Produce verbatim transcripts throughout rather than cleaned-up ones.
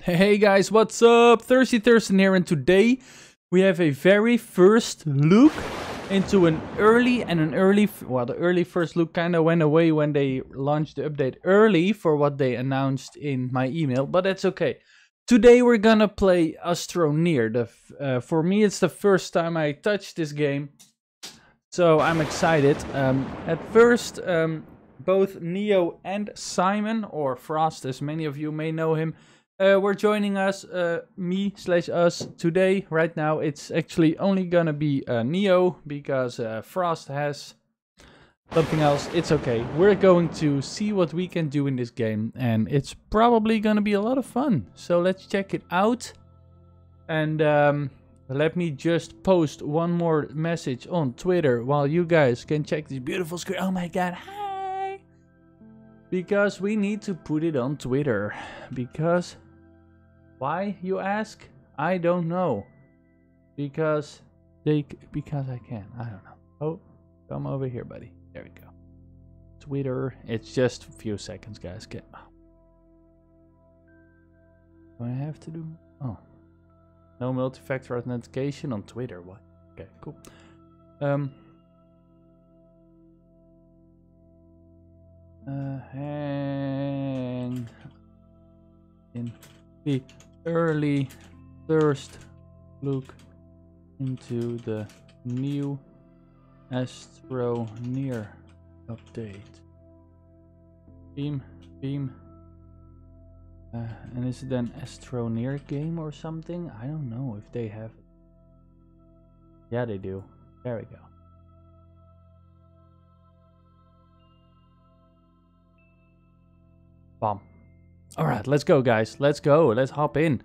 Hey guys, what's up? ThirstyThursten here, and today we have a very first look into an early and an early... Well, the early first look kind of went away when they launched the update early for what they announced in my email, but that's okay. Today we're gonna play Astroneer. The, uh, for me, it's the first time I touched this game, so I'm excited. Um, at first, um, both Neo and Simon, or Frost as many of you may know him, Uh, we're joining us, uh, me slash us, today. Right now, it's actually only gonna be uh, Neo, because uh, Frost has something else. It's okay. We're going to see what we can do in this game, and it's probably gonna be a lot of fun. So let's check it out. And um, let me just post one more message on Twitter while you guys can check this beautiful screen. Oh my god, hi! Because we need to put it on Twitter. Because... why, you ask? I don't know. Because they... because I can. I don't know. Oh, come over here, buddy. There we go. Twitter. It's just a few seconds, guys. Get... do I have to do... oh. No multi-factor authentication on Twitter. What? Okay, cool. Um... Uh, hang... in... the early first look into the new Astroneer update. Beam, beam, uh, and is it an Astroneer game or something? I don't know if they have it. Yeah, they do. There we go. Bomb. Alright, let's go, guys. Let's go. Let's hop in.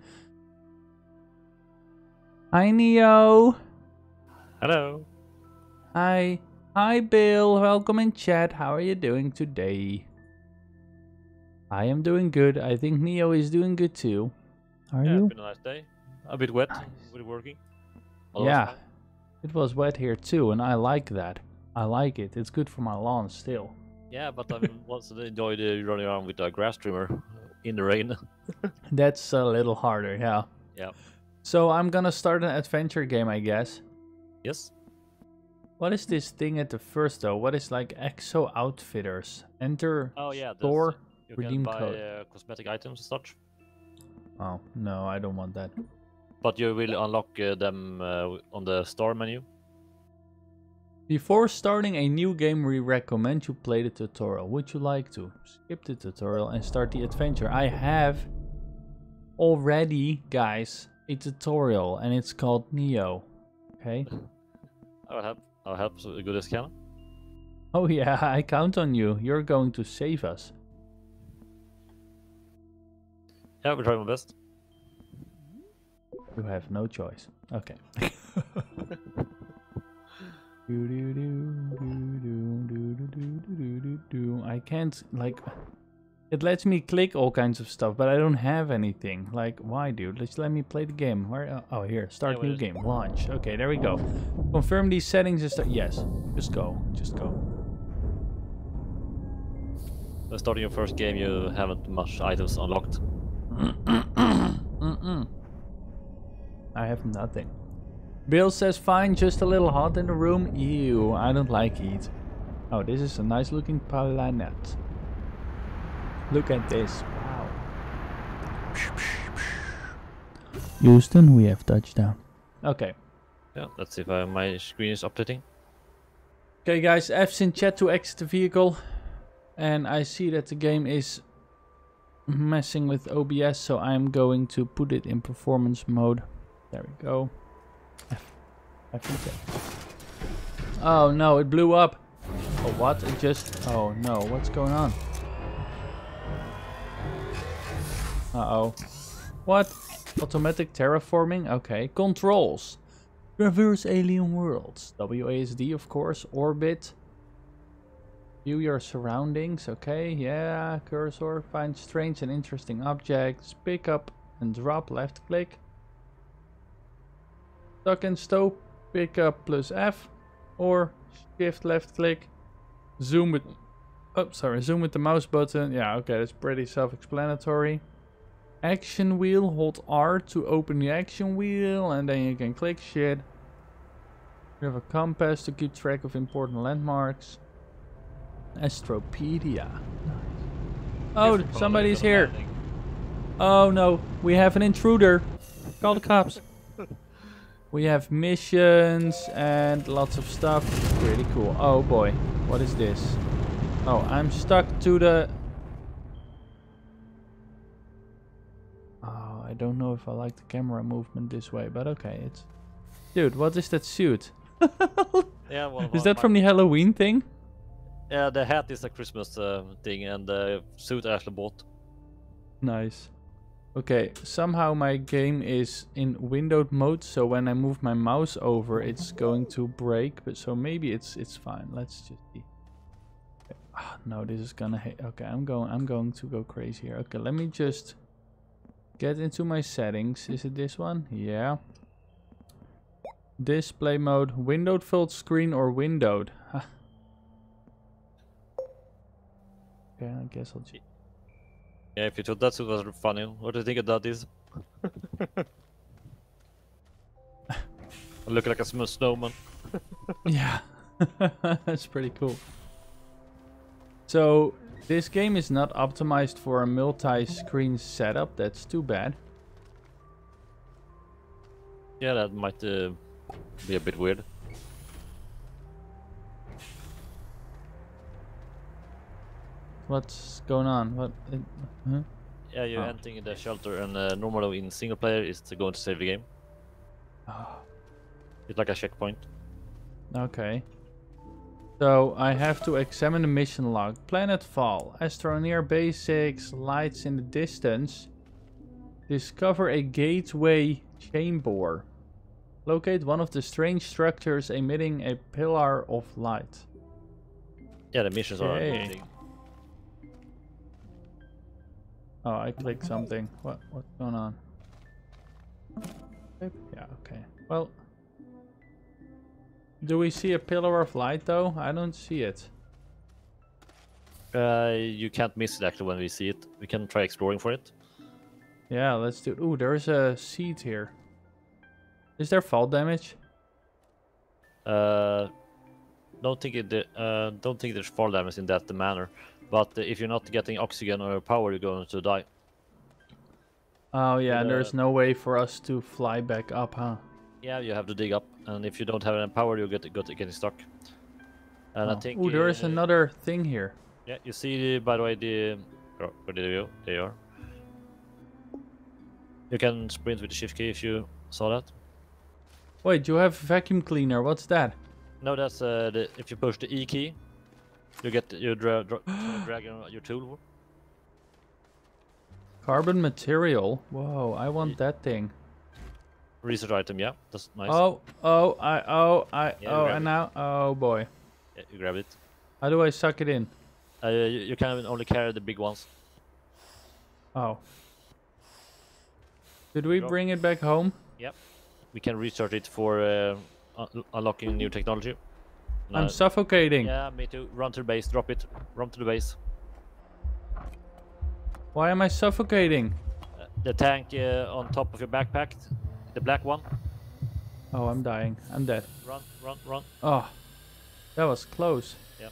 Hi, Neo. Hello. Hi. Hi, Bill. Welcome in chat. How are you doing today? I am doing good. I think Neo is doing good, too. Are yeah, you? It's been a nice day. A bit wet. A bit working. All yeah. It was wet here, too, and I like that. I like it. It's good for my lawn, still. Yeah, but I once I enjoy the running around with a grass trimmer in the rain. That's a little harder, yeah. Yeah. So I'm gonna start an adventure game, I guess. Yes. What is this thing at the first though? What is like Exo Outfitters? Enter oh, yeah, store, you redeem can buy, code. Uh, cosmetic items and such. Oh no, I don't want that. But you will unlock uh, them uh, on the store menu. Before starting a new game, we recommend you play the tutorial. Would you like to skip the tutorial and start the adventure? I have already, guys, a tutorial, and it's called Neo. Okay. I'll help. I'll help as good as can. Oh yeah, I count on you. You're going to save us. Yeah, we'll try my best. You have no choice. Okay. Do, do, do, do, do, do, do, do, do. I can't, like, it lets me click all kinds of stuff, but I don't have anything. Like, why, dude? Let's let me play the game. Where? Oh, here. Start new game. Launch. Okay, there we go. Confirm these settings and stuff. Yes. Just go. Just go. So starting your first game, you haven't much items unlocked. Mm-mm. I have nothing. Bill says, fine, just a little hot in the room. Ew, I don't like heat. Oh, this is a nice looking planet. Look at this. Wow. Houston, we have touchdown. Okay. Yeah, let's see if uh, my screen is updating. Okay, guys, F's in chat to exit the vehicle. And I see that the game is messing with O B S, so I'm going to put it in performance mode. There we go. I think that. Oh no, it blew up. Oh, what? It just. Oh no, what's going on? Uh oh. What? Automatic terraforming? Okay. Controls. Traverse alien worlds. W A S D, of course. Orbit. View your surroundings. Okay, yeah. Cursor. Find strange and interesting objects. Pick up and drop. Left click. Tuck and stow, pick up plus F, or shift left click, zoom with, oh sorry, zoom with the mouse button. Yeah, okay, that's pretty self-explanatory. action wheel, hold R to open the action wheel, and then you can click shit. You have a compass to keep track of important landmarks. Astropedia. Nice. Oh, somebody's here. Oh no, we have an intruder. Call the cops. We have missions and lots of stuff. Pretty cool. Oh boy, what is this? Oh, I'm stuck to the... Oh, I don't know if I like the camera movement this way, but okay, it's... Dude, what is that suit? Yeah, well, is that from the Halloween thing? Yeah, the hat is a Christmas uh, thing, and the suit I actually bought. Nice. Okay, somehow my game is in windowed mode, so when I move my mouse over, it's going to break, but so maybe it's it's fine. Let's just see. Oh, no, this is gonna hit. Okay, I'm going. I'm going to go crazy here. Okay, let me just get into my settings. Is it this one? Yeah. Display mode, windowed filled screen, or windowed. Okay, I guess I'll. Yeah, if you thought that was funny, what do you think that is? I look like a snowman. Yeah, that's pretty cool. So this game is not optimized for a multi-screen setup. That's too bad. Yeah, that might uh, be a bit weird. What's going on? What? Huh? Yeah, you're oh. entering the shelter, and uh, normally in single player is to go to save the game. Oh. It's like a checkpoint. Okay. So I have to examine the mission log. Planetfall, Astroneer basics, lights in the distance. Discover a gateway chamber. Locate one of the strange structures emitting a pillar of light. Yeah, the missions okay. are amazing. Oh, I clicked something. What? What's going on? Yeah, okay. Well... Do we see a pillar of light, though? I don't see it. Uh, you can't miss it, actually, when we see it. We can try exploring for it. Yeah, let's do it. Ooh, there is a seed here. Is there fall damage? Uh, don't think it. Uh, don't think there's fall damage in that manner. But if you're not getting oxygen or power, you're going to die. Oh yeah, and, uh, there's no way for us to fly back up, huh? Yeah, you have to dig up, and if you don't have any power, you get got getting stuck. And oh. I think. Oh, there uh, is another thing here. Yeah, you see, by the way, the oh, where did they go? There you are. You can sprint with the shift key if you saw that. Wait, you have a vacuum cleaner. What's that? No, that's uh, the, if you push the E key. You get your dra dra drag your tool. Carbon material. Whoa! I want that thing. Research item. Yeah, that's nice. Oh, oh, I, oh, I, yeah, oh, and it. now, oh boy. Yeah, you grab it. How do I suck it in? Uh, you, you can only carry the big ones. Oh. Did we Drop. bring it back home? Yep. We can research it for uh, un unlocking new technology. No. I'm suffocating. Yeah, me too. Run to the base, drop it. Run to the base. Why am I suffocating? Uh, the tank uh, on top of your backpack. The black one. Oh, I'm dying. I'm dead. Run, run, run. Oh, that was close. Yeah.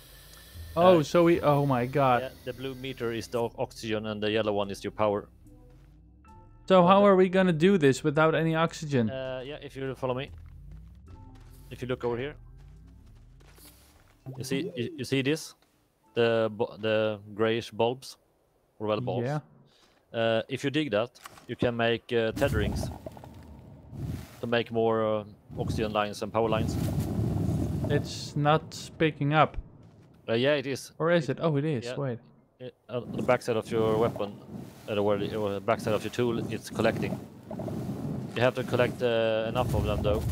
Oh, uh, so we... Oh my god. Yeah, the blue meter is the oxygen and the yellow one is your power. So how are we gonna do this without any oxygen? Uh, yeah, if you follow me. If you look over here. You see, you, you see this, the the grayish bulbs, or well bulbs. Yeah. Uh, if you dig that, you can make uh, tetherings to make more uh, oxygen lines and power lines. It's not picking up. Uh, yeah, it is. Or is it? it? Oh, it is. Yeah. Wait. It, uh, the backside of your weapon, uh, or the backside of your tool, it's collecting. You have to collect uh, enough of them, though.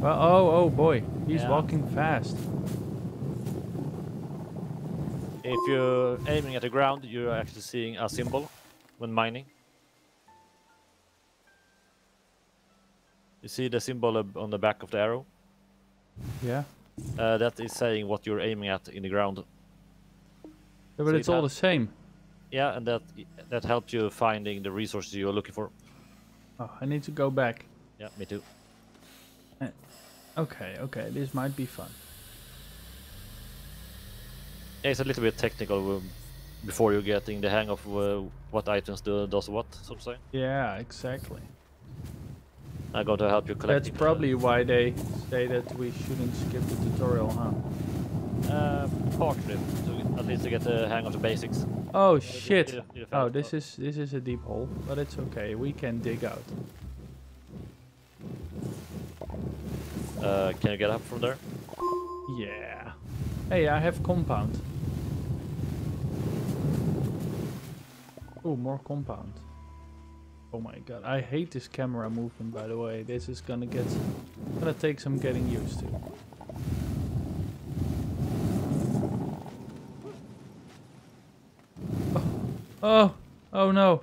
Well, oh, oh boy, he's yeah. walking fast. If you're aiming at the ground, you're actually seeing a symbol when mining. You see the symbol on the back of the arrow? Yeah. Uh, that is saying what you're aiming at in the ground. Yeah, but so it's all the same. Yeah, and that that helped you finding the resources you were looking for. Oh, I need to go back. Yeah, me too. Uh, okay, okay, this might be fun. Yeah, it's a little bit technical um, before you're getting the hang of uh, what items do, does what, so to say. Yeah, exactly. I'm going to help you collect. That's probably uh, why they say that we shouldn't skip the tutorial, huh? Uh, partly, at least to get the hang of the basics. Oh shit! You, you, you oh, this is this is a deep hole, but it's okay. We can dig out. Uh, can you get up from there? Yeah. Hey, I have compound. Oh, more compound. Oh my god, I hate this camera movement, by the way. This is gonna get, gonna take some getting used to. Oh, oh, oh no.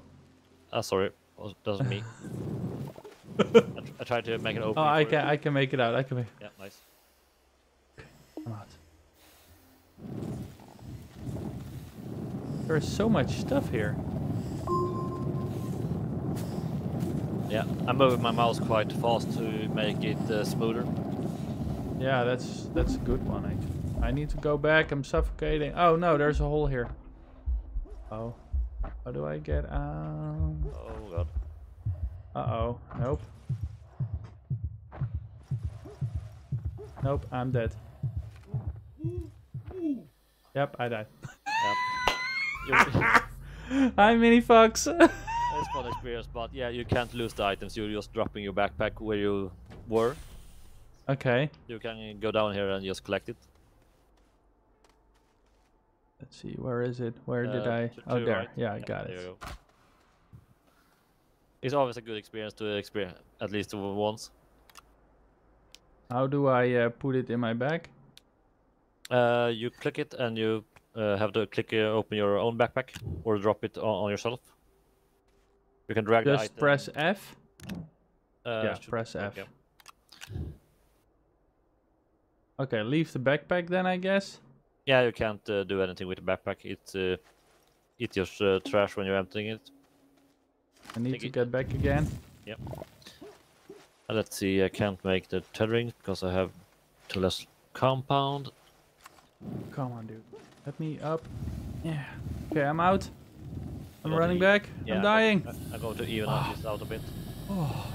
Ah, uh, sorry, that wasn't me. I, tr I tried to make an opening. Oh, I can, it. I can make it out. I can make. Yeah, nice. Come on. There is so much stuff here. Yeah, I'm moving my mouse quite fast to make it uh, smoother. Yeah, that's that's a good one actually. I need to go back, I'm suffocating. Oh no, there's a hole here. Oh. How do I get out? Oh god. Uh-oh, nope. Nope, I'm dead. Yep, I died. Yep. Hi, Mini Fox. It's fun experience, but yeah, you can't lose the items. You're just dropping your backpack where you were. Okay. You can go down here and just collect it. Let's see, where is it? Where uh, did I? To, to oh, there. Right. Yeah, I yeah, got it. Go. It's always a good experience to experience at least once. How do I uh, put it in my bag? Uh, you click it and you uh, have to click uh, open your own backpack or drop it on, on yourself. You can drag. Just the press F. Uh, yeah, press F. Okay. Okay, leave the backpack then, I guess. Yeah, you can't uh, do anything with the backpack. It's uh, it's just uh, trash when you're emptying it. I need Take to it. get back again. Yep. Uh, let's see. I can't make the tethering because I have too less compound. Come on, dude. Let me up. Yeah. Okay, I'm out. I'm running back. Yeah, I'm dying. I, I go to even out just out a bit. Oh.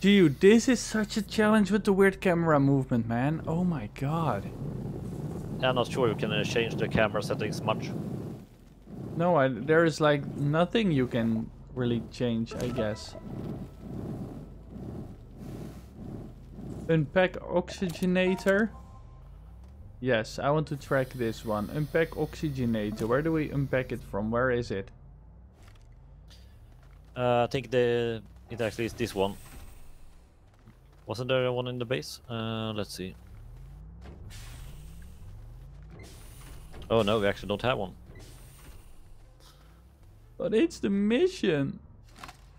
Dude, this is such a challenge with the weird camera movement, man. Oh my god. I'm not sure you can uh, change the camera settings much. No, I, there is like nothing you can really change, I guess. Unpack oxygenator. Yes, I want to track this one. Unpack oxygenator. Where do we unpack it from? Where is it? Uh, I think the it actually is this one. Wasn't there one in the base? Uh, let's see. Oh no, we actually don't have one. But it's the mission.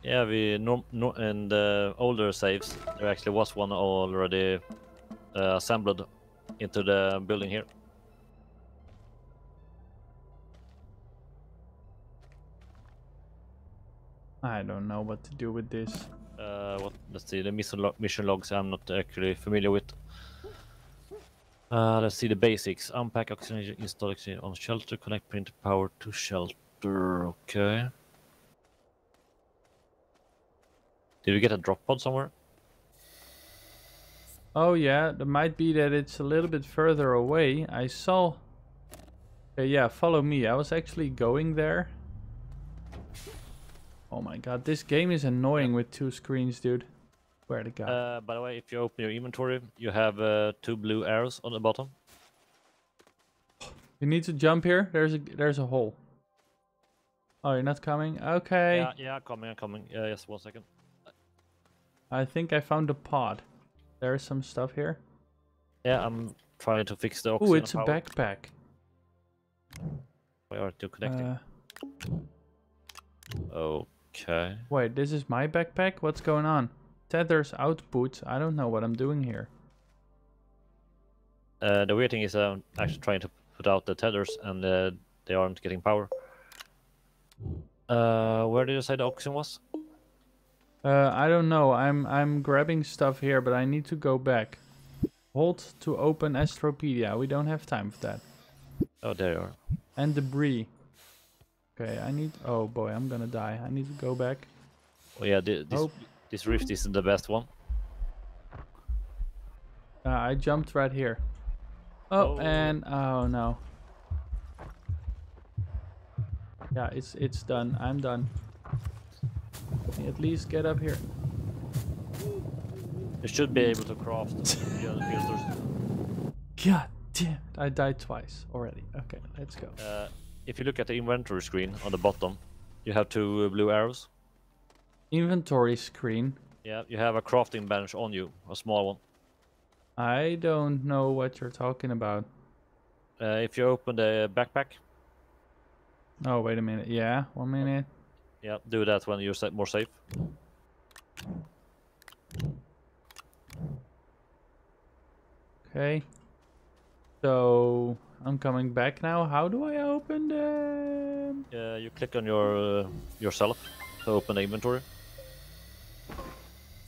Yeah, we norm no in the older saves there actually was one already uh, assembled into the building here. I don't know what to do with this. Uh, what? Let's see, the mission, lo mission logs I'm not actually familiar with. Uh, let's see the basics. Unpack oxygen, install oxygen on shelter, connect print power to shelter. Okay. Did we get a drop pod somewhere? Oh yeah, there might be that it's a little bit further away. I saw... Okay, yeah, follow me. I was actually going there. Oh my god, this game is annoying with two screens, dude. Where to go? Uh, by the way, if you open your inventory, you have uh, two blue arrows on the bottom. You need to jump here. There's a there's a hole. Oh, you're not coming? Okay. Yeah, yeah, coming, I'm coming. Uh, yes, one second. I think I found the pod. There is some stuff here. Yeah, I'm trying to fix the oxygen. Oh, it's a power. backpack. We are two connecting. Uh, okay. Wait, this is my backpack? What's going on? Tethers output. I don't know what I'm doing here. Uh, the weird thing is I'm actually trying to put out the tethers and uh, they aren't getting power. Uh, where did you say the auction was? Uh, I don't know. I'm I'm grabbing stuff here, but I need to go back. Hold to open Astropedia. We don't have time for that. Oh, there you are. And debris. Okay, I need... Oh boy, I'm gonna die. I need to go back. Oh yeah, this, oh. this rift isn't the best one. Uh, I jumped right here. Oh, oh, and... Oh no. Yeah, it's it's done. I'm done. Let me at least get up here. You should be able to craft the other filters. God damn! I died twice already. Okay, let's go. Uh, if you look at the inventory screen on the bottom, you have two uh, blue arrows. Inventory screen. Yeah, you have a crafting bench on you, a small one. I don't know what you're talking about. Uh, if you open the backpack. Oh, wait a minute. Yeah, one minute. Yeah, do that when you're more safe. Okay. So, I'm coming back now. How do I open them? Yeah, you click on your uh, yourself to open the inventory.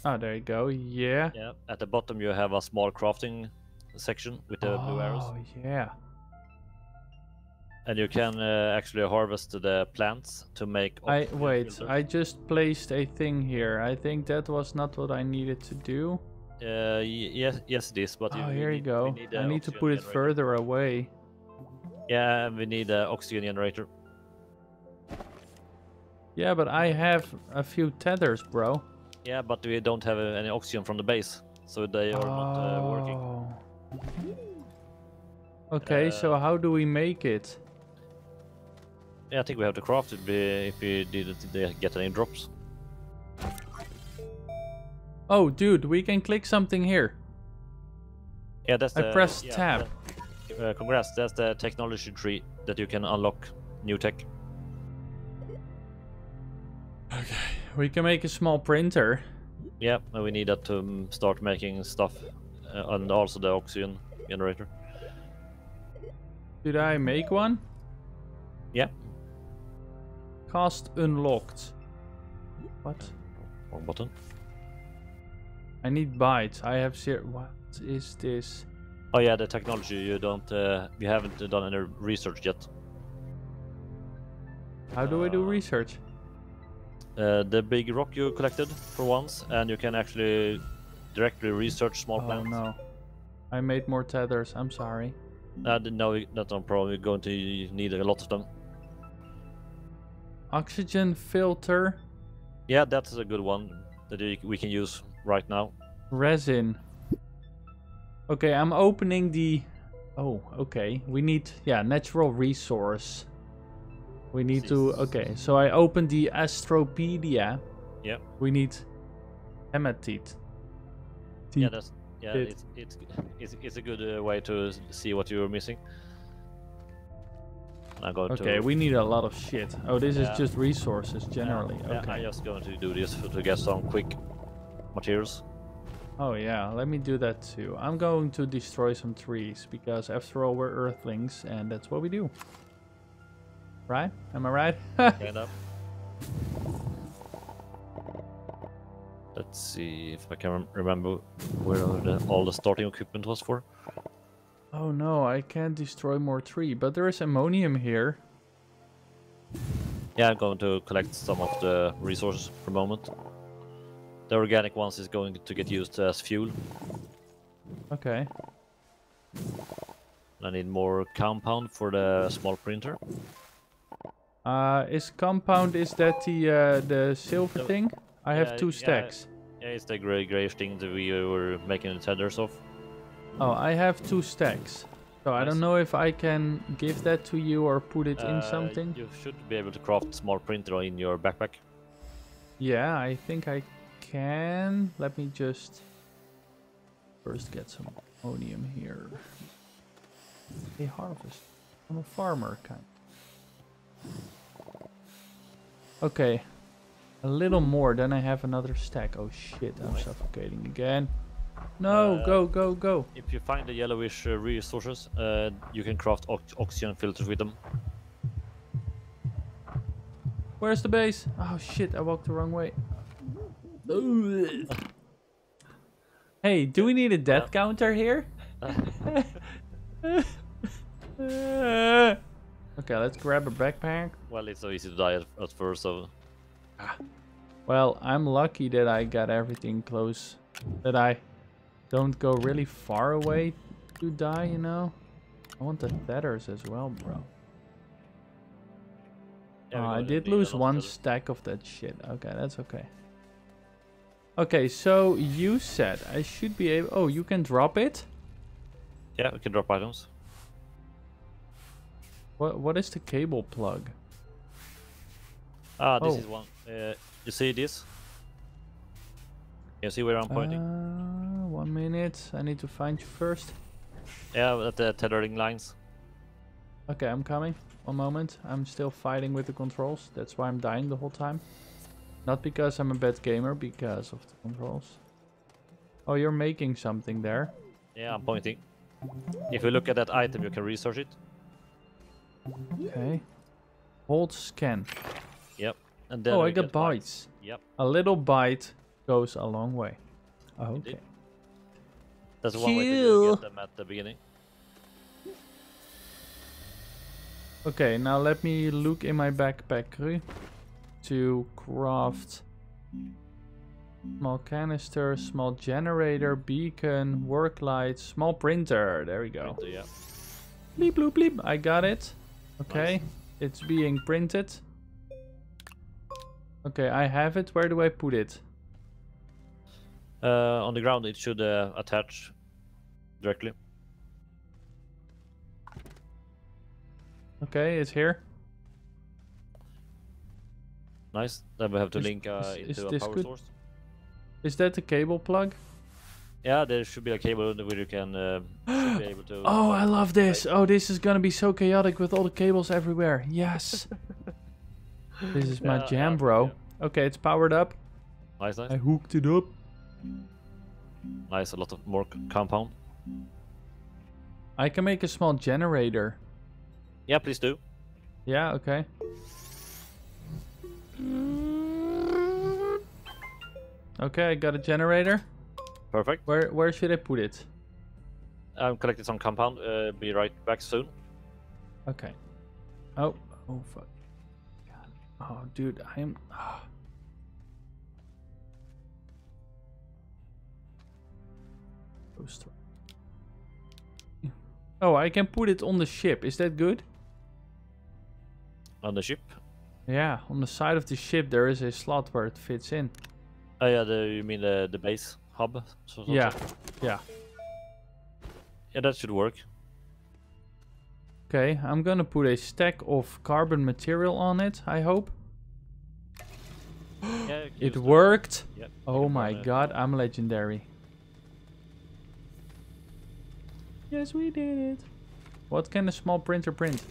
Oh, there you go. Yeah. Yeah. At the bottom you have a small crafting section with the oh, blue arrows. Oh, yeah. And you can uh, actually harvest the plants to make... I Wait, filters. I just placed a thing here. I think that was not what I needed to do. Uh, yes, yes it is, but... Oh, you, here you need, go. Need I need to put it generator. further away. Yeah, we need an oxygen generator. Yeah, but I have a few tethers, bro. Yeah, but we don't have any oxygen from the base, so they are oh. not uh, working. Okay, uh, so how do we make it? Yeah, I think we have to craft it if we didn't get any drops. Oh, dude, we can click something here. Yeah, that's. I the, pressed yeah, tab. The, uh, congrats, that's the technology tree that you can unlock new tech. Okay, we can make a small printer. Yeah, and we need that to start making stuff, uh, and also the oxygen generator. Did I make one? Yeah. Cast unlocked. What? Wrong button. I need bytes. I have zero. What is this? Oh yeah, the technology. You don't. Uh, we haven't done any research yet. How do uh, we do research? Uh, the big rock you collected for once, and you can actually directly research small oh, plants. Oh no! I made more tethers. I'm sorry. Uh, no, that's no problem. We're going to need a lot of them. Oxygen filter. Yeah, that's a good one that we can use right now. Resin. Okay, I'm opening the... Oh, okay. We need, yeah, natural resource. We need to... Okay, so I opened the Astropedia. Yeah. We need hematite. Yeah, that's... Yeah, it. it's, it's, it's, it's a good uh, way to see what you're missing. I'm going okay, to... we need a lot of shit. Oh, this yeah. is just resources generally. Yeah, okay. yeah, I'm just going to do this for, to get some quick materials. Oh yeah, let me do that too. I'm going to destroy some trees, because after all we're earthlings and that's what we do. Right? Am I right? Stand up. Let's see if I can remember where the, all the starting equipment was for. Oh no, I can't destroy more tree, but there is ammonium here. Yeah, I'm going to collect some of the resources for a moment. The organic ones is going to get used as fuel. Okay. I need more compound for the small printer. Uh, is compound, is that the, uh, the silver no. thing? I have yeah, two stacks. Yeah, yeah, it's the grey grayish thing that we were making the tethers of. Oh, I have two stacks. So nice. I don't know if I can give that to you or put it uh, in something. You should be able to craft small printer in your backpack. Yeah, I think I can. Let me just first get some ammonium here. A harvest. I'm a farmer kind. Okay. A little more, then I have another stack. Oh shit, I'm suffocating again. No, uh, go, go, go. If you find the yellowish uh, resources, uh, you can craft ox oxygen filters with them. Where's the base? Oh shit, I walked the wrong way. Hey, do we need a death uh, counter here? uh, Okay, let's grab a backpack. Well, it's so easy to die at, at first, so... Ah. Well, I'm lucky that I got everything close. That I don't go really far away to die, you know? I want the tethers as well, bro. Yeah, uh, I did lose one stack of that shit. Okay, that's okay. Okay, so you said I should be able... Oh, you can drop it? Yeah, we can drop items. What what is the cable plug? Ah, this oh. is one. Uh, you see this? You see where I'm pointing? Uh, one minute. I need to find you first. Yeah, at the tethering lines. Okay, I'm coming. One moment. I'm still fighting with the controls. That's why I'm dying the whole time. Not because I'm a bad gamer, because of the controls. Oh, you're making something there. Yeah, I'm pointing. If you look at that item, you can research it. Okay. Hold scan. Yep. And then oh, I got bites. bites. Yep. A little bite goes a long way. Okay. Indeed. That's one Kill. way to do, get them at the beginning. Okay, now let me look in my backpack to craft small canister, small generator, beacon, work light, small printer. There we go. Printer, yeah. Bleep, bloop, bleep. I got it. Okay. Nice. It's being printed. Okay, I have it. Where do I put it? Uh, on the ground. It should uh, attach directly. Okay, it's here. Nice. Then we have to is, link uh, is, into is a power good? source. Is that the cable plug? Yeah, there should be a cable where you can uh, be able to... Oh, I love this. Oh, this is going to be so chaotic with all the cables everywhere. Yes. This is my yeah, jam, bro. Yeah. Okay, it's powered up. Nice, nice. I hooked it up. Nice, a lot of more compound. I can make a small generator. Yeah, please do. Yeah, okay. Okay, I got a generator. Perfect. Where where should I put it? I'm collecting some compound. Uh, be right back soon. Okay. Oh, oh fuck. God. Oh, dude, I am. Oh. Oh, I can put it on the ship. Is that good? On the ship? Yeah, on the side of the ship there is a slot where it fits in. Oh yeah, the, you mean the the base? Hub? So, so yeah, so. yeah. Yeah, that should work. Okay, I'm gonna put a stack of carbon material on it, I hope. Yeah, it worked! Yep, oh my god, it. I'm legendary. Yes, we did it. What can a small printer print?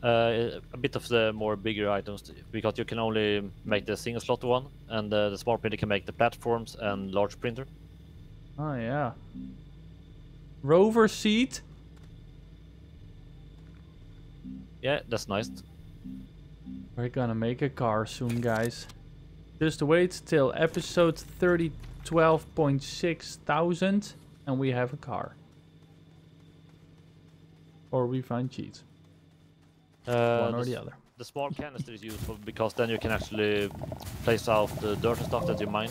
Uh, a bit of the more bigger items, because you can only make the single slot one, and uh, the small printer can make the platforms and large printer. Oh yeah. Rover seat. Yeah, that's nice. We're gonna make a car soon, guys. Just wait till episode thirty twelve point six thousand and we have a car. Or we find cheats. Uh, One or the, the other. The small canister is useful because then you can actually place out the dirt and stuff that you mine.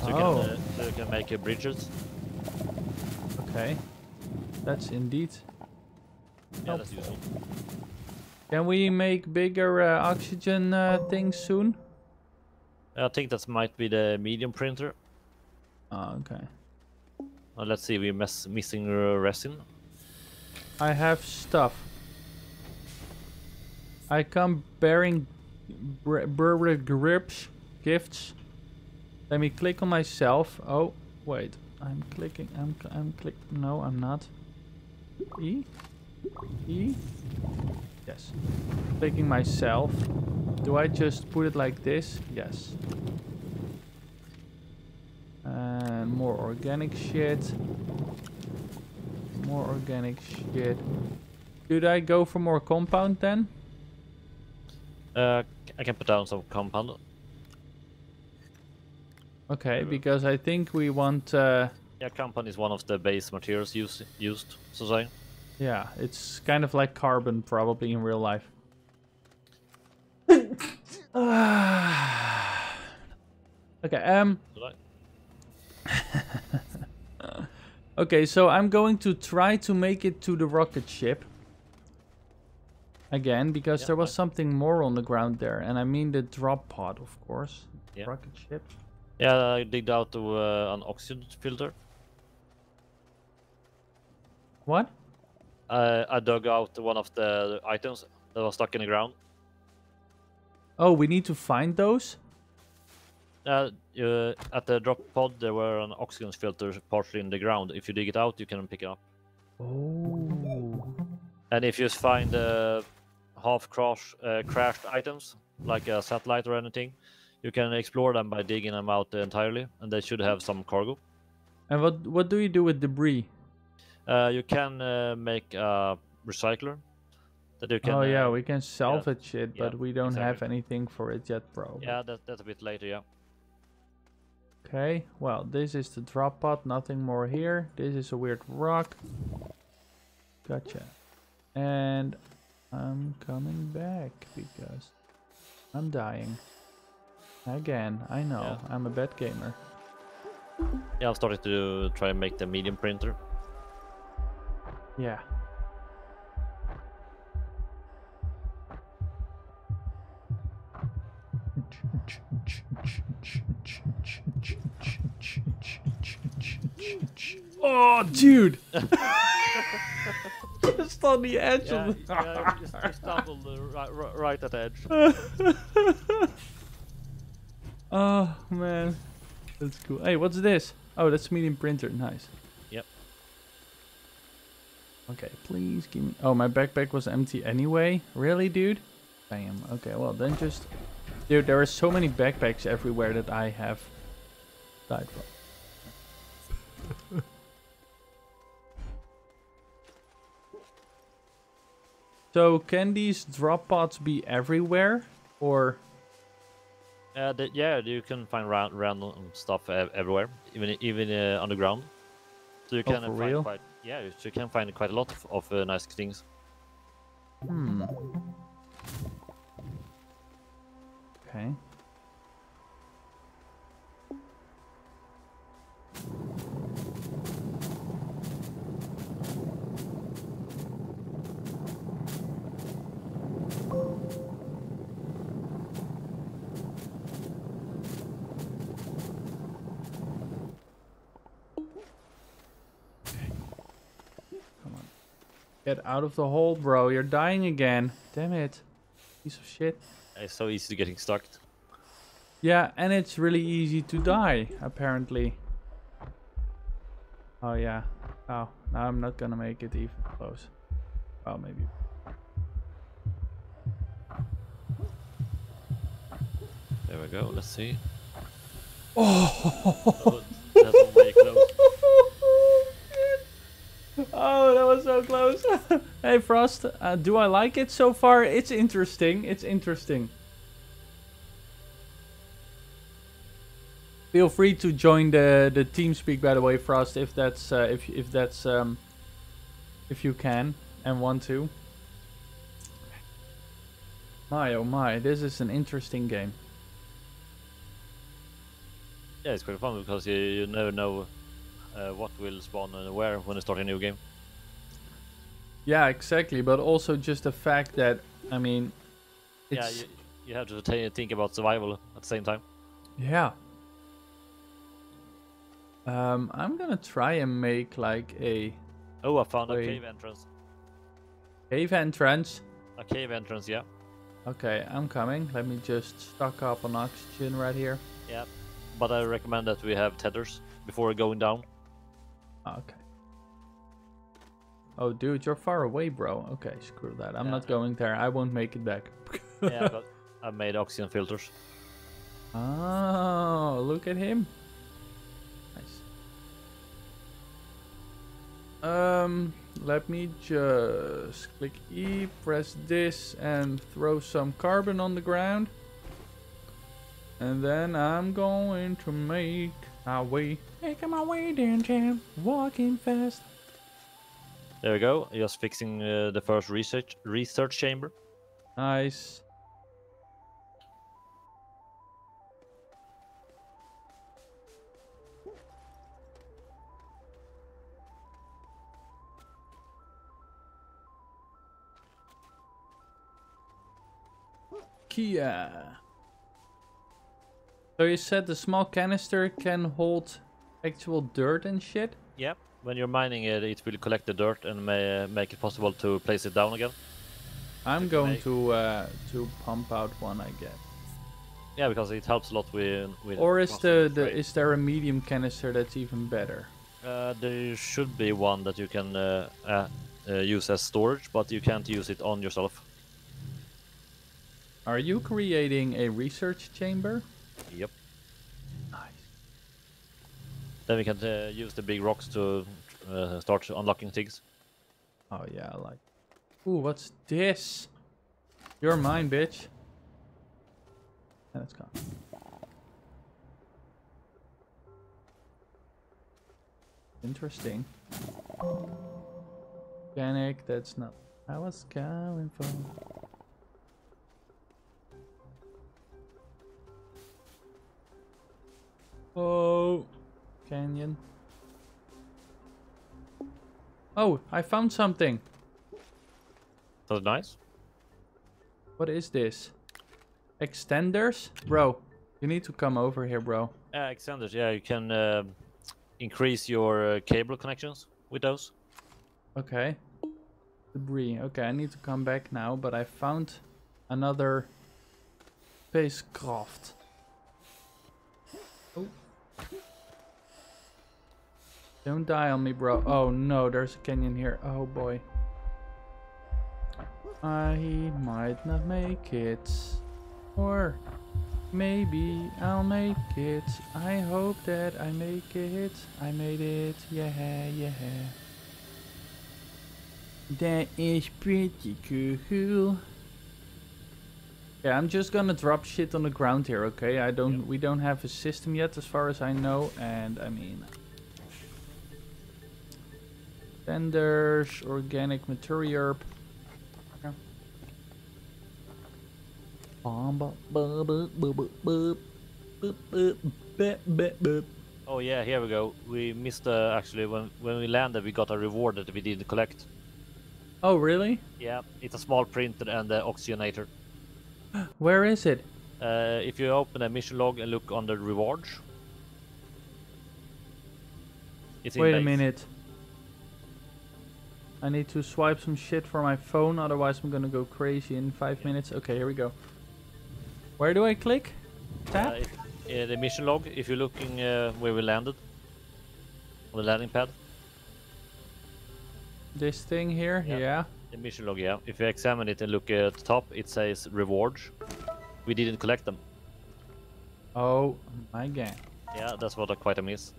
So, oh. you, can, uh, so you can make uh, bridges. Okay. That's indeed. Yeah, helpful. That's useful. Can we make bigger uh, oxygen uh, things soon? I think that might be the medium printer. Oh, okay. Well, let's see, we're miss missing uh, resin. I have stuff. I come bearing br grips, gifts. Let me click on myself. Oh, wait. I'm clicking. I'm cl I'm click. No, I'm not. E? E? Yes. Clicking myself. Do I just put it like this? Yes. And more organic shit. More organic shit. Should I go for more compound then? Uh, I can put down some compound. Okay, because I think we want... Uh... Yeah, compound is one of the base materials used, used, so say. Yeah, it's kind of like carbon probably in real life. Okay, um... okay, so I'm going to try to make it to the rocket ship. Again, because yeah, there was I... something more on the ground there. And I mean the drop pod, of course. Yeah. Rocket ship. Yeah, I digged out to, uh, an oxygen filter. What? Uh, I dug out one of the items that was stuck in the ground. Oh, we need to find those? Uh, uh, at the drop pod, there were an oxygen filter partially in the ground. If you dig it out, you can pick it up. Oh. And if you find uh, half crash, uh, crashed items, like a satellite or anything, you can explore them by digging them out entirely, and they should have some cargo. And what what do you do with debris? Uh, you can uh, make a recycler. That you can, oh yeah, uh, we can salvage yeah, it, but yeah, we don't exactly. have anything for it yet, bro. Yeah, that, that's a bit later, yeah. Okay, well, this is the drop pod, nothing more here. This is a weird rock. Gotcha. And I'm coming back, because I'm dying. Again, I know, yeah. I'm a bad gamer. Yeah, I've started to try and make the medium printer. Yeah. Oh, dude! Just on the edge yeah, of the... yeah, just, just doubled the right, right at the edge. Oh man, that's cool. Hey, what's this? Oh, that's medium printer. Nice. Yep. Okay, please give me. Oh, my backpack was empty anyway. Really, dude? Bam. Okay, well then just. Dude, there are so many backpacks everywhere that I have died from. So can these drop pods be everywhere, or? Uh, the, yeah, you can find ra random stuff uh, everywhere, even even uh, on the ground. So you can oh, uh, find real? quite yeah, you, you can find quite a lot of, of uh, nice things. Hmm. Okay. Get out of the hole, bro. You're dying again. Damn it. Piece of shit. It's so easy to getting stuck. Yeah, and it's really easy to die, apparently. Oh, yeah. Oh, now I'm not gonna make it even close. Well, maybe. There we go. Let's see. Oh! That's all very close. Oh, that was so close. Hey, Frost, uh, do I like it so far? It's interesting. It's interesting. Feel free to join the the TeamSpeak, by the way, Frost, if that's uh, if if that's um, if you can and want to. My oh my, this is an interesting game. Yeah, it's quite fun because you you never know. Uh, what will spawn and where when I start a new game. Yeah, exactly, but also just the fact that, I mean, it's... Yeah, you, you have to t think about survival at the same time. Yeah. Um, I'm gonna try and make like a... Oh, I found a, a cave entrance. Cave entrance? A cave entrance, yeah. Okay, I'm coming. Let me just stock up on oxygen right here. Yeah, but I recommend that we have tethers before going down. Okay. Oh, dude, you're far away, bro. Okay, screw that. I'm yeah. not going there. I won't make it back. Yeah, but I made oxygen filters. Oh, look at him. Nice. Um, let me just click E, press this, and throw some carbon on the ground. And then I'm going to make my way. Making my way downtown, walking fast. There we go. Just fixing uh, the first research research chamber. Nice. Kia. So you said the small canister can hold actual dirt and shit? Yep. When you're mining it, it will collect the dirt and may, uh, make it possible to place it down again. I'm it going to uh, to pump out one, I guess. Yeah, because it helps a lot with... with or is the, the is there a medium canister that's even better? Uh, there should be one that you can uh, uh, uh, use as storage, but you can't use it on yourself. Are you creating a research chamber? Yep. Then we can uh, use the big rocks to uh, start unlocking things. Oh yeah, I like. Ooh, what's this? You're mine, bitch. And it's gone. Interesting. Panic, that's not what I was going for. Oh. Canyon. Oh, I found something. That's nice. What is this? Extenders? Bro, you need to come over here, bro. Yeah, extenders. Yeah, you can uh, increase your uh, cable connections with those. Okay. Debris. Okay, I need to come back now, but I found another spacecraft. Oh. Don't die on me, bro. Oh no, there's a canyon here. Oh boy. I might not make it. Or maybe I'll make it. I hope that I make it. I made it. Yeah, yeah. That is pretty cool. Yeah, I'm just gonna drop shit on the ground here, okay? I don't. Yep. We don't have a system yet, as far as I know, and I mean. Tenders, organic material. Yeah. Oh yeah, here we go. We missed uh, actually when when we landed, we got a reward that we didn't collect. Oh really? Yeah, it's a small printer and the oxygenator. Where is it? Uh, if you open a mission log and look under rewards. It's Wait a minute. I need to swipe some shit for my phone, otherwise I'm gonna go crazy in five minutes. Okay, here we go. Where do I click? Tap? Uh, it, uh, the mission log, if you're looking uh, where we landed. On the landing pad. This thing here? Yeah. yeah. The mission log, yeah. If you examine it and look at the top, it says rewards. We didn't collect them. Oh my god. Yeah, that's what I quite a miss.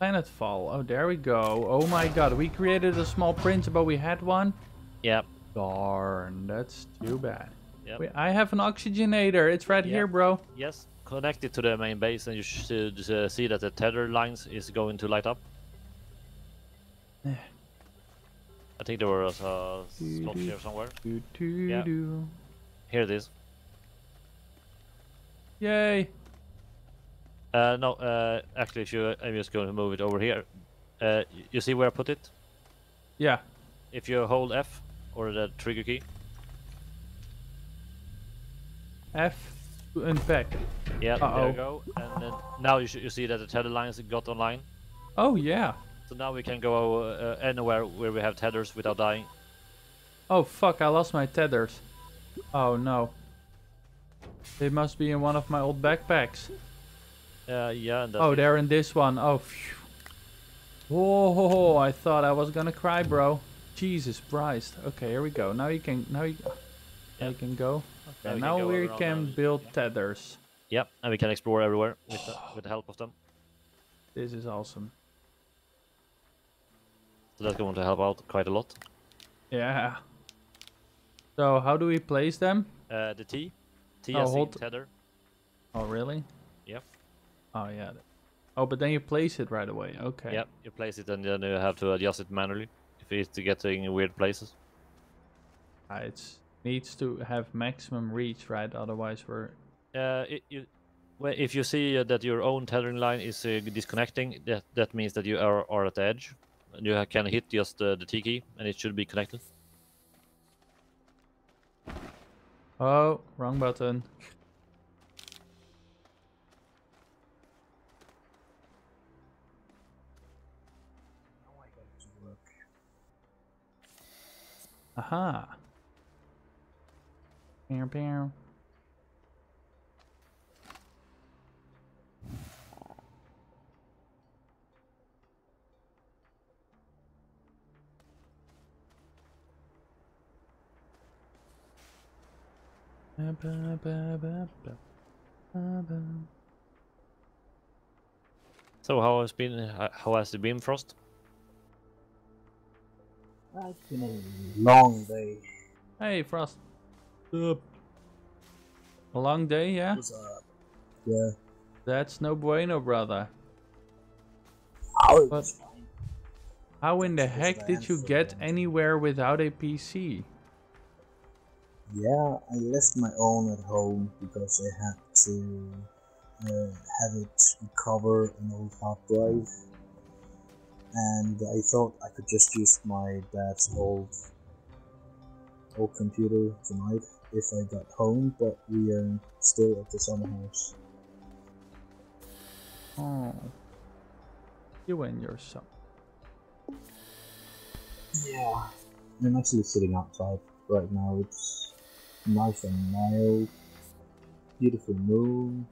Planetfall. Oh, there we go. Oh my god, we created a small print, but we had one. Yep. Darn, that's too bad. Yep. Wait, I have an oxygenator. It's right yep. here, bro. Yes, connect it to the main base, and you should uh, see that the tether lines is going to light up. I think there was a slot here somewhere. Yeah. Here it is. Yay. Uh, no, uh, actually, if you, I'm just going to move it over here. Uh, you see where I put it? Yeah. If you hold F or the trigger key. F to unpack. Yeah, uh-oh. There you go. And then now you, you see that the tether lines got online. Oh, yeah. So now we can go uh, anywhere where we have tethers without dying. Oh, fuck, I lost my tethers. Oh, no. They must be in one of my old backpacks. Uh, yeah, and oh, it. They're in this one. Oh, phew. Whoa! I thought I was gonna cry, bro. Jesus Christ. Okay, here we go. Now you can. Now you. Yep. Now you can go. Okay. Now, now we can, we can build yeah. tethers. Yep, and we can explore everywhere with the, with the help of them. This is awesome. So that's going to help out quite a lot. Yeah. So how do we place them? Uh, the T. T oh, as in tether. Oh really? Yep. Oh yeah. Oh, but then you place it right away. Okay. Yep, you place it and then you have to adjust it manually if it's getting in weird places. Uh, it needs to have maximum reach, right? Otherwise we're... Uh, it, you, well, if you see uh, that your own tethering line is uh, disconnecting, that that means that you are, are at the edge. And you can hit just uh, the T key, and it should be connected. Oh, wrong button. Aha. Pew, pew. So how has been how has it been, Frost? It's been a long day. Hey, Frost. Up. A long day, yeah. What's up? Yeah. That's no bueno, brother. Oh, but how in the heck did you get anywhere without a P C? Yeah, I left my own at home because I had to uh, have it recover an old hard drive, and I thought I could just use my dad's old old computer tonight if I got home, but we are still at the summer house. Oh, you and your son. Yeah, I'm actually sitting outside right now. It's nice and mild, beautiful moon,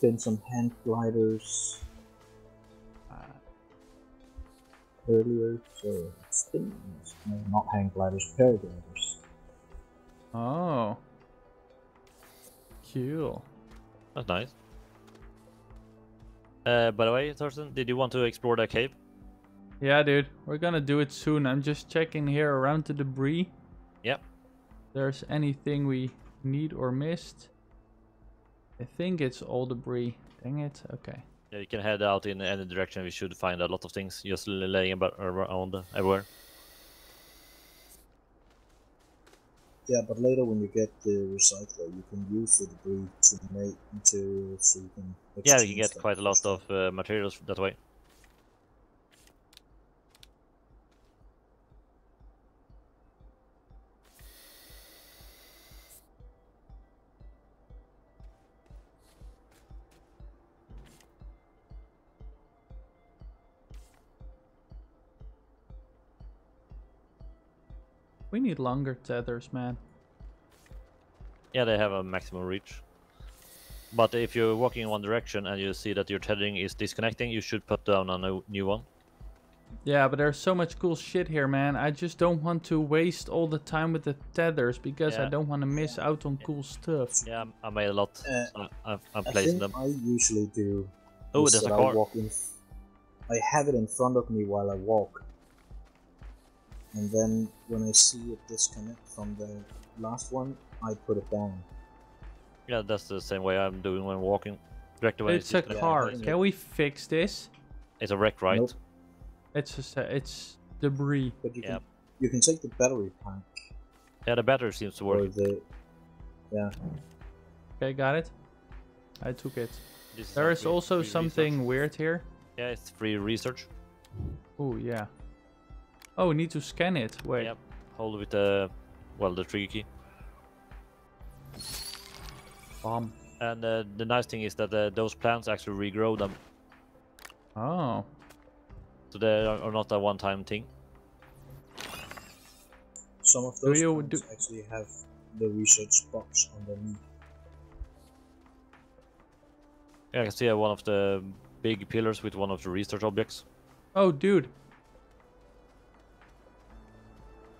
then some hand gliders uh, earlier, so it's been no, not hand gliders, paragliders. Oh, cool. That's nice. Uh, by the way, Thursten, did you want to explore that cave? Yeah, dude, we're gonna do it soon. I'm just checking here around the debris. Yep. There's anything we need or missed. I think it's all debris. Dang it. Okay. Yeah, you can head out in any direction. We should find a lot of things just laying about around everywhere. Yeah, but later when you get the recycler, you can use the debris to make materials. So you can yeah, you can get quite a lot of uh, materials that way. We need longer tethers, man. Yeah, they have a maximum reach. But if you're walking in one direction and you see that your tethering is disconnecting, you should put down a new one. Yeah, but there's so much cool shit here, man. I just don't want to waste all the time with the tethers because yeah. I don't want to miss yeah. out on yeah. cool stuff. Yeah, I made a lot. Uh, so I'm, I'm I placing them. I usually do. Oh, there's a car. I, I have it in front of me while I walk. And then when I see it disconnect from the last one, I put it down. Yeah, that's the same way I'm doing when walking. Direct away. It's, it's a car. Can we fix this? It's a wreck, right? Nope. It's just a, it's debris. But you, yeah. can, you can take the battery pack. Yeah, the battery seems to work. The, yeah. Okay, got it. I took it. This there is free, also free something research. Weird here. Yeah, it's free research. Oh, yeah. Oh, we need to scan it. Wait. Yep. Hold with the, well, the trigger key. Bomb. And uh, the nice thing is that uh, those plants actually regrow them. Oh. So they are not a one-time thing. Some of those do you plants do actually have the research box underneath. Yeah, I can see uh, one of the big pillars with one of the research objects. Oh, dude.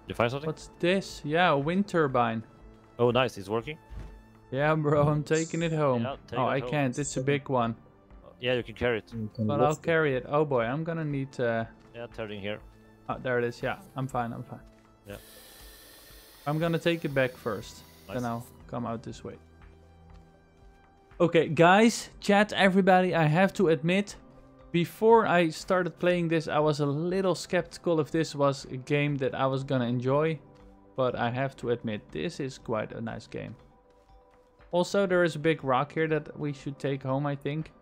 You find something? What's this? Yeah, a wind turbine. Oh, nice. It's working. Yeah, bro, I'm taking it home. Yeah, take oh, it I home. can't. It's a big one. Yeah, you can carry it. Can but I'll carry it. Oh boy, I'm gonna need to... Yeah, turning here. Oh, there it is. Yeah, I'm fine. I'm fine. Yeah. I'm gonna take it back first. Nice. Then I'll come out this way. Okay, guys, chat, everybody, I have to admit, before I started playing this, I was a little skeptical if this was a game that I was gonna enjoy. But I have to admit, this is quite a nice game. Also, there is a big rock here that we should take home, I think.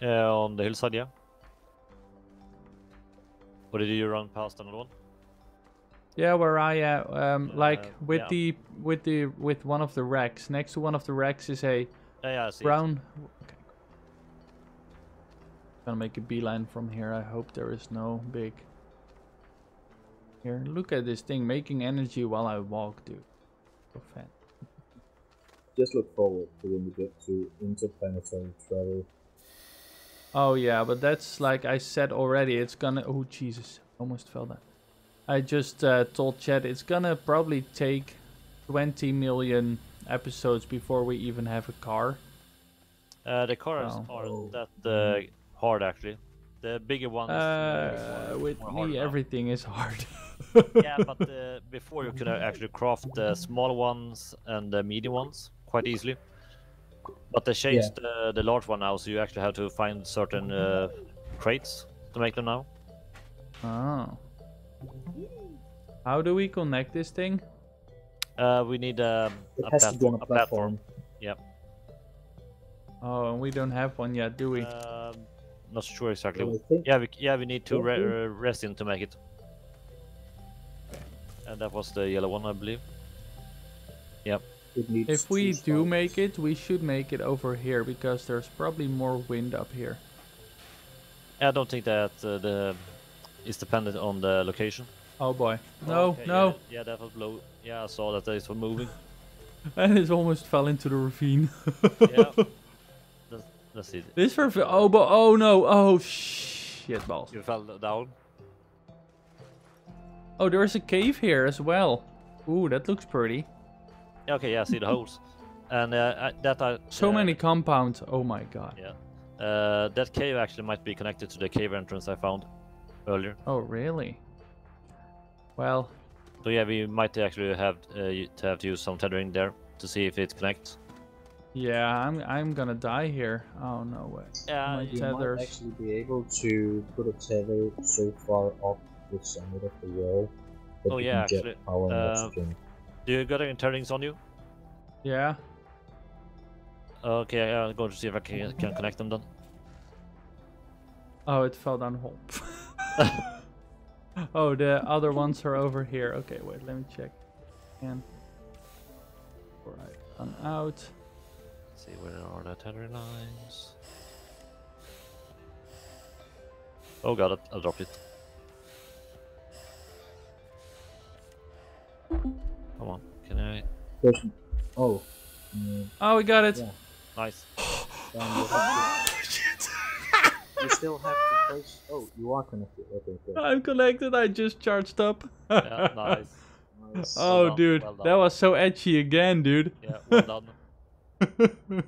Yeah, on the hillside, yeah. What did you run past another one? Yeah, where I am, um, uh, like with yeah. the with the with one of the racks. Next to one of the racks is a yeah, yeah, I see brown. It. Okay. I'm gonna make a beeline from here. I hope there is no big. Here, look at this thing making energy while I walk, dude. So fat. Just look forward to when we get to interplanetary travel. Oh yeah, but that's like I said already. It's gonna. Oh Jesus! Almost fell down. I just uh, told Chad it's gonna probably take twenty million episodes before we even have a car. Uh, the cars oh. aren't that uh, hard actually. The bigger ones. Uh, with me, everything now. is hard. Yeah, but uh, before you could actually craft the small ones and the medium ones quite easily. But they changed yeah. the, the large one now, so you actually have to find certain uh, crates to make them now. Oh. How do we connect this thing? Uh, we need um, a, plat a, a platform. platform. Yep. Oh, and we don't have one yet, do we? Uh, not sure exactly. Yeah, we yeah we need two re re resin to make it. And that was the yellow one, I believe. Yep. If we do make it, we should make it over here because there's probably more wind up here. I don't think that uh, the is dependent on the location. Oh boy. No, okay, no. Yeah, yeah, that was low. Yeah, I saw that they were moving. And it almost fell into the ravine. Yeah. That's, that's it. This for oh, but oh no. Oh shit balls. You fell down. Oh, there's a cave here as well. Ooh, that looks pretty. Yeah, okay, yeah, I see the holes. And uh, that I, So uh, many compounds. Oh my god. Yeah. Uh, that cave actually might be connected to the cave entrance I found earlier. Oh, really? Well, so yeah, we might actually have uh, to have to use some tethering there to see if it connects. Yeah, I'm I'm gonna die here. Oh no way. Yeah, My you tethers. might actually be able to put a tether so far up the summit of the wall that oh, you yeah, can actually. get power and oxygen. Do you got any tetherings on you? Yeah. Okay, I'm going to see if I can, can connect them then. Oh, it fell down hole. Oh, the other ones are over here. Okay, wait, let me check. And before I run out. Let's see, where are the tether lines? Oh god, I, I dropped it. Come on, can I? Oh. Mm. Oh, we got it. Yeah. Nice. You still have to place. Oh, you are connected. Okay, okay. I'm connected. I just charged up. Yeah, nice. Nice. Oh, well dude, well that was so edgy again, dude. Yeah, well done.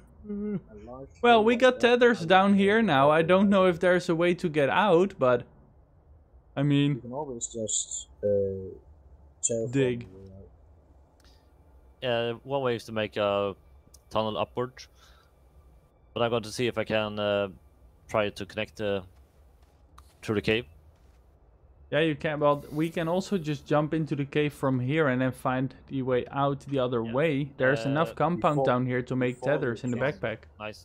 Well, we got tethers down here now. I don't know if there's a way to get out, but I mean, you can always just uh, dig. Yeah, one way is to make a tunnel upward, but I'm going to see if I can. Uh, Try to connect uh, through the cave. Yeah, you can. Well, we can also just jump into the cave from here and then find the way out the other yeah. way. There's uh, enough compound before, down here to make tethers in the jump. backpack. Nice.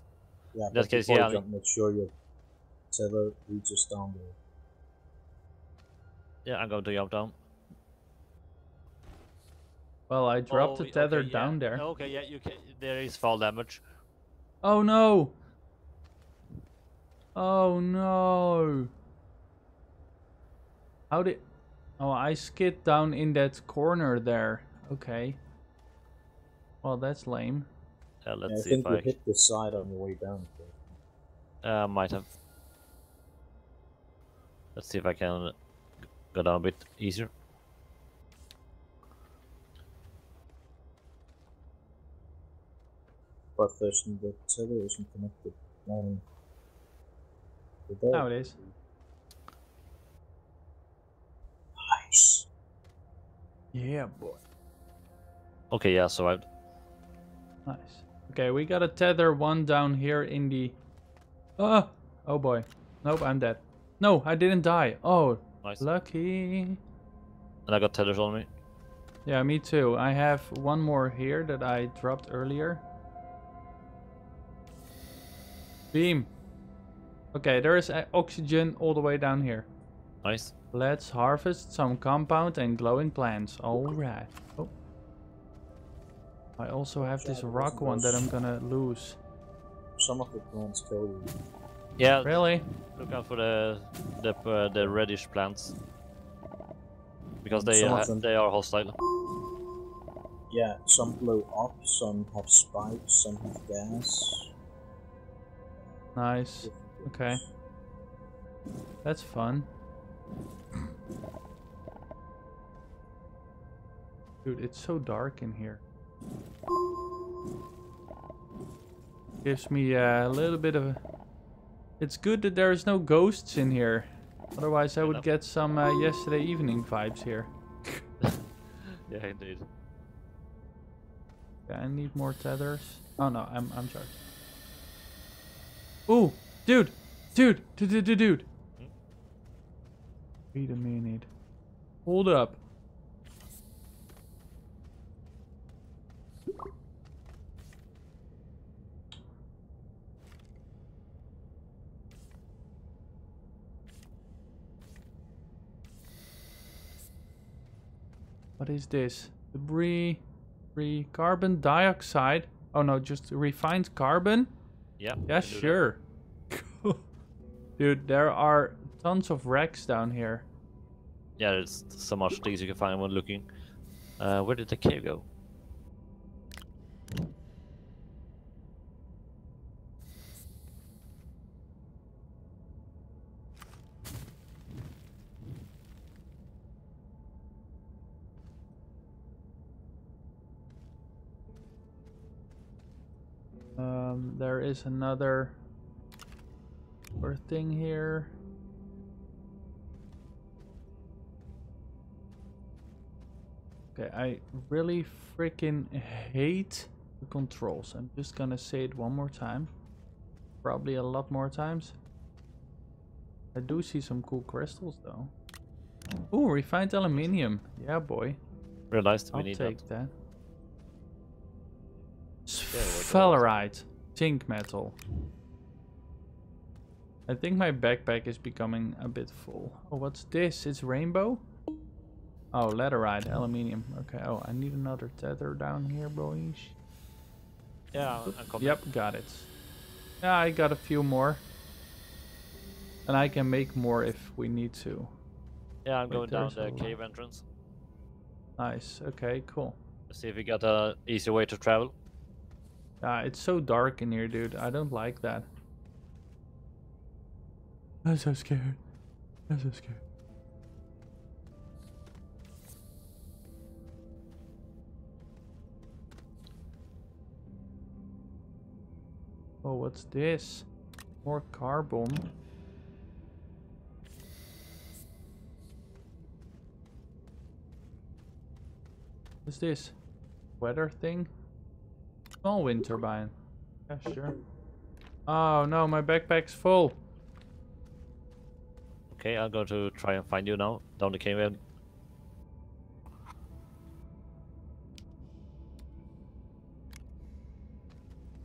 Yeah, in that case, yeah. Jump, make sure your tether reaches down there. Yeah, I'm going to jump down. Well, I dropped oh, the tether okay, down yeah. there. Okay, yeah, you can. There is fall damage. Oh no. Oh no! How did? Oh, I skid down in that corner there. Okay. Well, that's lame. Yeah, let's yeah, I see think if you I hit the side on the way down. Uh, might have. Let's see if I can go down a bit easier. But there's the server isn't connected. Um, now it is. Nice. Yeah, boy. Okay, yeah, so I. Nice. Okay, we gotta tether one down here in the. Uh, oh boy. Nope, I'm dead. No, I didn't die. Oh, nice. Lucky. And I got tethers on me. Yeah, me too. I have one more here that I dropped earlier. Beam. Okay, there is oxygen all the way down here. Nice. Let's harvest some compound and glowing plants. Alright. Oh. I also have this rock one that I'm gonna lose. Some of the plants kill you. Yeah. Really? Look out for the the, uh, the reddish plants. Because they, uh, they are hostile. Yeah, some blow up, some have spikes, some have gas. Nice. Okay. That's fun. Dude, it's so dark in here. Gives me a little bit of a... It's good that there is no ghosts in here. Otherwise I would get some uh, yesterday evening vibes here. Yeah, indeed. Yeah, I need more tethers. Oh no, I'm I'm sorry. Ooh, dude, dude, dude, dude, dude, dude. Hmm? Wait a minute. Hold up. What is this? Debris, debris, carbon dioxide. Oh no, just refined carbon? Yeah. Yeah, sure. Dude, there are tons of wrecks down here. Yeah, there's so much things you can find when looking. Uh, where did the cave go? Um, there is another thing here. Okay, I really freaking hate the controls. I'm just gonna say it one more time. Probably a lot more times. I do see some cool crystals though. Ooh, refined aluminium. Yeah, boy. Realized we I'll need take that. that. Sphalerite, zinc metal. I think my backpack is becoming a bit full. Oh, what's this? It's rainbow? Oh, laterite, aluminium. Okay, oh, I need another tether down here, boys. Yeah, I'm Yep, got it. Yeah, I got a few more. And I can make more if we need to. Yeah, I'm Wait, going down the cave entrance. Nice, okay, cool. Let's see if we got an easy way to travel. Ah, it's so dark in here, dude. I don't like that. I'm so scared. I'm so scared. Oh, what's this? More carbon. What's this? Weather thing? Small wind turbine. Yeah, sure. Oh no, my backpack's full. Okay, I'm going to try and find you now, down the cave end.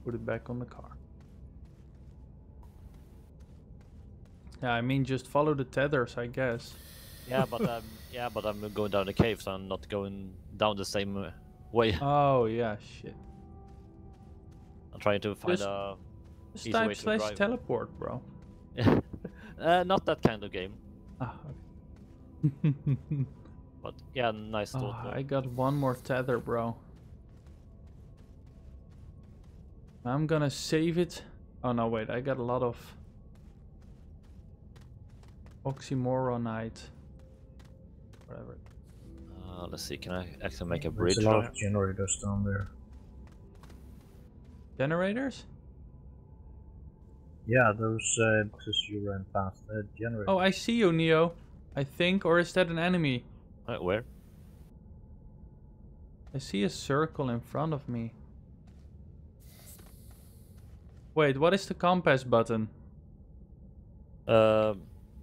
Put it back on the car. Yeah, I mean, just follow the tethers, I guess. Yeah, but um, yeah, but I'm going down the cave, so I'm not going down the same way. Oh yeah, shit. I'm trying to find just, a just easy way to drive. Slash teleport, bro. Uh, not that kind of game. Ah, okay. But yeah, nice thought. Oh, I got one more tether, bro. I'm gonna save it. Oh no, wait, I got a lot of oxymoronite. Whatever. Uh, let's see, can I actually make a bridge? There's a lot of generators down there. Generators? Yeah, those, uh, because you ran past the generator. Oh, I see you, Neo. I think, or is that an enemy? What, where? I see a circle in front of me. Wait, what is the compass button? Uh,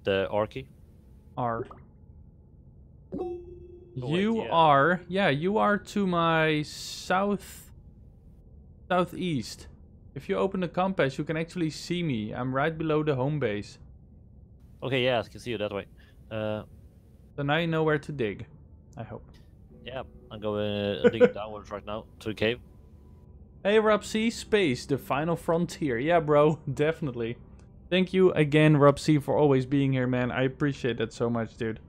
the R key. R. Oh, you wait, yeah. are, yeah, you are to my south, southeast. If you open the compass, you can actually see me. I'm right below the home base. Okay, yeah, I can see you that way. Uh, so now you know where to dig, I hope. Yeah, I'm going uh, digging downwards right now to the cave. Hey, Rob C, space, the final frontier. Yeah, bro, definitely. Thank you again, Rob C, for always being here, man. I appreciate that so much, dude.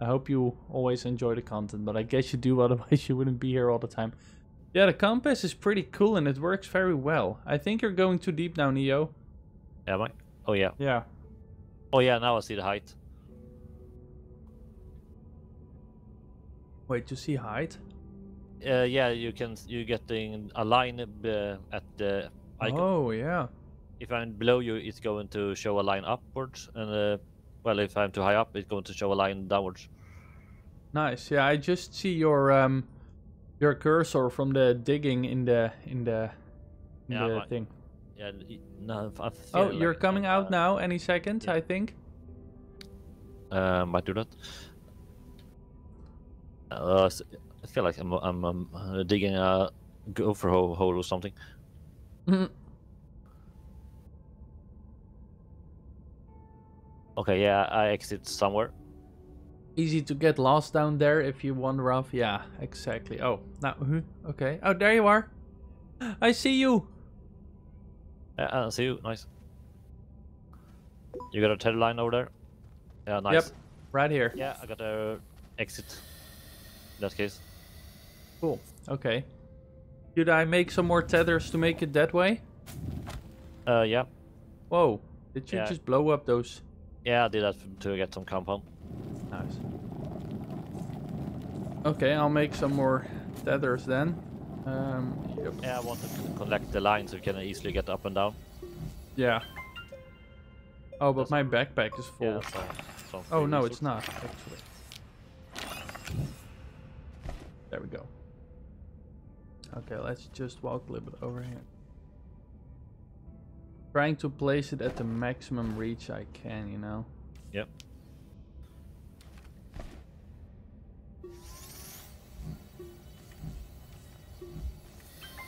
I hope you always enjoy the content, but I guess you do, otherwise you wouldn't be here all the time. Yeah, the compass is pretty cool and it works very well. I think you're going too deep now, Neo. Am I? Oh, yeah. Yeah. Oh, yeah, now I see the height. Wait, you see height? Uh, yeah, you can. You get the, a line uh, at the icon. Oh, yeah. If I'm below you, it's going to show a line upwards. And, uh, well, if I'm too high up, it's going to show a line downwards. Nice. Yeah, I just see your... Um... Your cursor from the digging in the in the, in yeah, the I, thing. Yeah, no, I feel oh, like you're coming uh, out now any second, yeah. I think. Um, might do that. Uh, I feel like I'm I'm, I'm uh, digging a gopher hole or something. Mm-hmm. Okay, yeah, I exit somewhere. Easy to get lost down there if you wander off. Yeah, exactly. Oh, now, okay. Oh, there you are. I see you. Yeah, I see you. Nice. You got a tether line over there? Yeah, nice. Yep, right here. Yeah, I got a exit in that case. Cool, okay. Should I make some more tethers to make it that way? Uh, yeah. Whoa, did you yeah. just blow up those? Yeah, I did that to get some compound. Nice. Okay, I'll make some more tethers then. Um, yep. Yeah, I want to collect the line so you can easily get up and down. Yeah. Oh, but that's my backpack is full. Yeah, so, oh no, it's not actually. There we go. Okay, let's just walk a little bit over here. Trying to place it at the maximum reach I can, you know. Yep.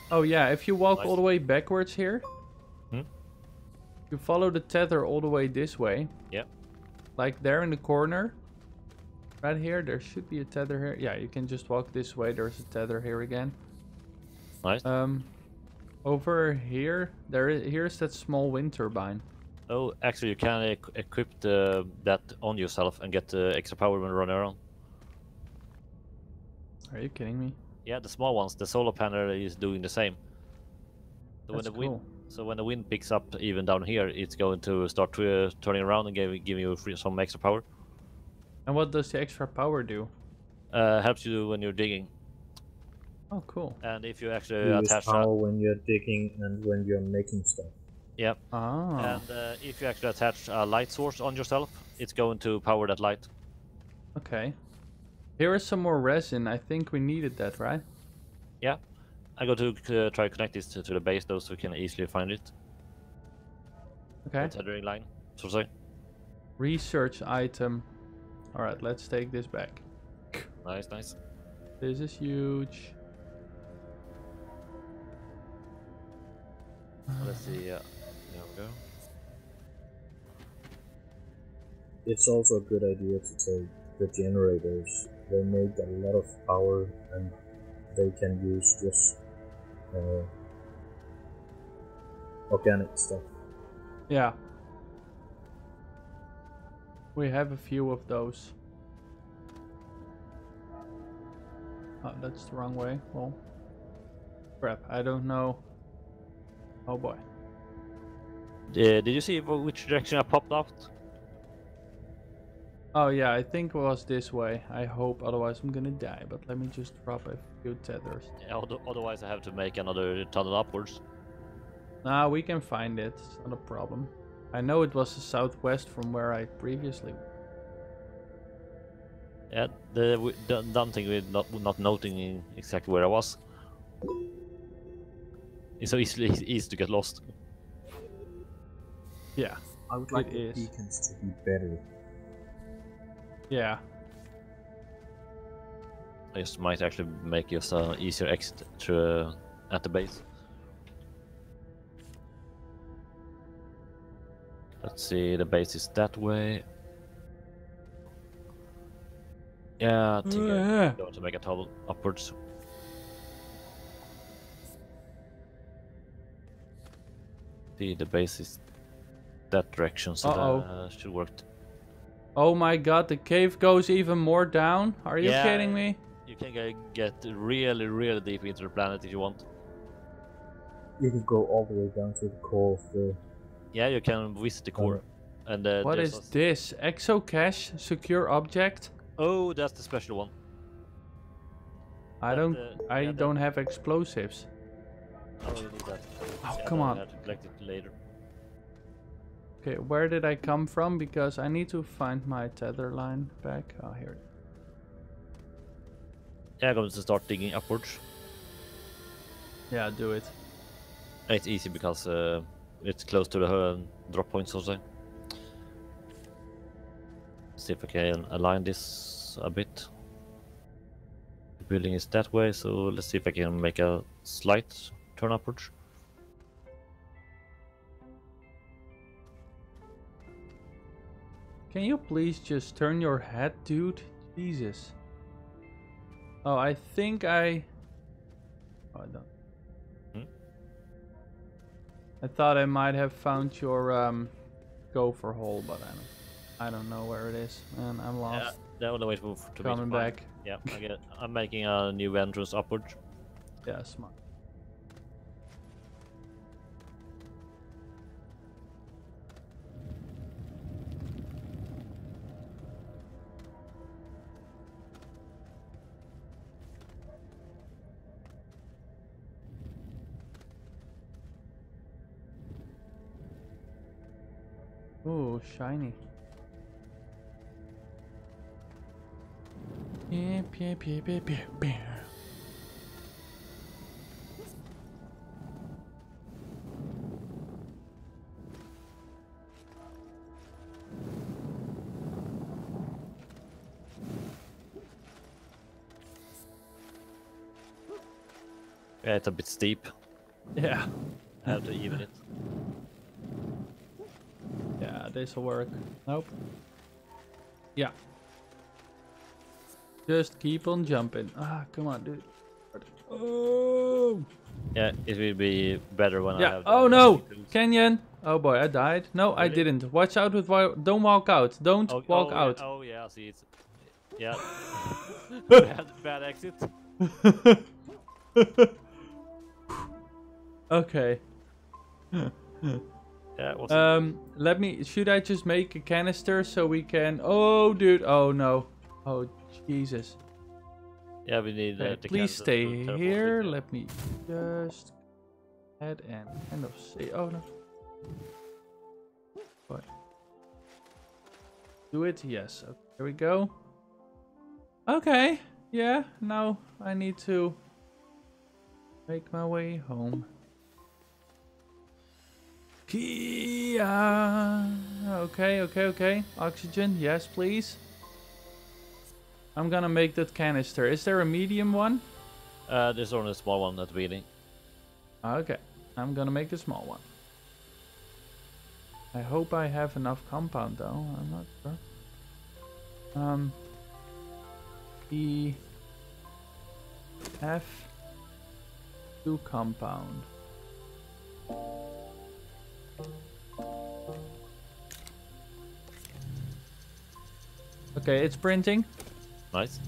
Oh yeah, if you walk nice. all the way backwards here, hmm? you follow the tether all the way this way. Yeah. Like there in the corner, right here, there should be a tether here. Yeah, you can just walk this way, there's a tether here again. Nice. Um, over here, there is, here's that small wind turbine. Oh, actually you can e equip the, that on yourself and get the extra power when running around. Are you kidding me? Yeah, the small ones, the solar panel is doing the same. So That's when the cool. wind, so when the wind picks up even down here, it's going to start to, uh, turning around and give, give you free, some extra power. And what does the extra power do? Uh, helps you when you're digging. Oh, cool. And if you actually you attach use power that... when you're digging and when you're making stuff. Yeah. Oh. And uh, if you actually attach a light source on yourself, it's going to power that light. Okay. Here is some more resin. I think we needed that, right? Yeah. I go to uh, try to connect this to, to the base, though, so we can easily find it. Okay. The tethering line. So sorry. Research item. All right, let's take this back. Nice, nice. This is huge. Let's see. Yeah. There we go. It's also a good idea to take the generators. They make a lot of power and they can use just uh, organic stuff. Yeah. We have a few of those. Oh, that's the wrong way. Well, crap, I don't know. Oh boy. Yeah, did you see which direction I popped out? Oh yeah, I think it was this way. I hope, otherwise I'm gonna die. But let me just drop a few tethers. Yeah, otherwise I have to make another tunnel upwards. Nah, we can find it. It's not a problem. I know it was the southwest from where I previously. Yeah, the dumb thing with not not noting exactly where I was. It's so easily easy to get lost. Yeah, I would like the beacons to be better. Yeah. I just might actually make us an easier exit to uh, at the base. Let's see, the base is that way. Yeah, I think yeah. I'm going to make a tunnel upwards. See, the base is that direction, so uh-oh. that uh, should work. Oh my god, the cave goes even more down? Are you yeah, kidding me? You can get really, really deep into the planet if you want. You can go all the way down to the core of the... Yeah, you can visit the core. Oh. And uh, what is also... this? Exocache? Secure object? Oh, that's the special one. I that, don't. Uh, I yeah, don't that. have explosives. Oh, you need that. Oh, yeah, come on. I have to collect it later. Okay, where did I come from? Because I need to find my tether line back. Oh, here it is. Yeah, I'm going to start digging upwards. Yeah, do it. It's easy because uh, it's close to the uh, drop point, so to say. See if I can align this a bit. The building is that way, so let's see if I can make a slight turn upwards. Can you please just turn your head, dude? Jesus. Oh, I think I... Oh, I don't... Hmm? I thought I might have found your um, gopher hole, but I don't, I don't know where it is, and I'm lost. Yeah, that was move to Coming back. Yeah, I get it. I'm making a new entrance upward. Yeah, smart. Ooh, shiny. Yeah, yeah, yeah, yeah, yeah, yeah. Yeah, it's a bit steep. Yeah. I have to even it. This will work. Nope. Yeah. Just keep on jumping. Ah, come on, dude. Oh. Yeah, it will be better when yeah. I have. Oh no, canyon. Oh boy, I died. No, really? I didn't. Watch out with why. Don't walk out. Don't oh, walk oh, out. Yeah. Oh yeah, I see it. Yeah. bad, bad exit. okay. Yeah, um, let me, should I just make a canister so we can, oh dude, oh no, oh Jesus. Yeah, we need uh, the Please stay here, let me just head and end of say, oh no. What? Do it, yes, okay, here we go. Okay, yeah, now I need to make my way home. Kia. Okay, okay, okay. Oxygen, yes, please. I'm gonna make that canister. Is there a medium one? Uh, there's only a small one, not really. Okay, I'm gonna make a small one. I hope I have enough compound, though. I'm not sure. Um, E, F, two compound. Okay, it's printing. Nice.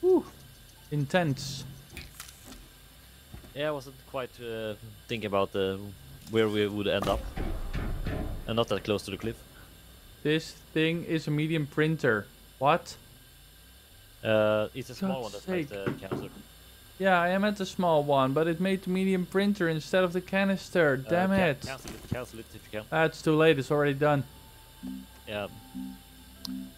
Whew. Intense. Yeah, I wasn't quite uh, thinking about uh, where we would end up. And not that close to the cliff. This thing is a medium printer. What? Uh, it's a small one that has the canister. Yeah, I am at the small one, but it made the medium printer instead of the canister. Damn uh, can it! Cancel it, cancel it if you can. Ah, it's too late. It's already done. Yeah.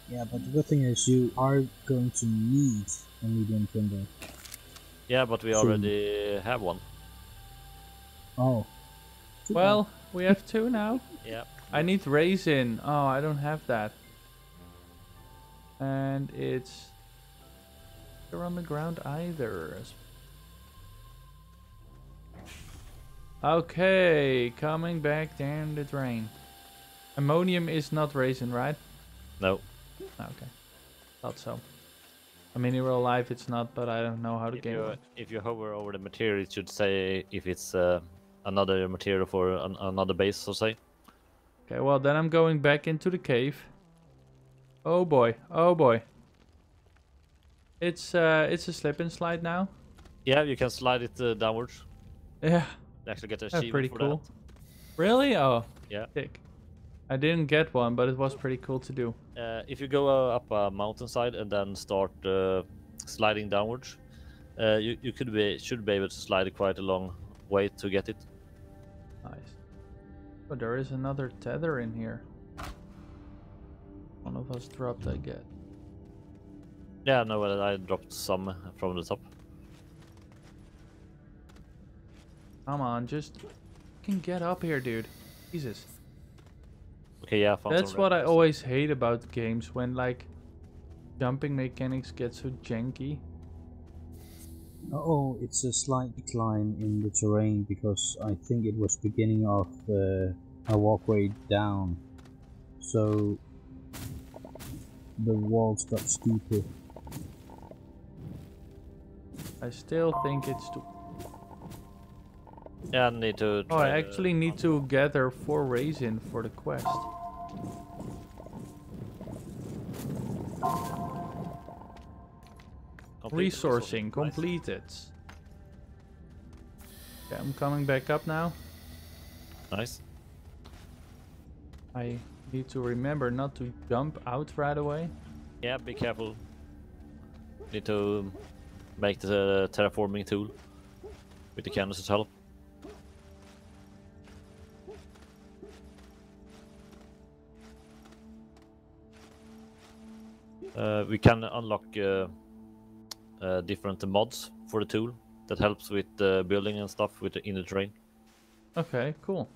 Yeah, but the good thing is you are going to need a medium printer. Yeah, but we already so. have one. Oh. Well, we have two now. Yeah. I need resin. Oh, I don't have that. And it's... they're on the ground either. Okay, coming back down the drain. Ammonium is not resin, right? No. Okay. Thought so. I mean, in real life it's not, but I don't know how to game it. If you hover over the material, it should say if it's uh, another material for an, another base, so say. Okay, well then I'm going back into the cave. Oh boy, oh boy. It's uh, it's a slip and slide now. Yeah, you can slide it uh, downwards. Yeah. You actually get a shield for cool. that. Really? Oh. Yeah. Sick. I didn't get one, but it was pretty cool to do. Uh, if you go uh, up a mountainside and then start uh, sliding downwards, uh, you you could be should be able to slide it quite a long way to get it. Nice. Oh, there is another tether in here. One of us dropped, I get. Yeah, no, I dropped some from the top. Come on, just can get up here, dude. Jesus. Okay, yeah. I found That's what I always hate about games, when like jumping mechanics get so janky. Uh oh, it's a slight decline in the terrain because I think it was beginning of uh, a walkway down, so the walls got steeper. I still think it's too... Yeah, I need to... Oh, I actually need to gather four resin for the quest. Resourcing completed. Okay, I'm coming back up now. Nice. I need to remember not to jump out right away. Yeah, be careful. Need to... make the uh, terraforming tool with the canvas help. Uh, we can unlock uh, uh, different mods for the tool that helps with uh, building and stuff with the, in the terrain. Okay, cool.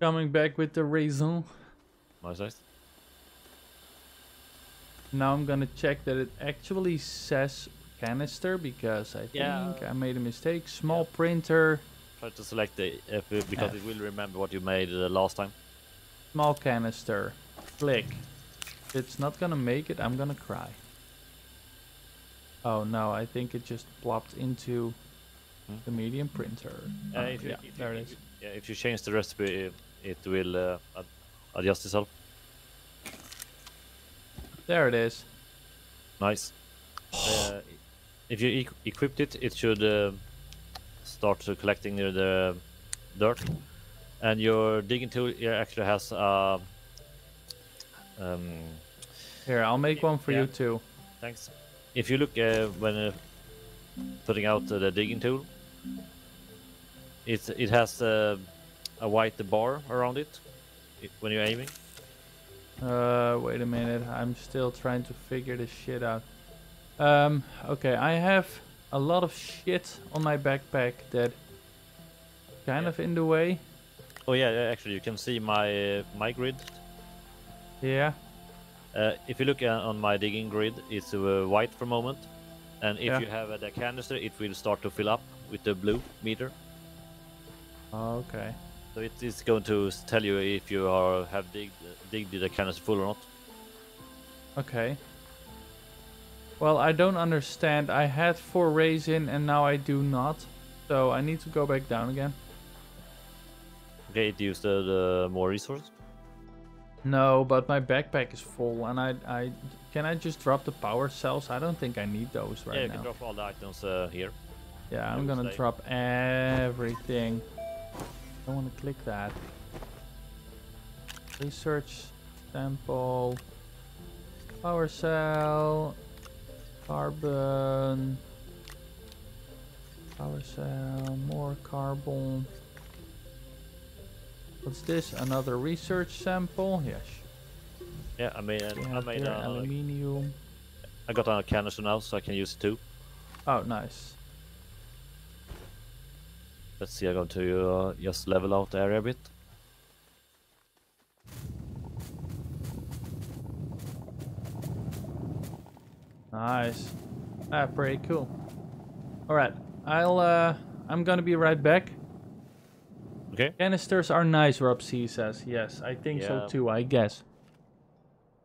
Coming back with the resin. Nice, nice. Now I'm gonna check that it actually says canister, because I think yeah. I made a mistake. Small yeah. printer. Try to select the F because F. it will remember what you made uh, last time. Small canister. Click. If it's not gonna make it, I'm gonna cry. Oh no, I think it just plopped into hmm? the medium printer. Uh, oh, if yeah, you, if there you, it is. Yeah, if you change the recipe, it will uh, adjust itself. There it is. Nice. Uh, if you e equipped it, it should uh, start uh, collecting the, the dirt. And your digging tool actually has a... Uh, um, Here, I'll make one for yeah. you too. Thanks. If you look uh, when uh, putting out uh, the digging tool, it, it has uh, a white bar around it when you're aiming. Uh, wait a minute, I'm still trying to figure this shit out. Um, okay, I have a lot of shit on my backpack that kind yeah. of in the way. Oh yeah, actually you can see my uh, my grid. Yeah. Uh, if you look uh, on my digging grid, it's uh, white for a moment. And if yeah. you have uh, the canister, it will start to fill up with the blue meter. Okay. So it is going to tell you if you are have digged, digged the canister full or not. Okay. Well, I don't understand. I had four resin and now I do not. So I need to go back down again. Okay, it used uh, the more resource? No, but my backpack is full and I... I can I just drop the power cells? I don't think I need those right now. Yeah, you now. can drop all the items uh, here. Yeah, I'm gonna stay. drop everything. I want to click that. Research sample. Power cell, carbon, power cell, more carbon. What's this? Another research sample? Yes. Yeah, I mean, yeah, I made uh, aluminium. I got a canister now, so I can use it too. Oh, nice. Let's see. I'm going to uh, just level out the area a bit. Nice. Ah, pretty cool. All right, I'll. Uh, I'm gonna be right back. Okay. Canisters are nice, Rob C says. Yes, I think yeah. so too. I guess.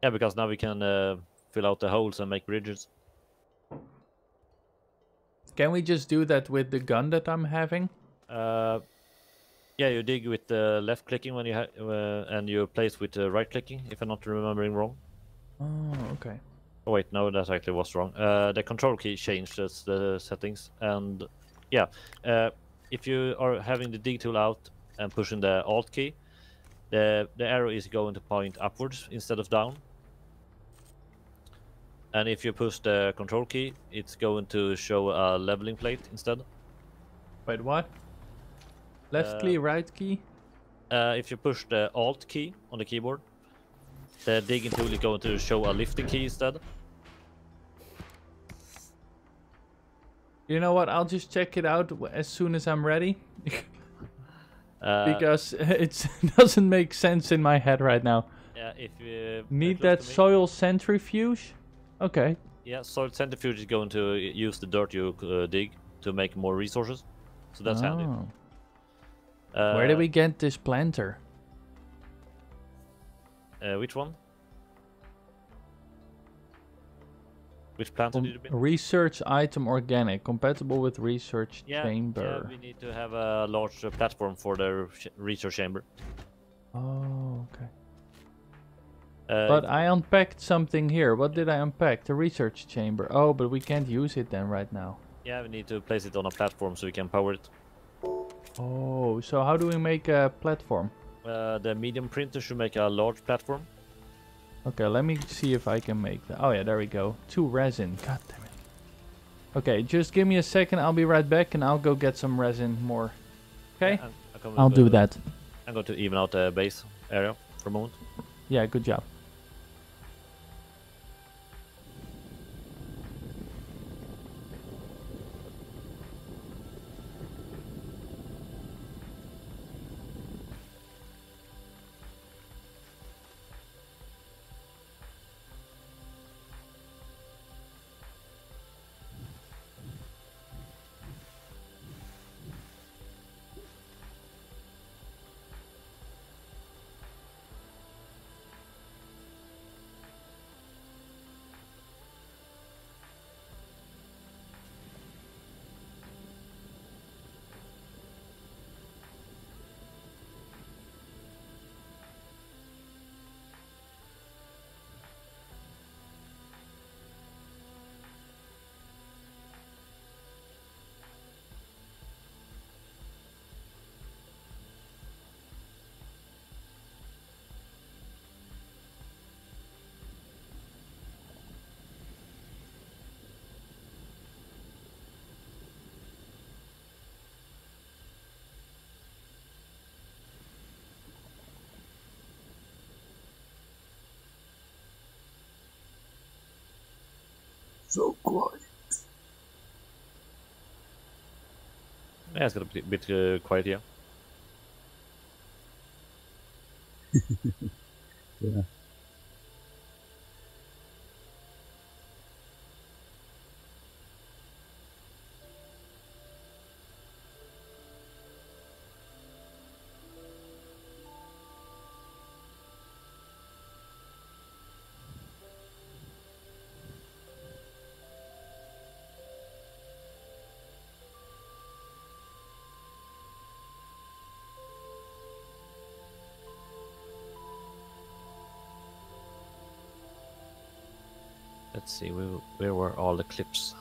Yeah, because now we can uh, fill out the holes and make bridges. Can we just do that with the gun that I'm having? Uh, yeah, you dig with the left clicking when you ha uh, and you place with the right clicking. If I'm not remembering wrong. Oh, okay. Oh wait, no, that actually was wrong. Uh, the control key changed the settings, and yeah, uh, if you are having the dig tool out and pushing the Alt key, the the arrow is going to point upwards instead of down. And if you push the control key, it's going to show a leveling plate instead. Wait, what? Left uh, key, right key? Uh, if you push the Alt key on the keyboard, the digging tool is going to show a lifting key instead. You know what? I'll just check it out as soon as I'm ready. uh, because it doesn't make sense in my head right now. Yeah, if you need that soil centrifuge. Okay. Yeah, soil centrifuge is going to use the dirt you uh, dig to make more resources. So that's oh. handy. Uh, Where do we get this planter? Uh, which one? Which planter did you bring? Research item organic, compatible with research yeah, chamber. Yeah, we need to have a large uh, platform for the research chamber. Oh, okay. Uh, but I unpacked something here. What did I unpack? The research chamber. Oh, but we can't use it then right now. Yeah, we need to place it on a platform so we can power it. Oh, so how do we make a platform? Uh, the medium printer should make a large platform. Okay, let me see if I can make that. Oh yeah, there we go. Two resin. God damn it. Okay, just give me a second. I'll be right back and I'll go get some resin more. Okay? Yeah, I'm, I'm I'll do that. that. I'm going to even out the base area for a moment. Yeah, good job. So quiet. Yeah, it's got a bit uh, quiet here. Yeah. Let's see, where, where were all the clips?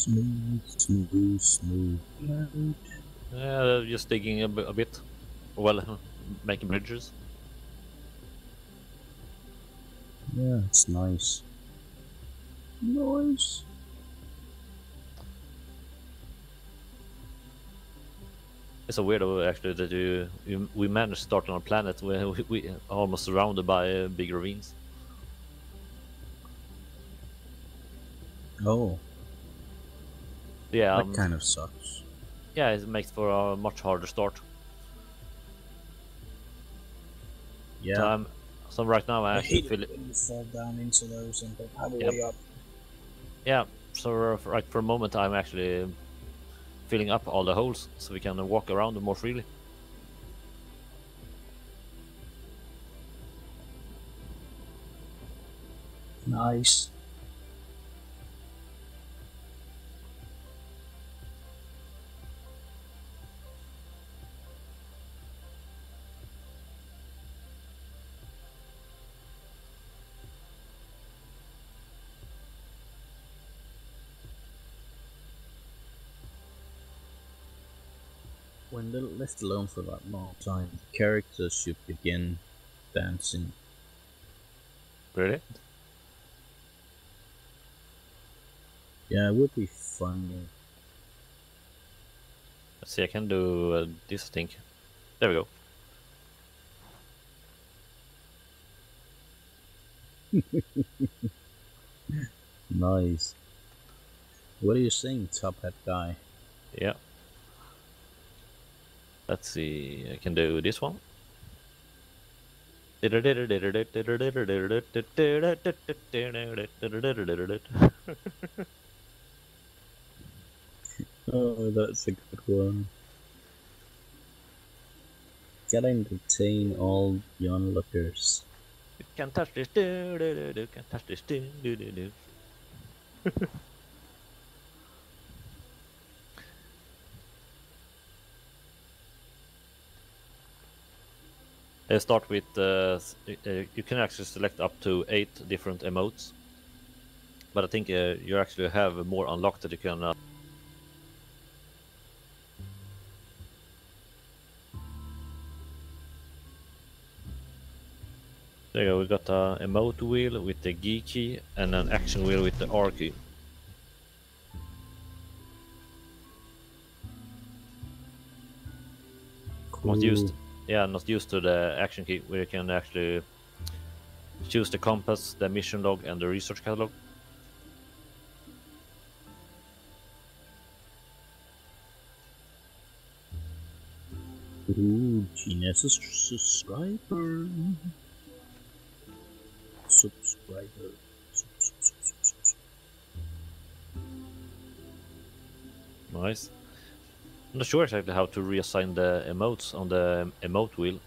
Smooth, smooth, smooth. Yeah, just digging a, b a bit. Well, making bridges. Yeah, it's nice. Nice. It's so weird, actually, that you, you, we managed to start on a planet where we, we are almost surrounded by uh, big ravines. Oh. Yeah. That um, kind of sucks. Yeah, it makes for a much harder start. Yeah. So, um, so right now I, I actually feel it. You fall down into those and go all the yep. way up. Yeah. So right for a moment I'm actually filling up all the holes so we can walk around more freely. Nice. When left alone for that long time, the characters should begin dancing. Really? Yeah, it would be fun. Let's see, I can do uh, this thing. There we go. Nice. What are you saying, top hat guy? Yeah. Let's see, I can do this one. Oh, that's a good one. Gotta entertain all the onlookers. You can touch this, do do do do, can touch this, do do do do. Uh, start with, uh, uh, you can actually select up to eight different emotes, but I think uh, you actually have more unlocked that you can... Uh... There you go, we got an emote wheel with the G key and an action wheel with the R key. Cool. Not used. Yeah, I'm not used to the action key, where you can actually choose the compass, the mission log, and the research catalog. Ooh, Gina's a subscriber. Subscriber. Nice. I'm not sure exactly how to reassign the emotes on the emote wheel.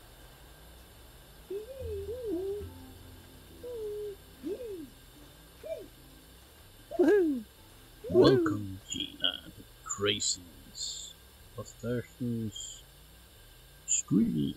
Welcome, Gina, the crazies of Thurston's screaming.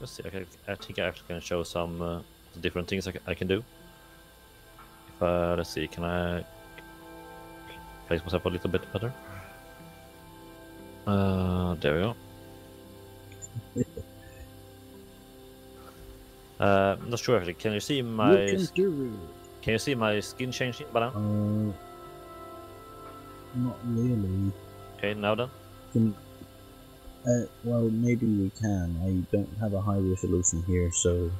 Let's see, I, can, I think I actually can show some uh, different things I, I can do. If, uh, let's see, can I place myself a little bit better? Uh, there we go. uh, I'm not sure actually. Can you see my? You can, do it. Can you see my skin changing, Balan? Uh, not really. Okay, now then. Can Uh, well, maybe we can. I don't have a high resolution here, so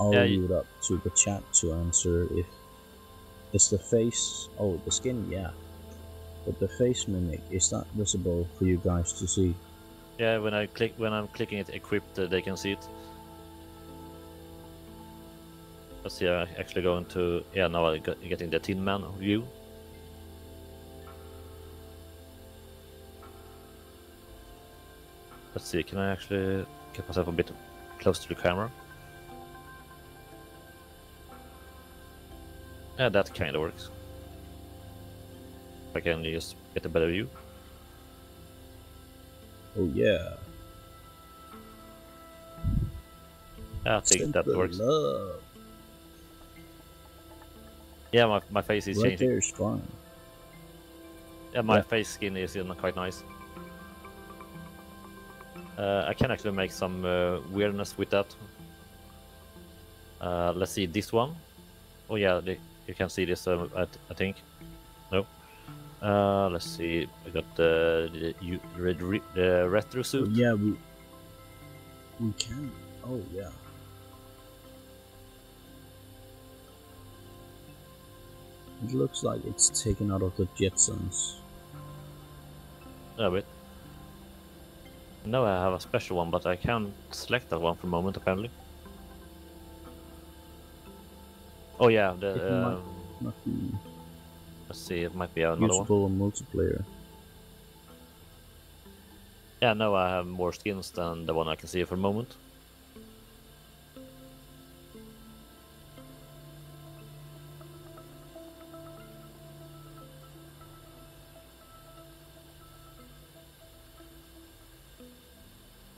I'll yeah, leave it up to the chat to answer if it's the face. Oh, the skin, yeah. But the face mimic, is that visible for you guys to see? Yeah, when I click, when I'm clicking it equipped, uh, they can see it. I see I actually going to, yeah, now I'm getting the Tin Man view. Let's see, can I actually get myself a bit close to the camera? Yeah, that kind of works. I can just get a better view. Oh yeah. I think Send that works. Love. Yeah, my my face is right changing. There is fine. Yeah, my yeah. face skin is quite nice. Uh, I can actually make some uh, weirdness with that. Uh, let's see this one. Oh yeah, the, you can see this. Um, I, I think. No. Uh, let's see. I got uh, the you, red the retro suit. Yeah, we we can. Oh yeah. It looks like it's taken out of the Jetsons. A bit. No, I have a special one, but I can't select that one for a moment, apparently. Oh yeah, the... It um, might not be let's see, it might be another useful one. Multiplayer. Yeah, no, I have more skins than the one I can see for a moment.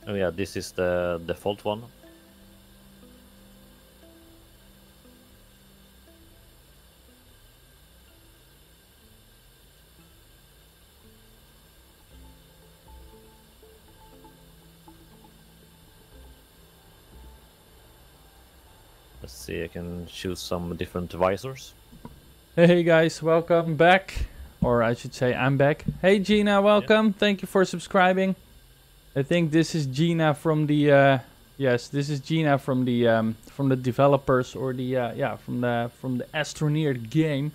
Oh yeah, this is the default one. Let's see, I can choose some different visors. Hey guys, welcome back. Or I should say I'm back. Hey Gina, welcome. Yeah. Thank you for subscribing. I think this is Gina from the uh, yes, this is Gina from the um, from the developers or the uh, yeah from the from the Astroneer game.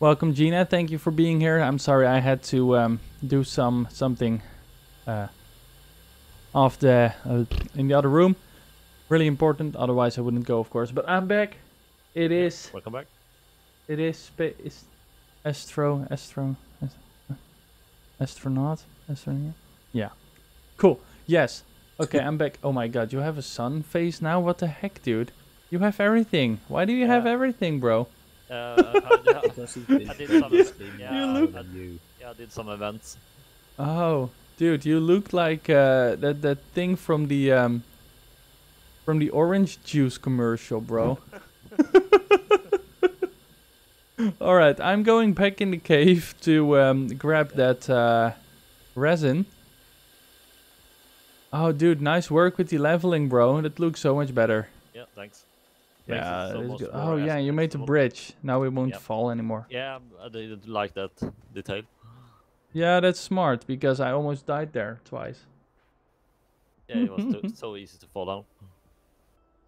Welcome, Gina. Thank you for being here. I'm sorry I had to um, do some something uh, off the uh, in the other room. Really important. Otherwise, I wouldn't go, of course. But I'm back. It is welcome back. It is is Astro Astro Astronaut Astroneer. Yeah. Cool. Yes. Okay, I'm back. Oh my god, you have a sun face now? What the heck, dude? You have everything. Why do you yeah. have everything, bro? Uh, I, I, I did some you, yeah, you look... I, yeah, I did some events. Oh, dude, you look like uh, that that thing from the um, from the orange juice commercial, bro. All right, I'm going back in the cave to um, grab yeah. that uh, resin. Oh, dude, nice work with the leveling, bro. That looks so much better. Yeah, thanks. Yeah, it is good. Oh, yeah, you made the bridge. Now we won't yep. fall anymore. Yeah, I didn't like that detail. Yeah, that's smart, because I almost died there twice. Yeah, it was too, so easy to fall down.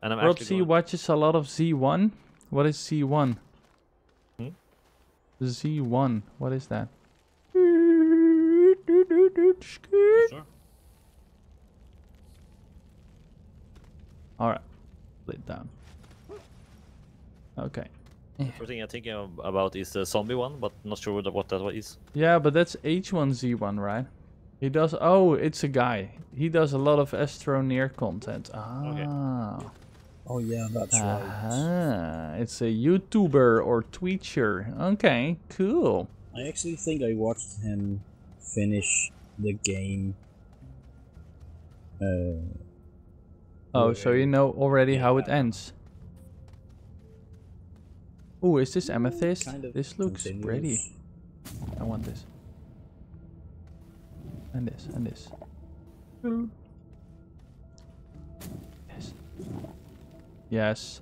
And I'm Rob C watches a lot of Z one. What is Z one? Hmm? Z one. What is that? Sure. Alright, split down. Okay. The first thing I'm thinking about is the zombie one, but not sure what that one is. Yeah, but that's H one Z one, right? He does... Oh, it's a guy. He does a lot of Astroneer content. Ah. Okay. Oh yeah, that's ah, right. It's a YouTuber or Twitcher. Okay, cool. I actually think I watched him finish the game. Uh... Oh, so you know already yeah. how it ends. Oh, is this amethyst? Kind of this looks continuous. Pretty. I want this. And this, and this. Yes. Yes.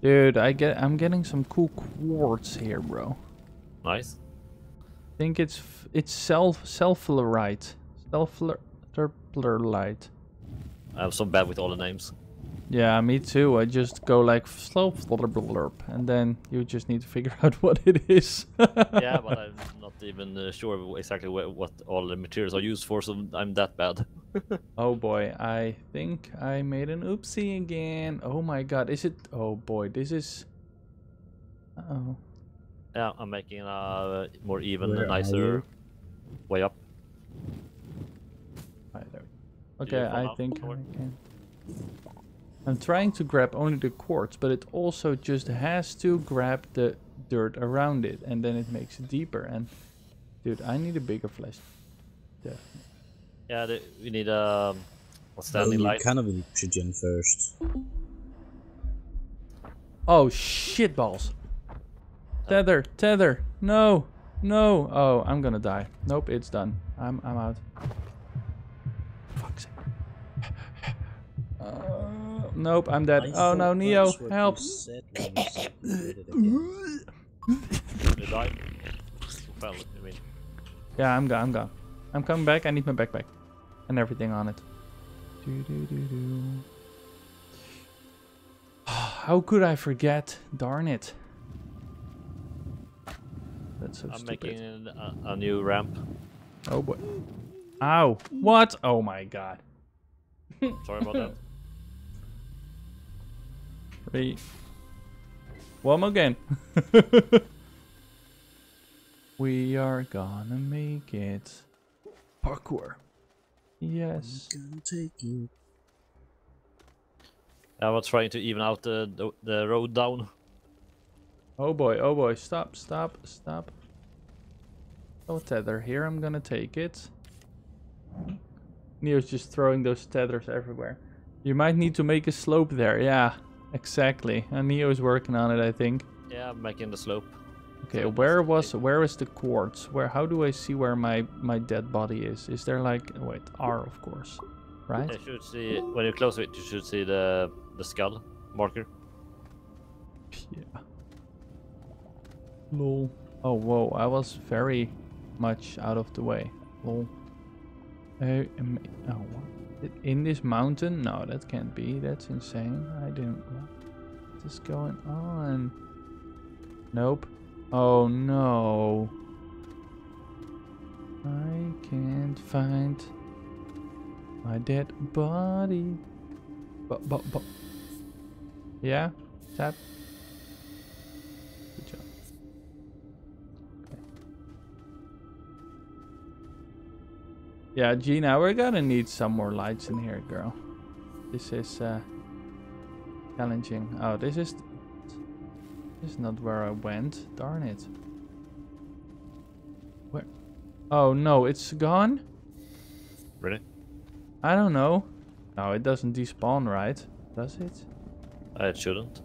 Dude, I get, I'm getting some cool quartz here, bro. Nice. I think it's it's self selflerite. Selflerite. I'm so bad with all the names. Yeah, me too. I just go like slow blurb, and then you just need to figure out what it is. Yeah, but I'm not even uh, sure exactly what all the materials are used for, so I'm that bad. Oh boy, I think I made an oopsie again. Oh my god, is it? Oh boy, this is. Uh oh. Yeah, I'm making a more even, Where nicer way up. Right, there. Okay, I think I can. I'm trying to grab only the quartz, but it also just has to grab the dirt around it, and then it makes it deeper. And dude, I need a bigger flashlight. Definitely. Yeah, the, we need a um, standing well, light. Kind of oxygen first. Oh shit balls! Tether, tether, no, no. Oh, I'm gonna die. Nope, it's done. I'm, I'm out. Fuck's sake. Uh, nope, I'm dead. I oh no, Neo, help! You died. Well, I mean. Yeah, I'm gone. I'm gone. I'm coming back. I need my backpack and everything on it. Do, do, do, do. How could I forget? Darn it! That's so I'm stupid. making a, a new ramp. Oh boy! Ow! What? Oh my god! Sorry about that. Three. One more again. We are gonna make it. Parkour. Yes. I'm gonna take you. I was trying to even out the, the the road down. Oh boy! Oh boy! Stop! Stop! Stop! Oh tether here! I'm gonna take it. Neo's just throwing those tethers everywhere. You might need to make a slope there. Yeah, exactly. And Neo's working on it, I think. Yeah, I'm making the slope. Okay, where was where is the quartz? Where? How do I see where my my dead body is? Is there like wait R of course, right? You should see when you close it. You should see the the skull marker. Yeah. Lol. Oh whoa! I was very much out of the way. Lol. Uh, oh, in this mountain? No, that can't be. That's insane. I didn't. What is going on? Nope. Oh no. I can't find my dead body. But, but, but. Yeah? Tap. Good job. Okay. Yeah, Gina, we're gonna need some more lights in here, girl. This is uh, challenging. Oh, this is. This is not where I went. Darn it. Where? Oh no, it's gone? Really? I don't know. No, it doesn't despawn, right? Does it? It shouldn't.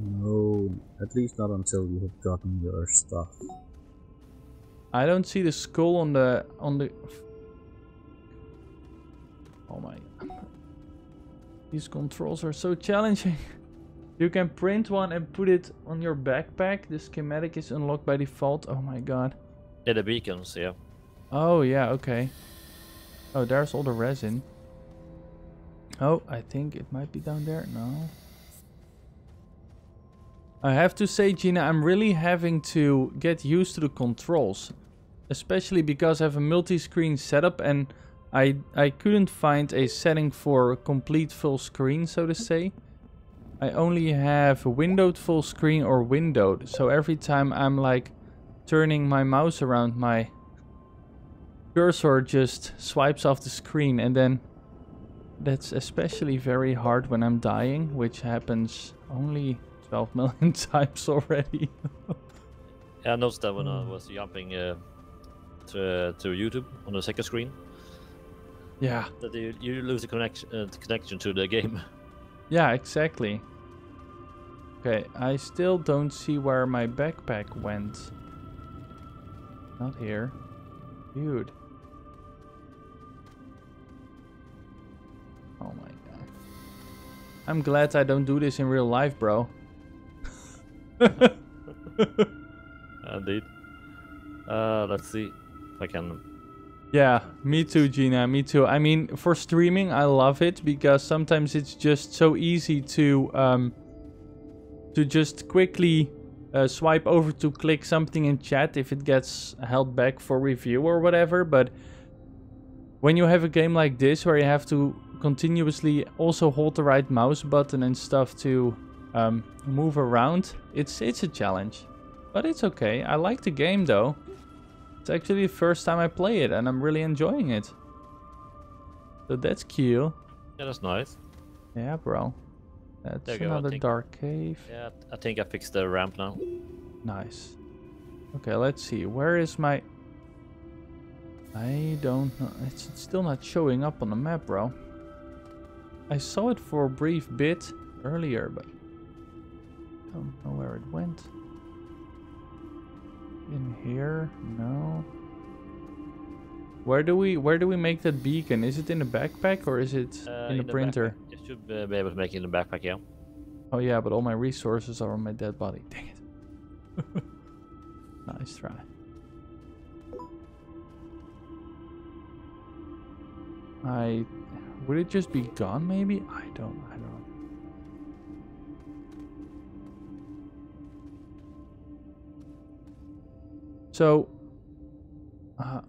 No, at least not until you have gotten your stuff. I don't see the skull on the... on the... Oh my... These controls are so challenging. You can print one and put it on your backpack. The schematic is unlocked by default. Oh my god. Yeah, the beacons, yeah. Oh yeah, okay. Oh, there's all the resin. Oh, I think it might be down there. No. I have to say, Gina, I'm really having to get used to the controls. Especially because I have a multi-screen setup and I, I couldn't find a setting for complete full screen, so to say. I only have windowed full screen or windowed, so every time I'm like turning my mouse around, my cursor just swipes off the screen, and then that's especially very hard when I'm dying, which happens only twelve million times already. Yeah, I noticed that when I was jumping uh, to, uh, to YouTube on the second screen. Yeah. That you, you lose the connection, uh, the connection to the game. Yeah, exactly. Okay, I still don't see where my backpack went. Not here. Dude. Oh my god. I'm glad I don't do this in real life, bro. Indeed. Uh, let's see if I can... Yeah, me too, Gina, me too. I mean, for streaming, I love it because sometimes it's just so easy to um, to just quickly uh, swipe over to click something in chat if it gets held back for review or whatever. But when you have a game like this where you have to continuously also hold the right mouse button and stuff to um, move around, it's it's a challenge. But it's okay. I like the game though. It's actually the first time I play it and I'm really enjoying it. So that's cute. Yeah, that's nice. Yeah, bro. That's there another go, dark cave. Yeah, I think I fixed the ramp now. Nice. Okay, let's see. Where is my... I don't know. It's still not showing up on the map, bro. I saw it for a brief bit earlier, but... I don't know where it went. In here? No. Where do we where do we make that beacon? Is it in the backpack or is it uh, in, the in the printer? Backpack. You should be able to make it in the backpack, yeah. Oh yeah, but all my resources are on my dead body. Dang it. Nice try. I would it just be gone maybe? I don't I don't know. So uh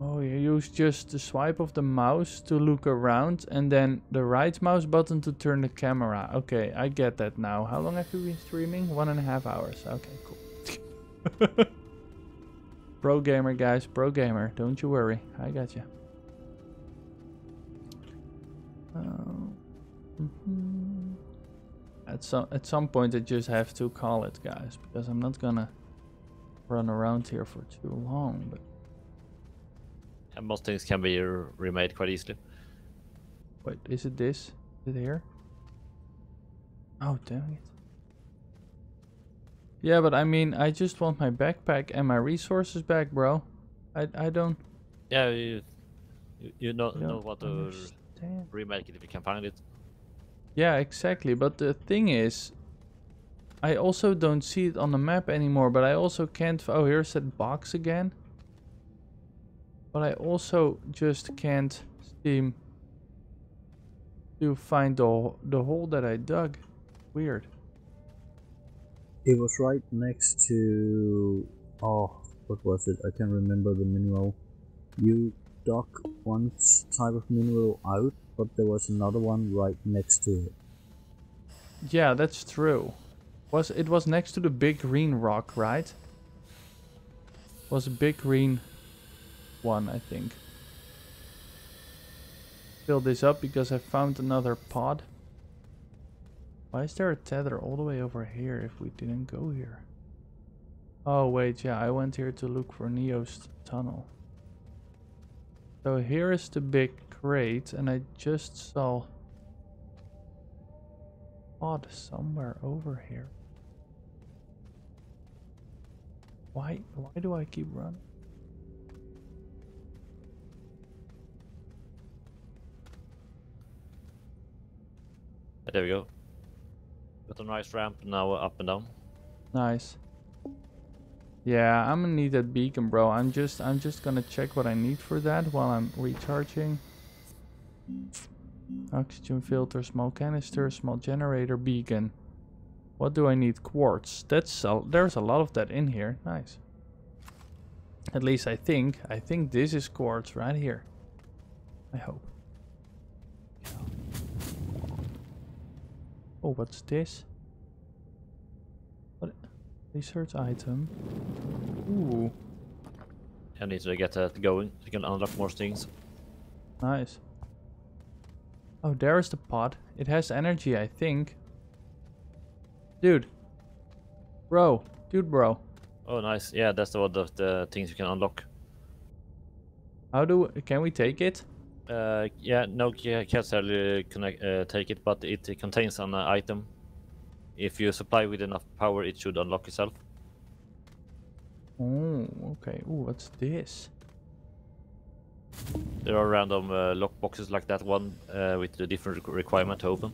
oh, you use just the swipe of the mouse to look around and then the right mouse button to turn the camera. Okay, I get that now. How long have you been streaming? One and a half hours. Okay, cool. Pro gamer, guys. Pro gamer. Don't you worry. I got you. Uh, mm-hmm. At some, at some point, I just have to call it, guys, because I'm not gonna run around here for too long, but... And most things can be remade quite easily. Wait, is it this? Is it here? Oh, dang it. Yeah, but I mean, I just want my backpack and my resources back, bro. I, I don't... Yeah, you, you, you don't know what to remake it if you can find it. Yeah, exactly. But the thing is, I also don't see it on the map anymore, but I also can't... Oh, here's that box again. But I also just can't seem to find the, the hole that I dug. Weird. It was right next to... Oh, what was it? I can't remember the mineral. You dug one type of mineral out, but there was another one right next to it. Yeah, that's true. Was it was next to the big green rock, right? It was a big green... one, I think. Fill this up because I found another pod. Why is there a tether all the way over here if we didn't go here? Oh wait, yeah, I went here to look for Neo's tunnel. So here is the big crate and I just saw a pod somewhere over here. Why why do I keep running? There we go. Got a nice ramp now up and down. Nice. Yeah, I'm gonna need that beacon, bro. I'm just I'm just gonna check what I need for that while I'm recharging. Oxygen filter, small canister, small generator, beacon. What do I need? Quartz. That's a, there's a lot of that in here. Nice. At least I think. I think this is quartz right here. I hope. Oh, what's this? What? Research item. Ooh. I need to get that going. You can unlock more things. Nice. Oh, there is the pod. It has energy, I think. Dude. Bro. Dude, bro. Oh, nice. Yeah, that's the one of the things you can unlock. How do... Can we take it? Uh, yeah, no, you can't really connect, uh, take it, but it, it contains an uh, item. If you supply with enough power, it should unlock itself. Oh, okay. Ooh, what's this? There are random uh, lock boxes like that one uh, with the different requirement to open.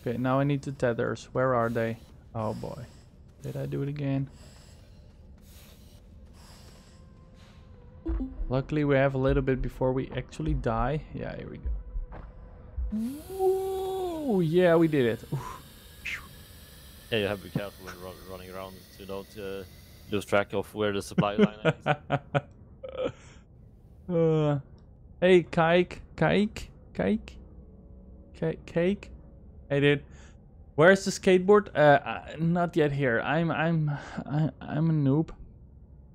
Okay, now I need the tethers. Where are they? Oh boy. Did I do it again? Luckily we have a little bit before we actually die. Yeah, here we go. Ooh, yeah, we did it. Ooh. Yeah, you have to be careful when running around so you don't uh, lose track of where the supply line is. Uh, hey, Kike, Kike, Kike, Kike, Kike. Hey, dude. Where's the skateboard? Uh, not yet here. I'm, I'm, I, I'm a noob,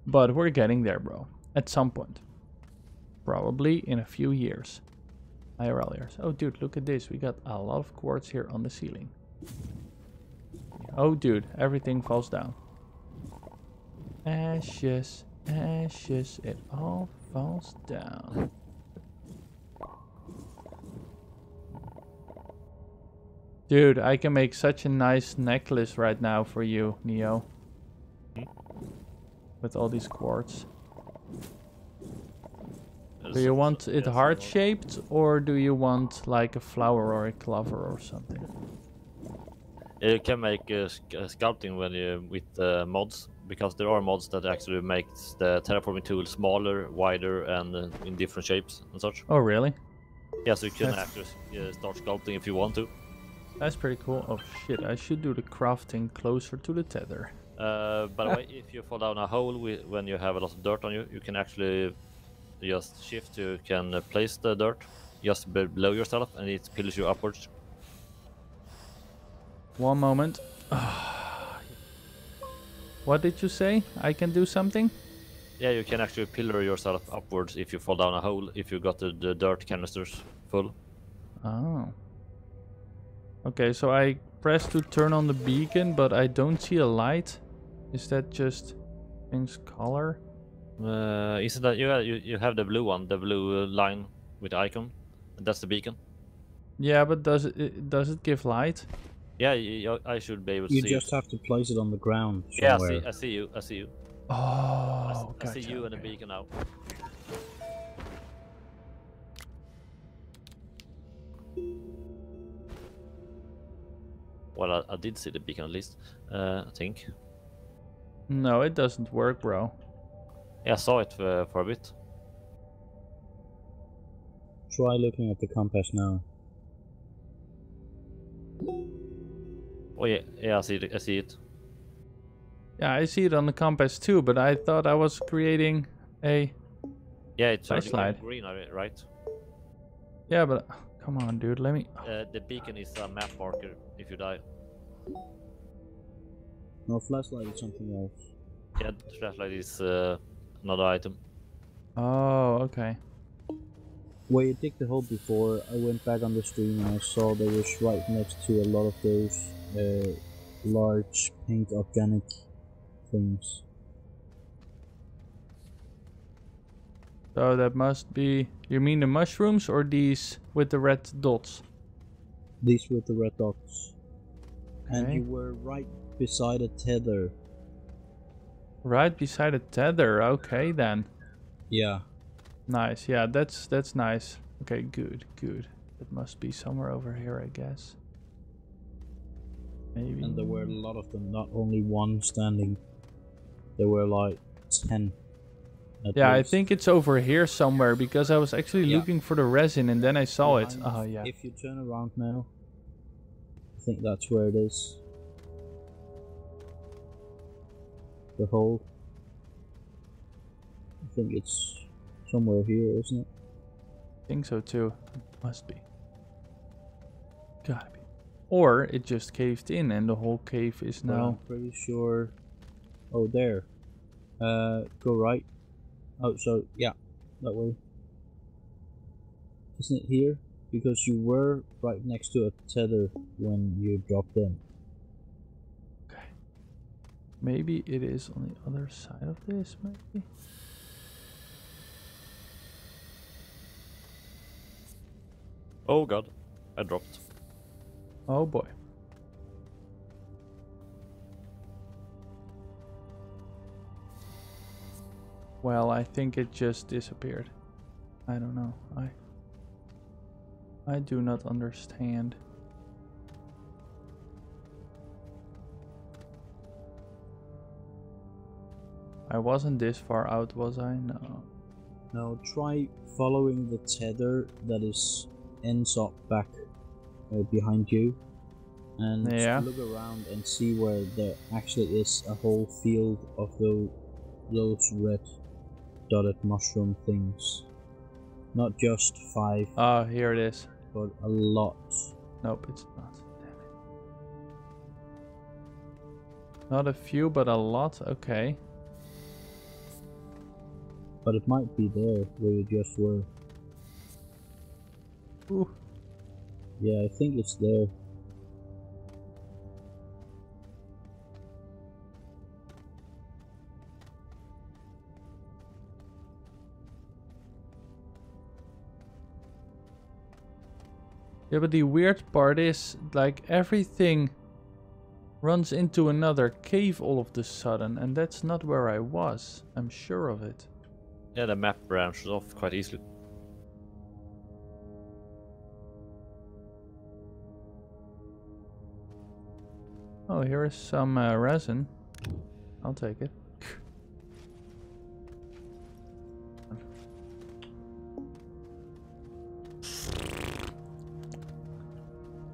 but we're getting there, bro. At some point, probably in a few years. I R L years. Oh, dude, look at this. We got a lot of quartz here on the ceiling. Oh, dude, everything falls down. Ashes, ashes, it all falls down. Dude, I can make such a nice necklace right now for you, Neo. With all these quartz. Do you want it heart-shaped, or do you want like a flower or a clover or something? You can make uh, sculpting when you, with uh, mods, because there are mods that actually make the terraforming tool smaller, wider, and uh, in different shapes and such. Oh, really? Yeah, so you can That's... actually uh, start sculpting if you want to. That's pretty cool. Oh shit, I should do the crafting closer to the tether. Uh, by the way, if you fall down a hole with, when you have a lot of dirt on you, you can actually just shift, you can place the dirt just below yourself and it pulls you upwards. One moment. What did you say? I can do something? Yeah, you can actually pillar yourself upwards if you fall down a hole, if you got the, the dirt canisters full. Oh. Okay, so I press to turn on the beacon, but I don't see a light. Is that just things color? Uh, isn't that you, you? You have the blue one, the blue line with the icon. That's the beacon. Yeah, but does it does it give light? Yeah, you, I should be able to you see. You just it. have to place it on the ground somewhere. Yeah, I see, I see you. I see you. Oh, I, gotcha, I see you okay. and the beacon now. Well, I, I did see the beacon at least. Uh, I think. No, it doesn't work, bro. Yeah, I saw it uh, for a bit. Try looking at the compass now. Oh yeah, yeah, I see it. I see it. Yeah, I see it on the compass too. But I thought I was creating a yeah, it's flashlight. Green, right? Yeah, but come on, dude. Let me. Uh, the beacon is a map marker. If you die. No, flashlight is something else. Yeah, the flashlight is uh, another item. Oh, okay. Well, you digged the hole before. I went back on the stream and I saw there was right next to a lot of those uh, large pink organic things. So that must be... You mean the mushrooms or these with the red dots? These with the red dots. Okay. And you were right beside a tether. Right beside a tether, okay then. Yeah. Nice, yeah, that's that's nice. Okay, good, good. It must be somewhere over here, I guess. Maybe. And there were a lot of them, not only one standing. There were like ten. Yeah, least. I think it's over here somewhere, because I was actually yeah. looking for the resin and then I saw yeah, it. Oh, yeah. If you turn around now, I think that's where it is. The hole. I think it's somewhere here, isn't it? I think so too. It must be. Gotta be. Or it just caved in and the whole cave is now... Well, I'm pretty sure... Oh, there. Uh, go right. Oh, so, yeah. That way. Isn't it here? Because you were right next to a tether when you dropped in. Maybe it is on the other side of this, maybe? Oh god, I dropped. Oh boy. Well, I think it just disappeared. I don't know. I... I do not understand. I wasn't this far out, was I? No. Now try following the tether that is ends up back uh, behind you, and yeah. look around and see where there actually is a whole field of those, those red dotted mushroom things. Not just five. Oh, here it is. But a lot. Nope, it's not. Damn it. Not a few, but a lot. Okay. But it might be there where you just were. Ooh. Yeah, I think it's there. Yeah, but the weird part is, like, everything runs into another cave all of the sudden, and that's not where I was. I'm sure of it. Yeah, the map branches off quite easily. Oh, here is some uh, resin. I'll take it.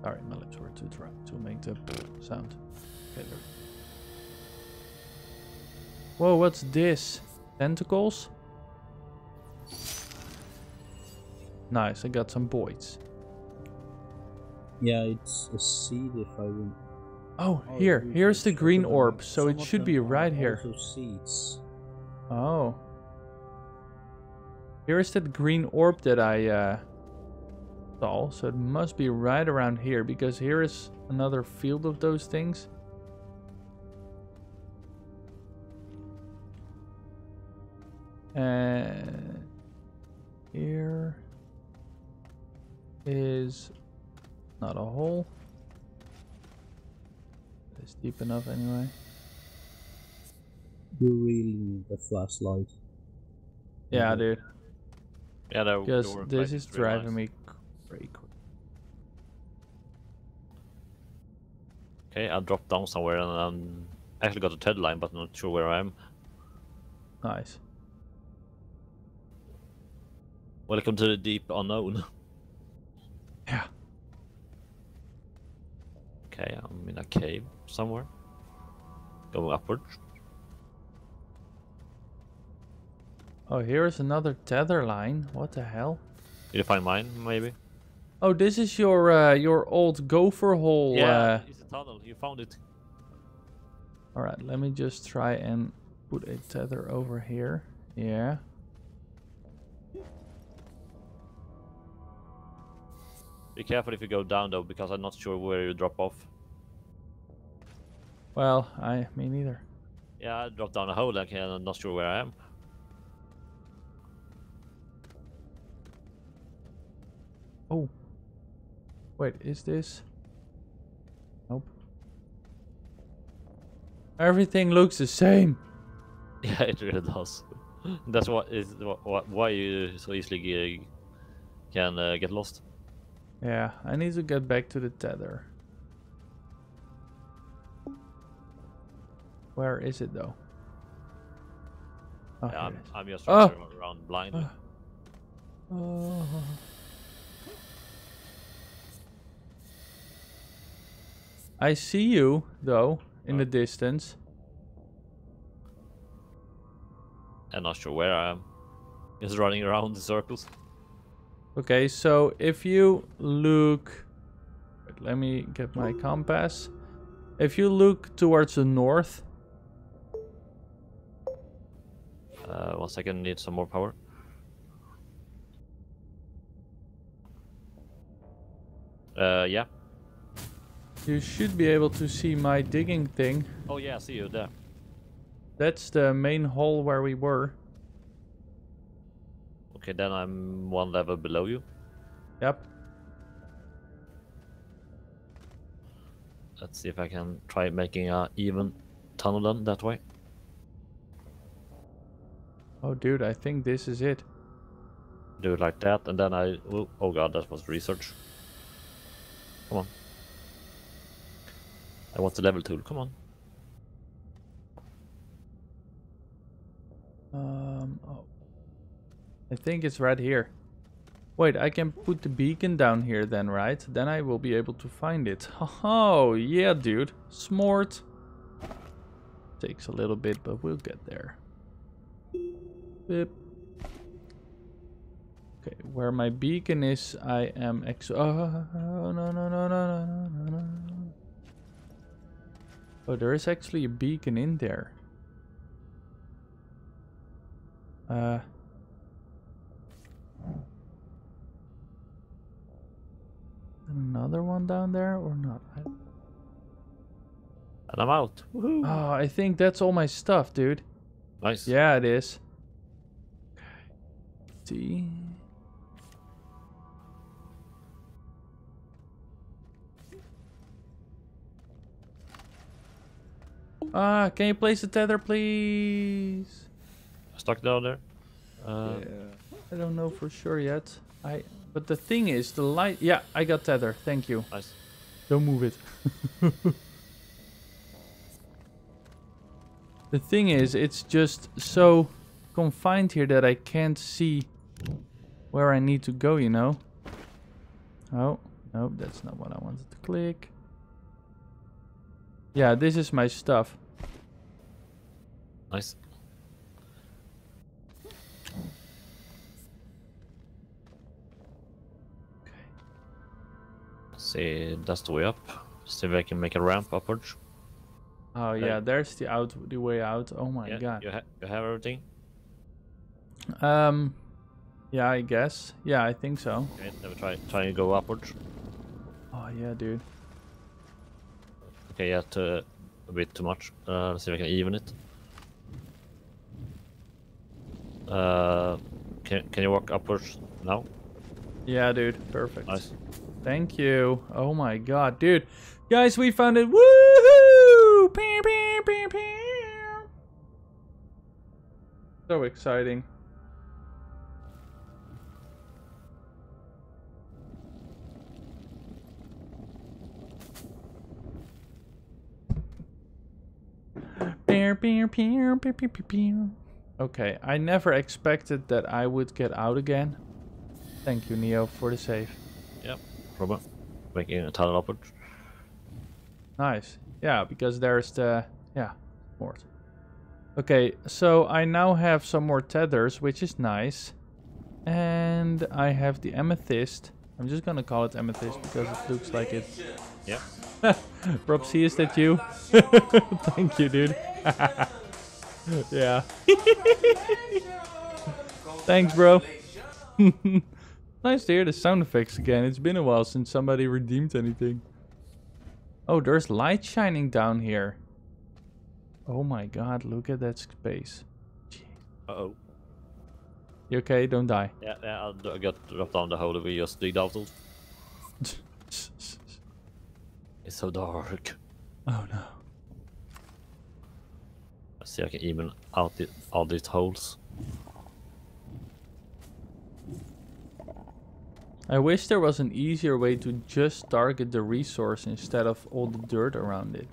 All right, my lips were too dry to make the sound. Okay, there. Whoa, what's this? Tentacles? Nice, I got some boids. Yeah, it's a seed if I win. Oh, oh, here, here's the green orb, so it should be right here. Seeds. Oh. Here's that green orb that I... Uh, so it must be right around here, because here is another field of those things. And here is not a hole. It's deep enough anyway. You really need the flashlight. Yeah, dude. Yeah, that because this is driving me crazy. Okay, I dropped down somewhere and um, I actually got a thread line, but I'm not sure where I am. Nice. Welcome to the deep unknown. Yeah. Okay, I'm in a cave somewhere. Going upwards. Oh, here is another tether line. What the hell? Did you find mine, maybe? Oh, this is your uh, your old gopher hole. Yeah, uh... it's a tunnel. You found it. All right, let me just try and put a tether over here. Yeah. Be careful if you go down though, because I'm not sure where you drop off. Well, I me neither. Yeah, I dropped down a hole like here, and I'm not sure where I am. Oh. Wait, is this? Nope. Everything looks the same. Yeah, it really does. That's what is what, why you so easily can uh, get lost. Yeah, I need to get back to the tether. Where is it though? Oh, yeah, I'm, I'm just oh. around blindly. Oh. I see you, though, in oh. the distance. I'm not sure where I am. Just running around in circles. Okay, so if you look... Wait, let me get my compass. If you look towards the north... Uh, one second, I need some more power. Uh, yeah. You should be able to see my digging thing. Oh yeah, I see you there. That's the main hole where we were. Okay, then I'm one level below you. Yep. Let's see if I can try making an even tunnel then that way. Oh dude, I think this is it. Do it like that and then I... Oh, oh god, that was research. Come on. I want the level tool, come on. Um, oh. I think it's right here. Wait, I can put the beacon down here then, right? Then I will be able to find it. Oh, yeah, dude. Smart. Takes a little bit, but we'll get there. Bip. Okay, Where my beacon is, I am ex- Oh, no, no, no, no, no, no, no. Oh, there is actually a beacon in there. Uh... Another one down there or not? I... And I'm out. Woohoo. Oh, I think that's all my stuff, dude. Nice. Yeah, it is. See. Ah, uh, can you place the tether, please? Stuck down there. Uh, yeah. I don't know for sure yet. I. But the thing is, the light... Yeah, I got tether. Thank you. Nice. Don't move it. The thing is, it's just so confined here that I can't see where I need to go, you know? Oh, no, that's not what I wanted to click. Yeah, this is my stuff. Nice. See, that's the way up. See if I can make a ramp upwards. Oh yeah, there's the out, the way out. Oh my yeah, god. You, ha you have everything? Um, yeah, I guess. Yeah, I think so. Okay, let me try trying to go upwards. Oh yeah, dude. Okay, yeah, to, a bit too much. Uh, let's see if I can even it. Uh, can can you walk upwards now? Yeah, dude. Perfect. Nice. Thank you. Oh my god, dude. Guys, we found it. Woohoo! Pew, pew, pew, pew. So exciting. Pew, pew, pew, pew, pew, pew. Okay, I never expected that I would get out again. Thank you, Neo, for the save. Yep. Robert, making a tunnel upward. Nice. Yeah, because there's the yeah port. Okay, so I now have some more tethers, which is nice, and I have the amethyst. I'm just gonna call it amethyst because it looks like it. Yeah. Rob C, is that you? Thank you, dude. Yeah. Thanks, bro. Nice to hear the sound effects again. It's been a while since somebody redeemed anything. Oh, there's light shining down here. Oh my god, look at that space. Uh-oh. You okay? Don't die. Yeah, yeah, I got dropped down the hole that we just digged out of. It's so dark. Oh no. I see I can even out the, all these holes. I wish there was an easier way to just target the resource instead of all the dirt around it.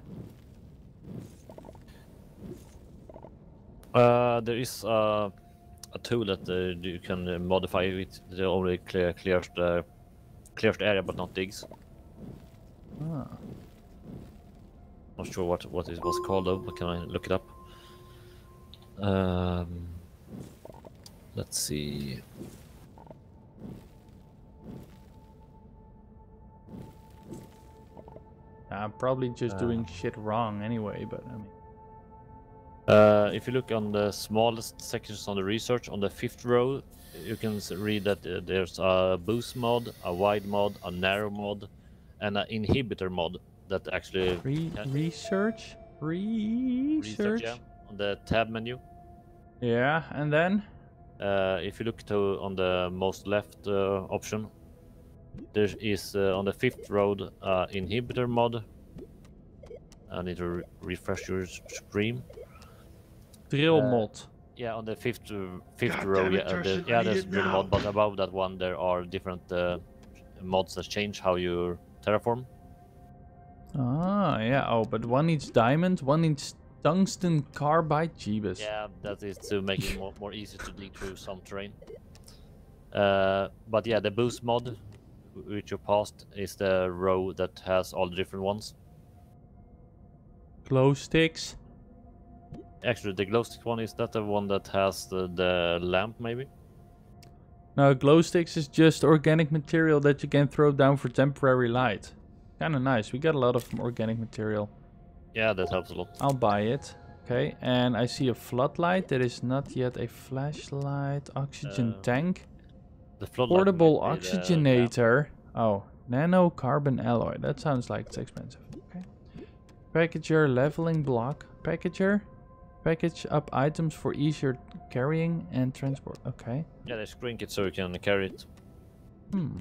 Uh, there is uh, a tool that uh, you can uh, modify it. It only clear, clears, the, clears the area but not digs. Ah. Not sure what, what it was called though, but can I look it up? Um, let's see... I'm probably just uh, doing shit wrong anyway, but I mean... Uh, if you look on the smallest sections on the research, on the fifth row, you can read that uh, there's a boost mod, a wide mod, a narrow mod, and an inhibitor mod that actually... Re can... Research? Research? Research, yeah, on the tab menu. Yeah, and then? Uh, if you look to on the most left uh, option, there is uh, on the fifth road uh, inhibitor mod. I need to re refresh your screen. Drill uh, mod. Yeah, on the fifth uh, fifth row. Yeah, uh, the, yeah there's drill mod, but above that one there are different uh, mods that change how you terraform. Ah, yeah. Oh, but one needs diamond, one needs tungsten carbide. Jeebus. Yeah, that is to make it more, more easy to dig through some terrain. Uh, but yeah, the boost mod, which you passed, is the row that has all the different ones. Glow sticks. Actually, the glow stick one is that the one that has the, the lamp, maybe. Now, glow sticks is just organic material that you can throw down for temporary light. Kind of nice. We got a lot of organic material. Yeah, that helps a lot. I'll buy it. Okay, and I see a floodlight. There is not yet a flashlight. Oxygen uh, tank. The floodlight. Portable oxygenator. Uh, yeah. Oh, nano carbon alloy. That sounds like it's expensive. Okay. Packager, leveling block. Packager. Package up items for easier carrying and transport. Okay. Yeah, they shrink it so you can carry it. Hmm.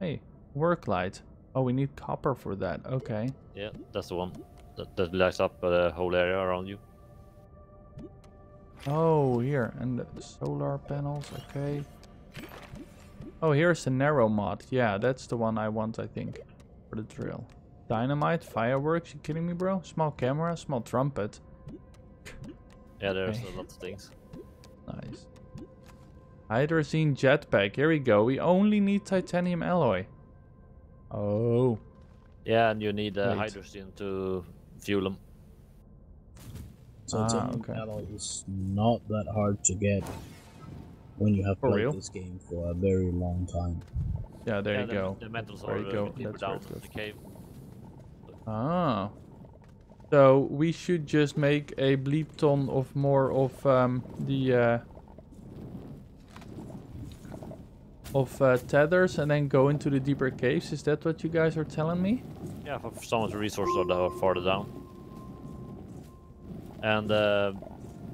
Hey, work light. Oh, we need copper for that. Okay. Yeah, that's the one. That, that lights up the whole area around you. Oh, here. And the solar panels. Okay. Oh, here's the narrow mod. Yeah, that's the one I want, I think. For the drill. Dynamite, fireworks. You kidding me, bro? Small camera, small trumpet. Yeah, there's okay. a lot of things. Nice. Hydrazine jetpack. Here we go. We only need titanium alloy. Oh. Yeah, and you need uh, hydrogen to fuel them. Ah, okay. Metal is not that hard to get when you have for played real? this game for a very long time. Yeah, there yeah, you the, go. The metals there are you go. That's down the cave. Ah. So we should just make a bleep ton of more of um, the. Uh, Of uh, tethers and then go into the deeper caves. Is that what you guys are telling me? Yeah, for some of the resources are farther down. And uh,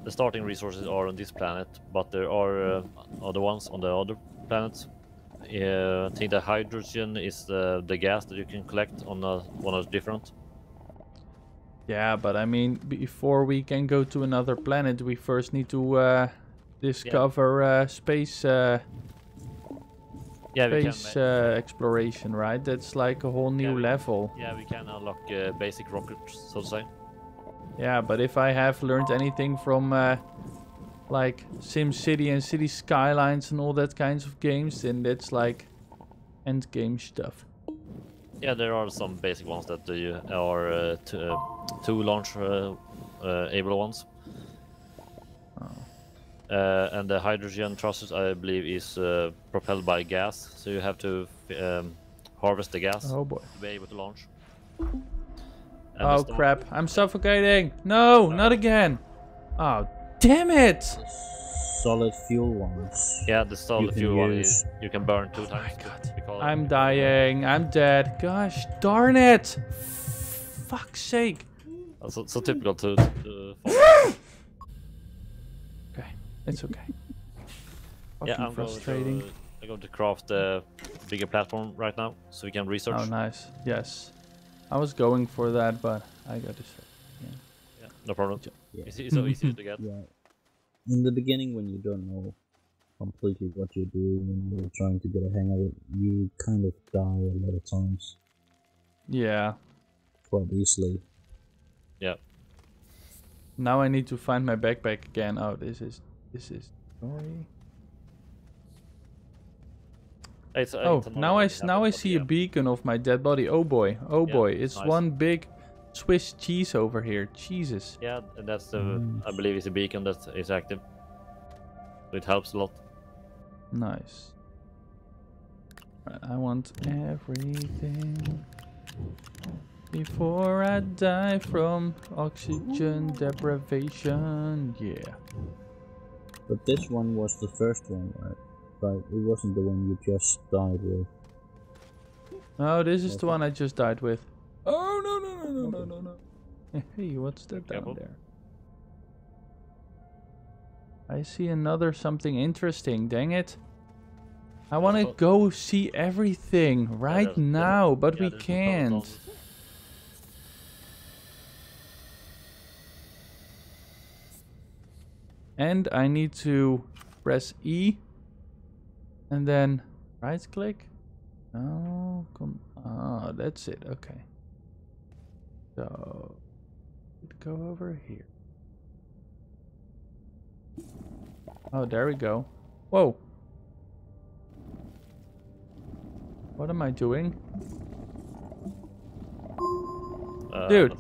the starting resources are on this planet, but there are uh, other ones on the other planets. Uh, I think the hydrogen is the, the gas that you can collect on uh, one of the different. Yeah, but I mean, before we can go to another planet, we first need to uh, discover yeah. uh, space. Uh, Yeah, space we can, uh, exploration, right? That's like a whole new yeah, we, level. Yeah, we can unlock uh, basic rockets, so to say. Yeah, but if I have learned anything from uh, like SimCity and City Skylines and all that kinds of games, then that's like end game stuff. Yeah, there are some basic ones that uh, are uh, to, uh, to launch uh, uh, able ones. Uh, and the hydrogen thrusters, I believe, is uh, propelled by gas, so you have to um, harvest the gas oh boy. to be able to launch. And oh crap! I'm suffocating! No, no, not again! Oh, damn it! Solid fuel ones. Yeah, the solid fuel one is you can burn two oh times. My God. I'm dying! I'm dead! Gosh darn it! Fuck's sake! That's so, so typical to. to uh, It's okay. Fucking yeah, I'm frustrating. Going to, I'm going to craft the bigger platform right now, so we can research. Oh, nice. Yes. I was going for that, but I got distracted. Yeah. yeah, no problem. Yeah. It's, it's so easy to get. Yeah. In the beginning, when you don't know completely what you're doing and you're trying to get a hang of it, you kind of die a lot of times. Yeah. Quite easily. Yeah. Now I need to find my backpack again. Oh, this is... This is story. It's, uh, oh, it's now I now I see yeah. a beacon of my dead body. Oh boy, oh yeah, boy! It's nice. One big Swiss cheese over here. Jesus. Yeah, that's the mm. I believe it's a beacon that is active. It helps a lot. Nice. I want everything before I die from oxygen deprivation. Yeah. But this one was the first one, right? But it wasn't the one you just died with. No, this is okay. the one I just died with. Oh, no, no, no, no, no, no, no. Hey, what's that down there? I see another something interesting, dang it. I want to go see everything right yeah, now, but yeah, we can't. And I need to press E and then right click. Oh, come oh, that's it. Okay. So, go over here. Oh, there we go. Whoa. What am I doing? Uh, Dude,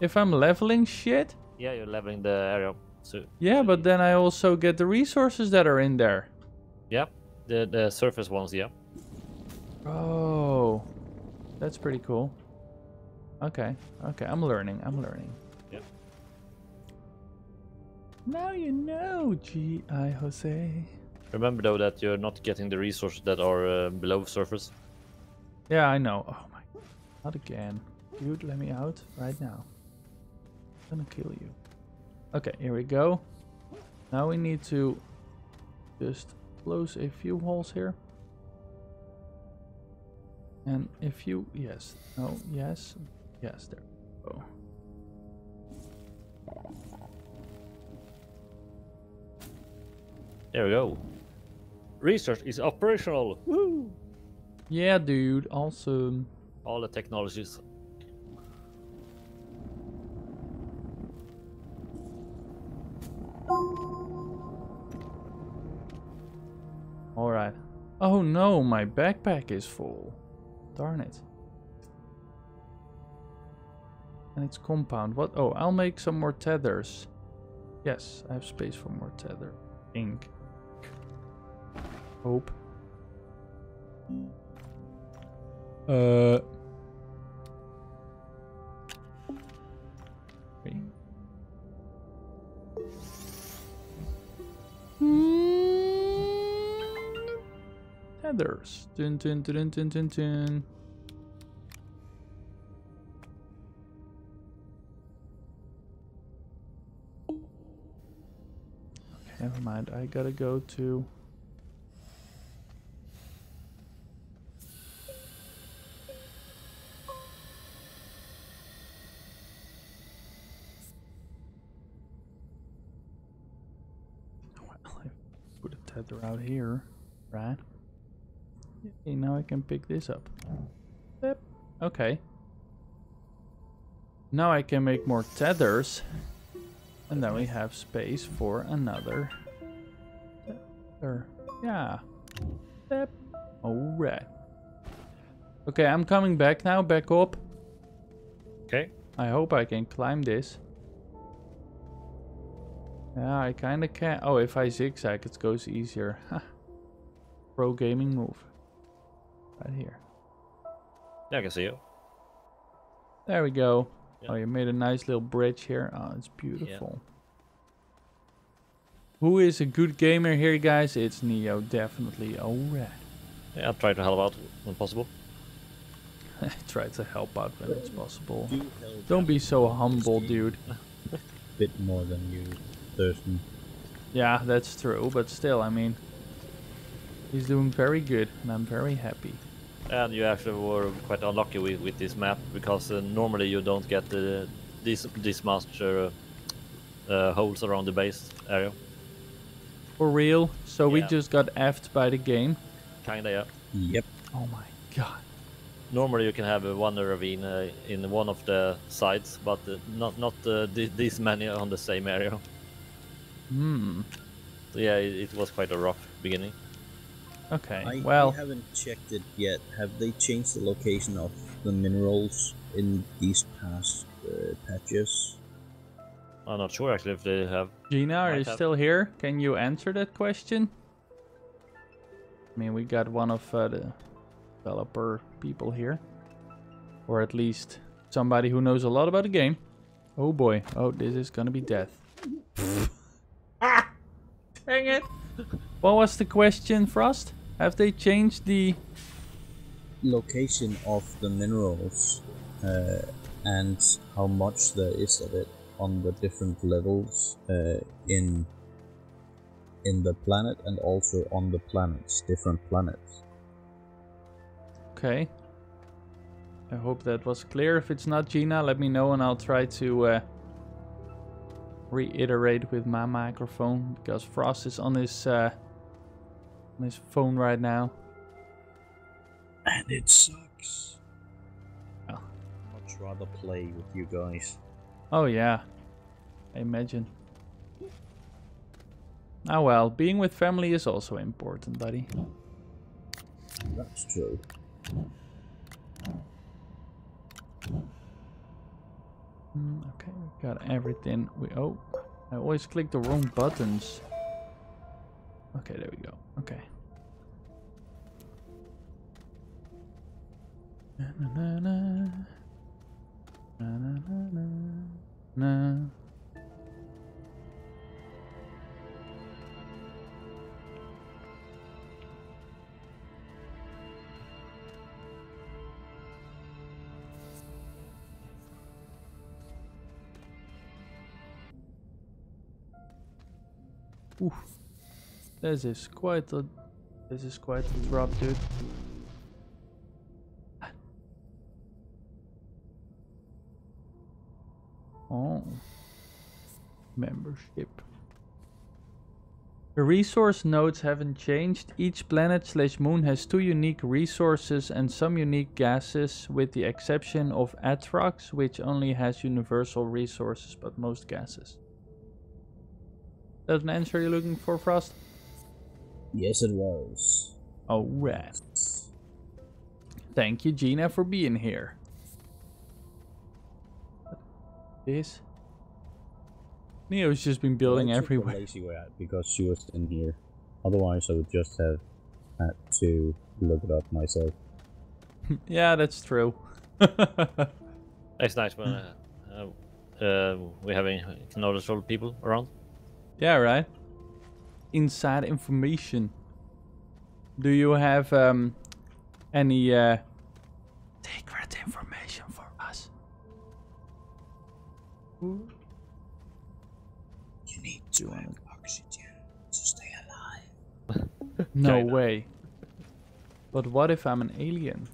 if I'm leveling shit? Yeah, you're leveling the area. So yeah, but then I also get the resources that are in there. Yep, the the surface ones. Yep. Oh, that's pretty cool. Okay, okay, I'm learning. I'm learning. Yep. Now you know, G I Jose. Remember though that you're not getting the resources that are uh, below surface. Yeah, I know. Oh my, not again. Dude, let me out right now. I'm gonna kill you. Okay, here we go. Now we need to just close a few holes here. And a few, yes, no, yes, yes, there we go. There we go. Research is operational. Woo! Yeah, dude, awesome. All the technologies. All right. Oh no, my backpack is full. Darn it. And it's compound. What? Oh, I'll make some more tethers. Yes, I have space for more tether. Ink. Hope. Uh. Okay. Tethers. Dun, dun, dun, dun, dun, dun. Okay, never mind. I gotta go to. Tether out here, right? Okay, now I can pick this up. Yep. Okay. Now I can make more tethers, and then we have space for another tether. Yeah. Yep. All right. Okay, I'm coming back now. Back up. Okay. I hope I can climb this. Yeah, I kinda can. Oh, if I zigzag, it goes easier. Huh. Pro gaming move. Right here. Yeah, I can see you. There we go. Yeah. Oh, you made a nice little bridge here. Oh, it's beautiful. Yeah. Who is a good gamer here, guys? It's Neo, definitely. All right. Yeah, I'll try to help out when possible. Try to help out when it's possible. Don't be so humble, dude. A bit more than you. Thurston. Yeah, that's true, but still, I mean, he's doing very good, and I'm very happy. And you actually were quite unlucky with, with this map, because uh, normally you don't get uh, this, this much uh, uh, holes around the base area. For real? So yeah. We just got effed by the game? Kinda, yeah. Yep. Oh my god. Normally you can have uh, one ravine uh, in one of the sides, but uh, not, not uh, th this many on the same area. Hmm. So yeah, it, it was quite a rough beginning. Okay, I, well... I haven't checked it yet. Have they changed the location of the minerals in these past uh, patches? I'm not sure actually if they have... Gina, are you have. still here? Can you answer that question? I mean, we got one of uh, the developer people here. Or at least somebody who knows a lot about the game. Oh boy. Oh, this is gonna be death. Dang it! What was the question, Frost? Have they changed the location of the minerals uh, and how much there is of it on the different levels uh, in in the planet and also on the planets, different planets? Okay. I hope that was clear. If it's not, Gina, let me know and I'll try to. Uh, reiterate with my microphone, because Frost is on his uh, on his phone right now, and it sucks. Oh. I'd rather play with you guys. Oh yeah, I imagine. Oh well, being with family is also important, buddy. That's true. Mm, okay, we got everything. We oh, I always click the wrong buttons. Okay, there we go. Okay. Na na na na na na na. Na. Oof. This is quite a this is quite a drop, dude. Oh, membership. The resource nodes haven't changed. Each planet slash moon has two unique resources and some unique gases, with the exception of Atrox, which only has universal resources but most gases. That's an answer you're looking for, Frost? Yes, it was. Alright. Thank you, Gina, for being here. This? Neo's just been building well, everywhere. Lazy way out because she was in here. Otherwise, I would just have had to look it up myself. Yeah, that's true. That's nice when uh, uh, uh, we're having knowledgeable people around. Yeah, right. Inside information. Do you have um, any uh, secret information for us? You need to have oxygen to stay alive. No way. But what if I'm an alien?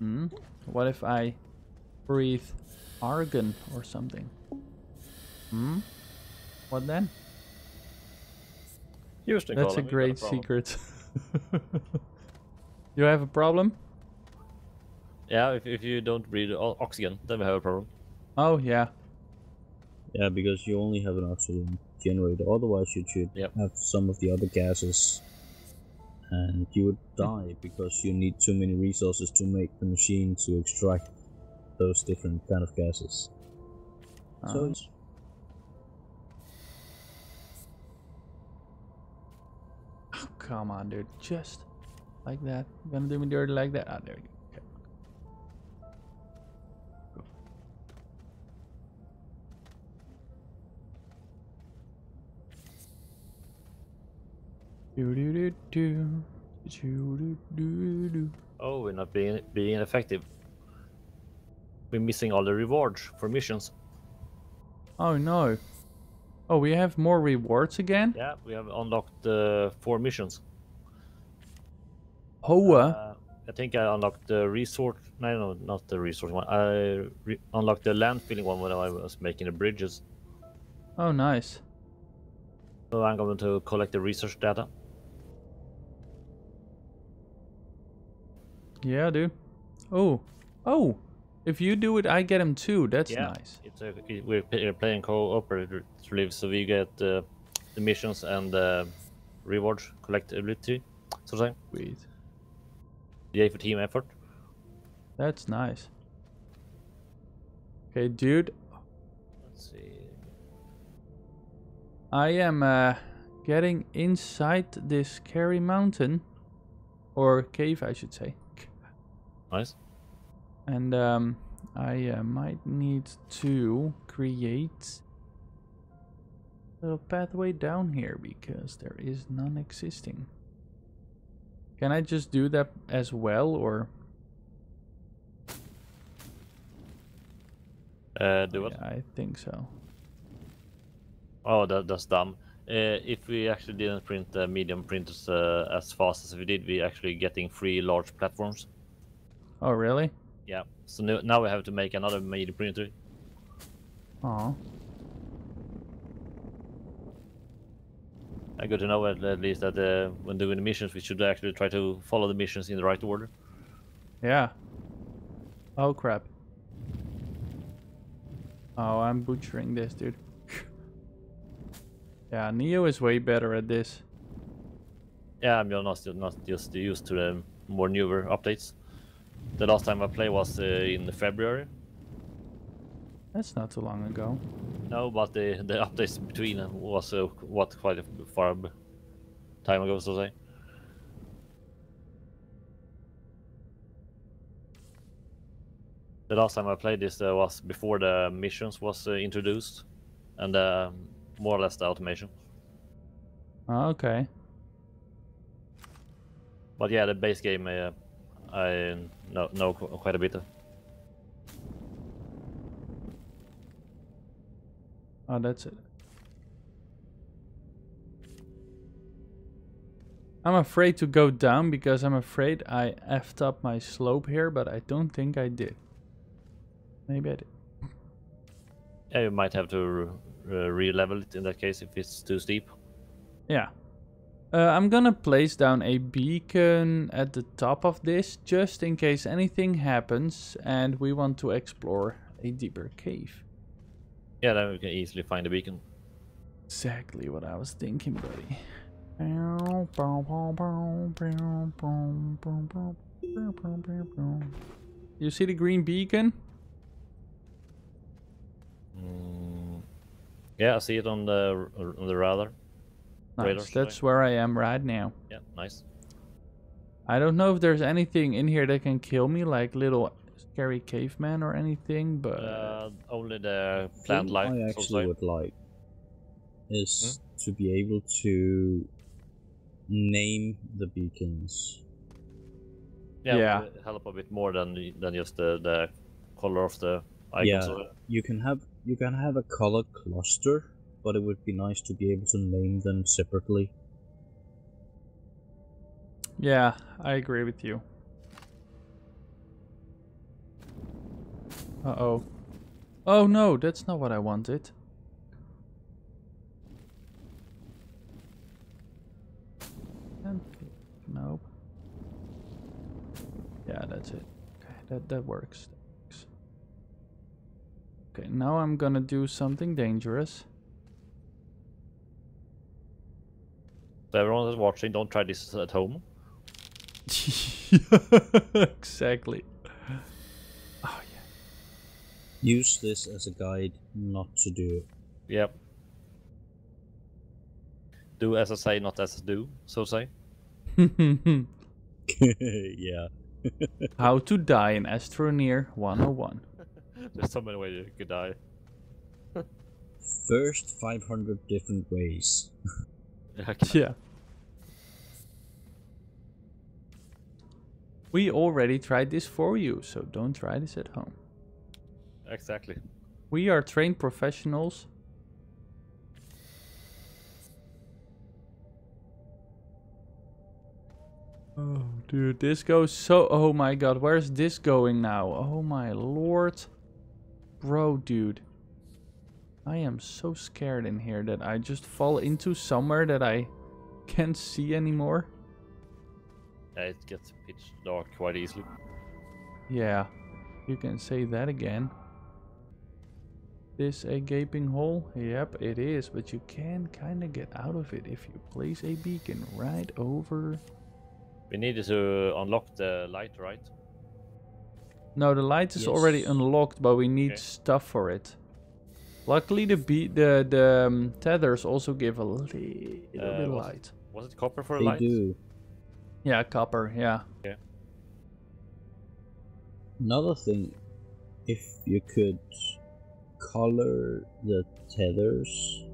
Hmm? What if I breathe argon or something? Hmm? What then? Houston, that's a great secret. You have a problem? Yeah, if, if you don't breathe oxygen, then we have a problem. Oh, yeah. Yeah, because you only have an oxygen generator. Otherwise, you should yep. have some of the other gases. And you would die because you need too many resources to make the machine to extract those different kind of gases. Um. So it's... Come on, dude. Just like that. You're gonna do me dirty like that? Ah, there you go. Okay. Go. Do do do do. Do do do. Oh, we're not being being effective. We're missing all the rewards for missions. Oh no. Oh, we have more rewards again? Yeah, we have unlocked uh, four missions. Oh, uh, I think I unlocked the resort. No, no, not the resort one. I re unlocked the landfilling one when I was making the bridges. Oh, nice. So I'm going to collect the research data. Yeah, dude. Oh, oh. If you do it, I get him too. That's yeah, nice. It's a, it, we're playing cooperatively, so we get uh, the missions and uh, rewards collectively. So saying. Sweet. Yay for team effort. That's nice. Okay, dude. Let's see. I am uh, getting inside this scary mountain, or cave, I should say. Nice. And um, I uh, might need to create a little pathway down here because there is none existing. Can I just do that as well, or? Uh, do what? Yeah, I think so. Oh, that, that's dumb. Uh, if we actually didn't print the uh, medium printers uh, as fast as we did, we actually getting three large platforms. Oh, really? Yeah, so now we have to make another medium printer. Oh. I got to know at least that uh, when doing the missions, we should actually try to follow the missions in the right order. Yeah. Oh crap. Oh, I'm butchering this, dude. Yeah, Neo is way better at this. Yeah, I'm not, not just used to the more newer updates. The last time I played was uh, in February. That's not too long ago. No, but the, the updates between was uh, what quite a far time ago, so to say. The last time I played this uh, was before the missions was uh, introduced, and uh, more or less the automation. Okay. But yeah, the base game uh, I know, know quite a bit. Oh, that's it. I'm afraid to go down because I'm afraid I effed up my slope here, but I don't think I did. Maybe I did. Yeah, you might have to re-level it in that case if it's too steep. Yeah. Uh, I'm gonna place down a beacon at the top of this just in case anything happens and we want to explore a deeper cave. Yeah, then we can easily find a beacon. Exactly what I was thinking, buddy. You see the green beacon? Mm, yeah, I see it on the on the radar. Nice. Radar, that's where I am right now. Yeah, nice. I don't know if there's anything in here that can kill me, like little scary caveman or anything, but uh, only the plant life. I actually would like is hmm? to be able to name the beacons. Yeah, yeah. It would help a bit more than than just the, the color of the icons. Yeah, you can have you can have a color cluster, but it would be nice to be able to name them separately. Yeah, I agree with you. Uh-oh. Oh no, that's not what I wanted. Nope. Yeah, that's it. Okay, that, that works. That works. Okay, now I'm gonna do something dangerous. So everyone that's watching, don't try this at home. Exactly. Use this as a guide not to do it. Yep. Do as I say, not as I do, so say. Yeah. How to die in Astroneer one oh one. There's so many ways you could die. First five hundred different ways. Okay. Yeah. We already tried this for you, so don't try this at home. Exactly. We are trained professionals. Oh, dude, this goes so... Oh my god, where's this going now? Oh my lord. Bro, dude. I am so scared in here that I just fall into somewhere that I can't see anymore. Yeah, it gets pitch dark quite easily. Yeah, you can say that again. This a gaping hole? Yep, it is, but you can kind of get out of it if you place a beacon right over. We needed to unlock the light, right? No, the light is yes. already unlocked, but we need okay. stuff for it. Luckily, the be the the um, tethers also give a little uh, bit of light. It, was it copper for they light? Do. Yeah, copper. Yeah. Okay. Another thing, if you could color the tethers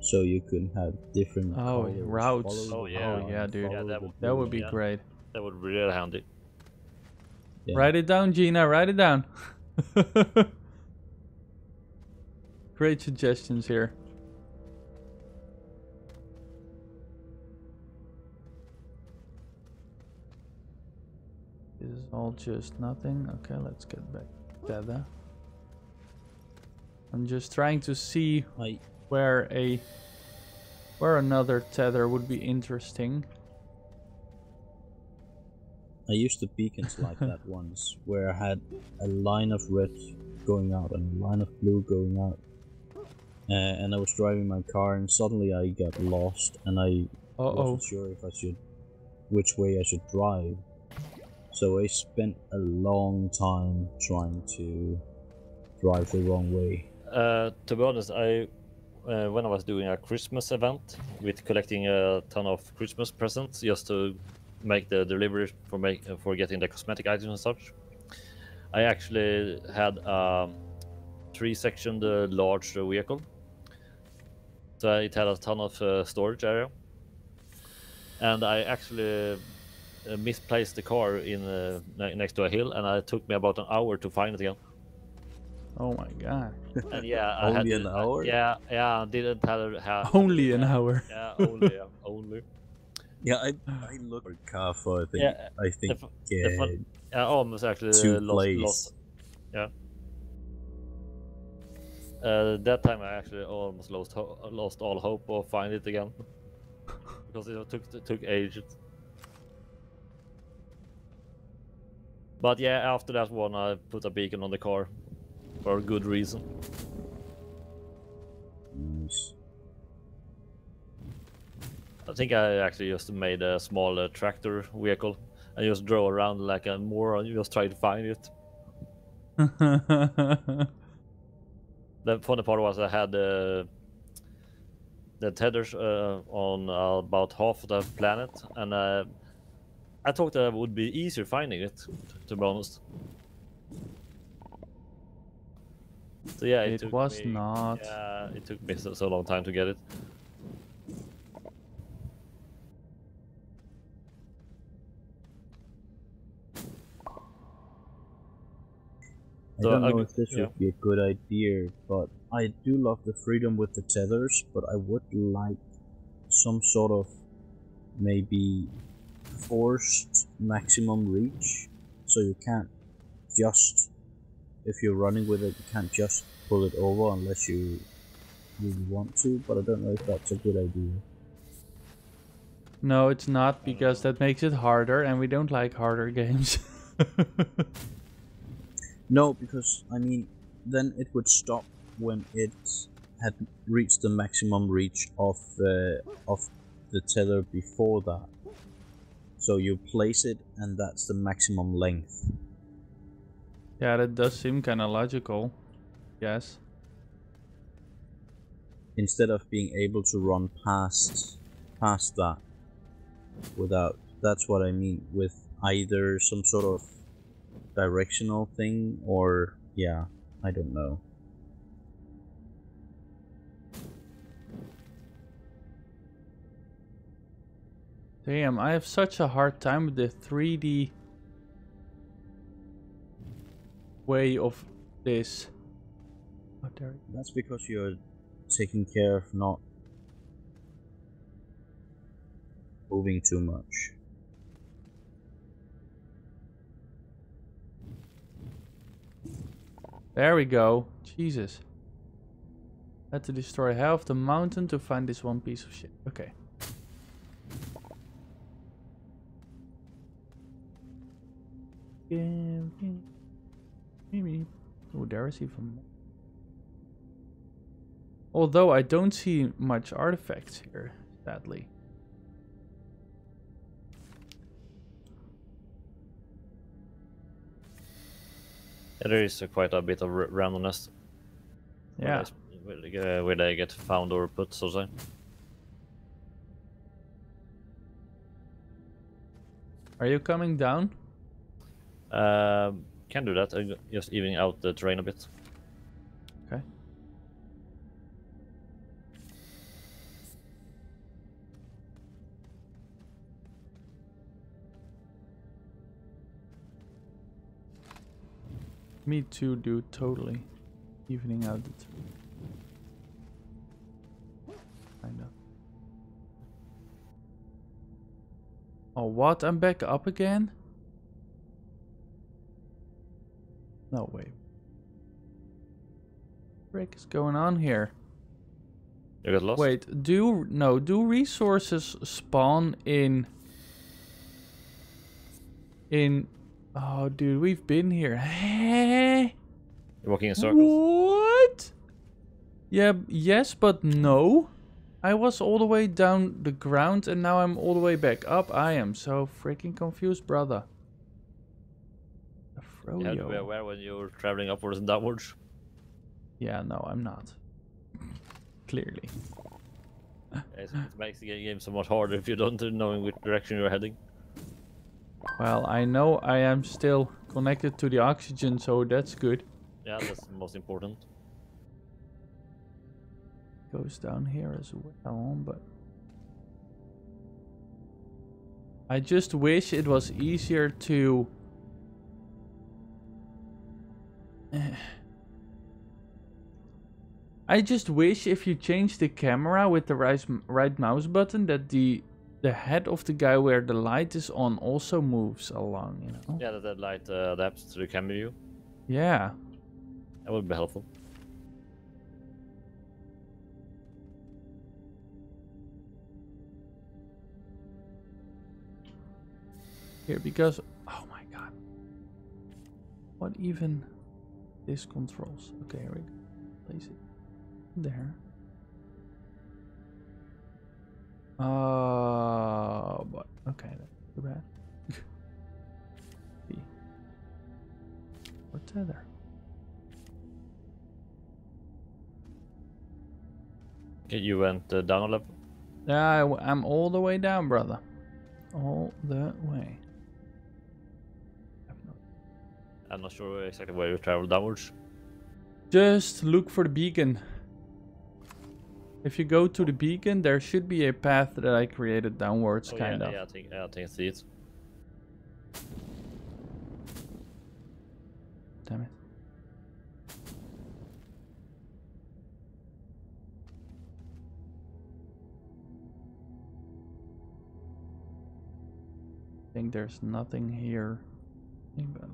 so you could have different oh colors. routes follow, oh yeah oh, yeah dude yeah, that, would, that would be yeah. great. That would be really handy. Yeah. Write it down, Gina, write it down. Great suggestions here. This is all just nothing. Okay, let's get back together. I'm just trying to see Hi. where a where another tether would be interesting. I used the beacons like that once, where I had a line of red going out and a line of blue going out, uh, and I was driving my car and suddenly I got lost and I Uh-oh. wasn't sure if I should which way I should drive. So I spent a long time trying to drive the wrong way. Uh, to be honest, I uh, when I was doing a Christmas event with collecting a ton of Christmas presents just to make the delivery for make, for getting the cosmetic items and such, I actually had a three-section large vehicle, so it had a ton of uh, storage area, and I actually misplaced the car in uh, next to a hill, and it took me about an hour to find it again. Oh my god! And yeah, I only had, an hour. I, yeah, yeah, didn't have, have only an uh, hour. Yeah, only, yeah, only. Yeah, I I looked for car for I think yeah, I think the, uh, the fun, I almost actually two lost, lost. Yeah. Uh, that time I actually almost lost ho lost all hope of finding it again because it took it took ages. But yeah, after that one, I put a beacon on the car. For a good reason. Nice. I think I actually just made a small uh, tractor vehicle and just drove around like a moron, just trying to find it. The funny part was I had uh, the tethers uh, on uh, about half the planet, and uh, I thought that it would be easier finding it, to be honest. So yeah, it, it was me, not. Yeah, it took me so, so long time to get it. I so don't know I, if this yeah. would be a good idea, but I do love the freedom with the tethers, but I would like some sort of maybe forced maximum reach, so you can't just. If you're running with it, you can't just pull it over unless you really want to, but I don't know if that's a good idea. No, it's not, because that makes it harder, and we don't like harder games. No, because, I mean, then it would stop when it had reached the maximum reach of, uh, of the tether before that. So you place it, and that's the maximum length. Yeah, that does seem kind of logical, yes. Instead of being able to run past, past that, without, that's what I mean, with either some sort of directional thing, or, yeah, I don't know. Damn, I have such a hard time with the three D... way of this. Oh, there. That's because you're taking care of not moving too much. There we go. Jesus. Had to destroy half the mountain to find this one piece of shit. Okay. Okay. Maybe. Oh, there is even more. Although I don't see much artifacts here, sadly. Yeah, there is uh, quite a bit of r randomness. Yeah. Where, where they get found or put, so to say. Are you coming down? Um. Uh, Can do that, I'm just evening out the terrain a bit. Okay. Me too, dude, totally. Evening out the terrain. Kind of. Oh, what? I'm back up again? No way. What the frick is going on here? You got lost? Wait, do no, do resources spawn in in oh dude, we've been here. You're walking in circles. What? Yeah, yes, but no. I was all the way down the ground and now I'm all the way back up. I am so freaking confused, brother. Rodeo. You have to be aware when you're traveling upwards and downwards. Yeah, no, I'm not. Clearly. It makes the game somewhat harder if you don't know in which direction you're heading. Well, I know I am still connected to the oxygen, so that's good. Yeah, that's the most important. Goes down here as well, but... I just wish it was easier to... I just wish if you change the camera with the right, right mouse button that the the head of the guy where the light is on also moves along, you know? Yeah, that, that light uh, adapts to the camera view. Yeah. That would be helpful. Here, because... Oh my god. What even... This controls. Okay, here we go. Place it there. Oh, but okay, that's too bad. Or tether. Okay, you went uh, down a level. Yeah, I, I'm all the way down, brother. All the way. I'm not sure exactly where you travel downwards. Just look for the beacon. If you go to the beacon, there should be a path that I created downwards, oh, kind yeah, of. Yeah, I think, yeah, I think I see it. Damn it. I think there's nothing here in battle.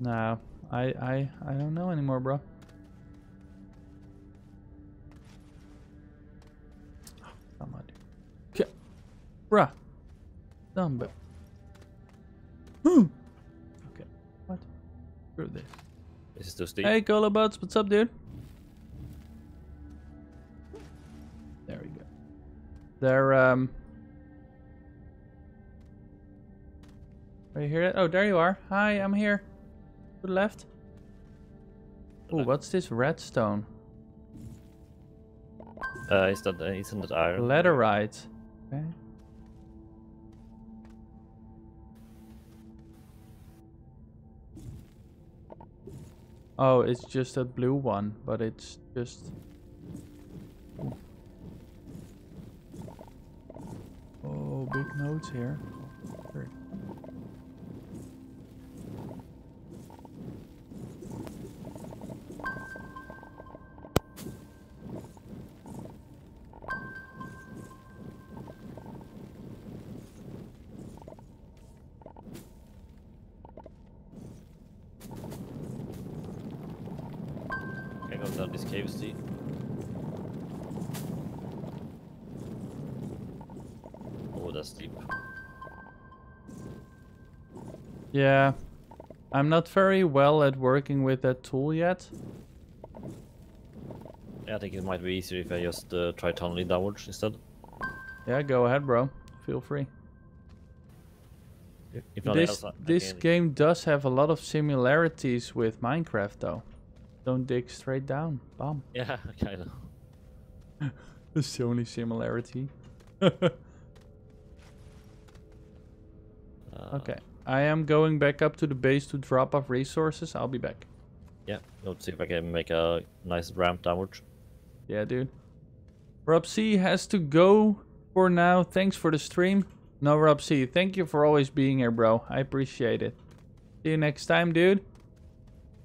Nah, I, I, I don't know anymore, bro. Oh, come on, dude. Okay. Bruh. Dumbo. Hmm. Okay. What? Screw this. This is too steep. Hey, Colobots, what's up, dude? There we go. They're, um... Are you here? Oh, there you are. Hi, I'm here. To the left. Oh, what's this redstone? Uh, is that uh, isn't that iron? Leatherite. Okay. Oh, it's just a blue one, but it's just. Oh, big nodes here. Yeah, I'm not very well at working with that tool yet. Yeah, I think it might be easier if I just uh, try tunneling downwards instead. Yeah, go ahead, bro. Feel free. If not this else, I, this I game does have a lot of similarities with Minecraft, though. Don't dig straight down. Bomb. Yeah, kind of. That's the only similarity. uh, okay. I am going back up to the base to drop off resources. I'll be back. Yeah, let's see if I can make a nice ramp downwards. Yeah, dude. Rob C has to go for now. Thanks for the stream. No, Rob C, thank you for always being here, bro. I appreciate it. See you next time, dude.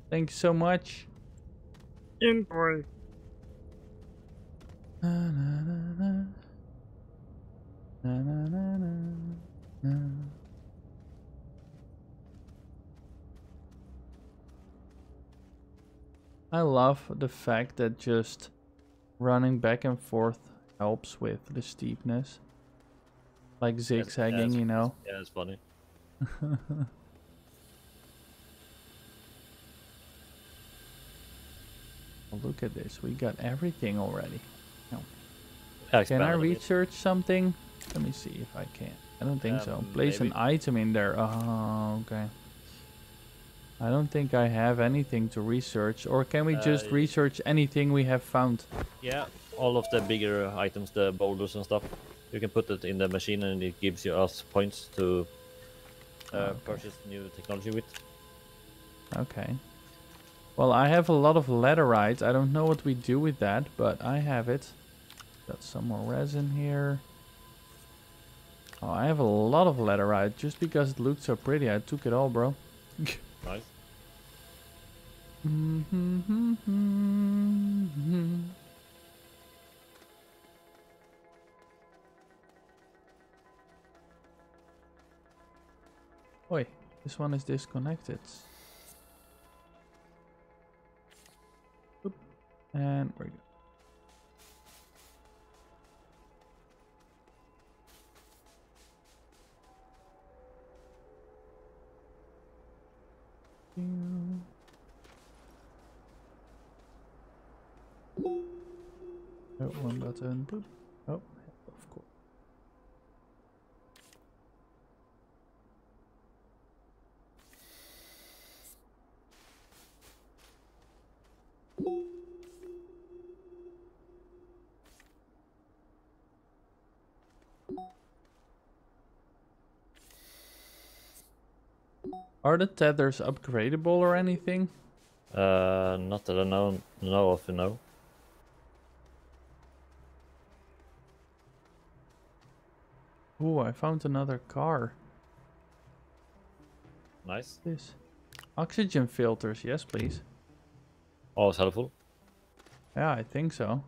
Thank you so much. Enjoy. Na, na, na, na. Na, na, na, na, na. I love the fact that just running back and forth helps with the steepness. Like zigzagging, yeah, it's, you know? Yeah, it's funny. Well, look at this. We got everything already. No. That's can I research bit. something? Let me see if I can. I don't think um, so. Place maybe. an item in there. Oh, okay. I don't think I have anything to research. Or can we uh, just research anything we have found? Yeah, all of the bigger items, the boulders and stuff. You can put it in the machine and it gives you us points to uh, okay. purchase new technology with. Okay. Well, I have a lot of laterite. I don't know what we do with that, but I have it. Got some more resin here. Oh, I have a lot of laterite. Just because it looked so pretty, I took it all, bro. Nice. Oi, this one is disconnected. And we're good. Oh, one button. Boop. Oh, of course. Are the tethers upgradable or anything? Uh, not that I know, know of, you know. Ooh, I found another car. Nice. This. Oxygen filters, yes please. Oh, it's helpful. Yeah, I think so.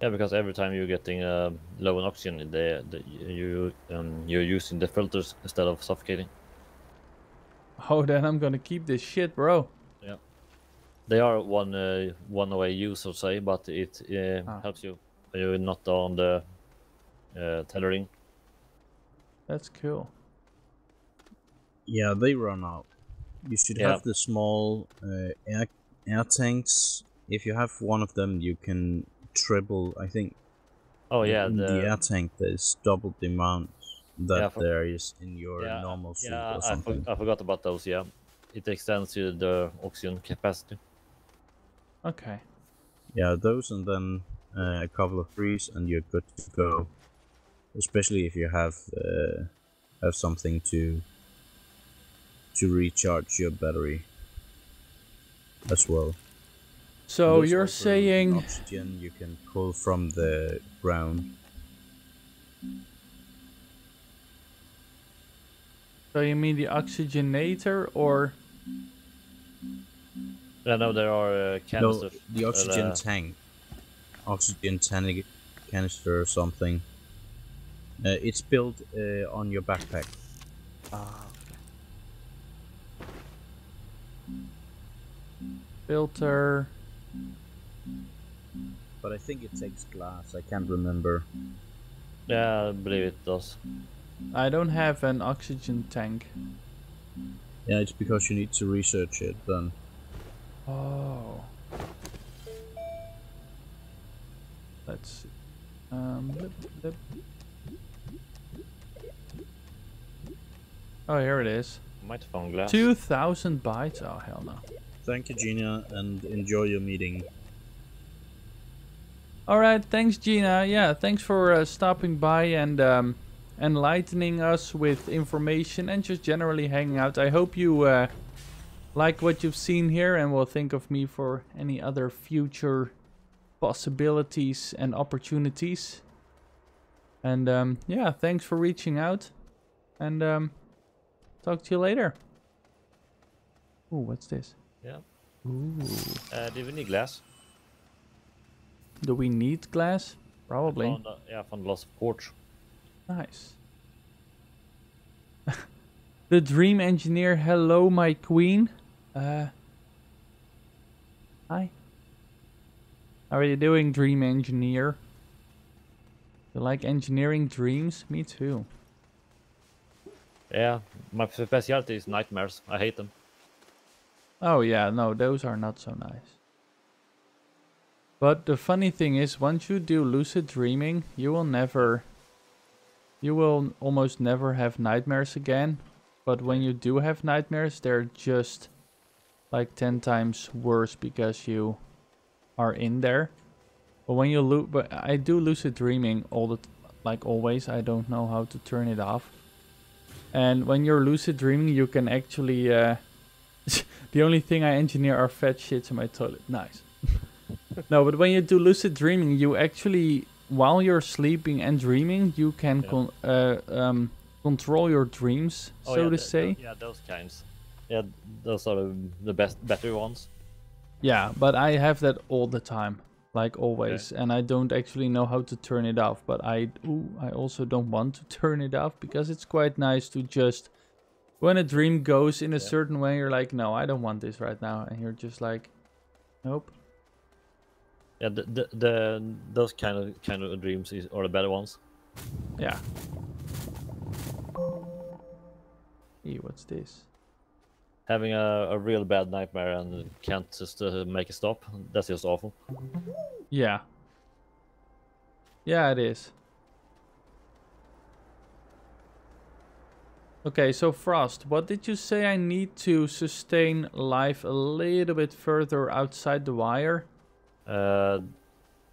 Yeah, because every time you're getting uh, low in oxygen, they, they, you, um, you're using the filters instead of suffocating. Oh, then I'm gonna keep this shit, bro. Yeah, they are one uh, one-way use, I'd say, but it uh, ah. helps you. You're not on the uh, tethering. That's cool. Yeah, they run out. You should yeah. have the small uh, air air tanks. If you have one of them, you can triple. I think. Oh yeah, the, the air tank. There's double the amount. That yeah, for, there is in your yeah, normal suit yeah, or something. I, for, I forgot about those, yeah. It extends to the oxygen capacity. Okay. Yeah, those and then uh, a couple of threes and you're good to go. Especially if you have uh, have something to to recharge your battery as well. So those you're saying... Oxygen you can pull from the ground. So you mean the oxygenator, or? Yeah, no, there are uh, canisters. No, the oxygen uh, tank, oxygen tank canister or something. Uh, it's built uh, on your backpack. Ah. Okay. Filter. But I think it takes glass. I can't remember. Yeah, I believe it does. I don't have an oxygen tank. Yeah, it's because you need to research it then. Oh. Let's see. Um, blip, blip. Oh, here it is. Might have found glass. two thousand bytes? Oh, hell no. Thank you, Gina, and enjoy your meeting. Alright, thanks, Gina. Yeah, thanks for uh, stopping by and... Um, enlightening us with information and just generally hanging out. I hope you uh, like what you've seen here and will think of me for any other future possibilities and opportunities. And um, yeah, thanks for reaching out and um, talk to you later. Ooh, what's this? Yeah. Ooh. Uh, do we need glass? Do we need glass? Probably. Found, uh, yeah, I found lots of quartz. Nice. The dream engineer. Hello, my queen. Uh, hi. How are you doing, dream engineer? You like engineering dreams? Me too. Yeah, my specialty is nightmares. I hate them. Oh yeah, no, those are not so nice. But the funny thing is, once you do lucid dreaming, you will never, you will almost never have nightmares again. But when you do have nightmares, they're just like ten times worse because you are in there. But when you loop, but I do lucid dreaming all the, like always. I don't know how to turn it off. And when you're lucid dreaming, you can actually, uh, the only thing I engineer are fat shits in my toilet. Nice. No, but when you do lucid dreaming, you actually, while you're sleeping and dreaming, you can yeah. con uh, um, control your dreams, oh, so yeah, to the, say. The, yeah, those kinds. Yeah, those are the best, better ones. Yeah, but I have that all the time, like always, okay. And I don't actually know how to turn it off. But I, ooh, I also don't want to turn it off because it's quite nice to just, when a dream goes in a yeah. certain way, you're like, no, I don't want this right now, and you're just like, nope. Yeah, the, the the those kind of kind of dreams is, are the better ones. Yeah. Hey, what's this? Having a, a real bad nightmare and can't just uh, make it stop. That's just awful. Yeah. Yeah, it is. Okay, so Frost, what did you say I need to sustain life a little bit further outside the wire? Uh,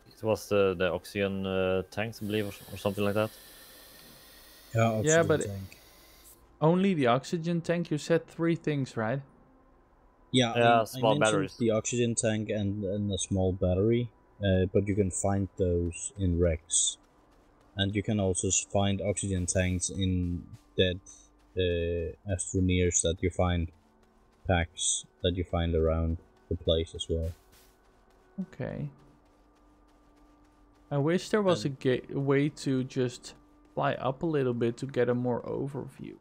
it was the, the oxygen uh, tanks, I believe, or, or something like that. Yeah, oxygen yeah, but tank. Only the oxygen tank? You said three things, right? Yeah, yeah I, small I batteries. The oxygen tank and, and a small battery, uh, but you can find those in wrecks. And you can also find oxygen tanks in dead uh, Astroneers that you find, packs that you find around the place as well. Okay. I wish there was and a way to just fly up a little bit to get a more overview.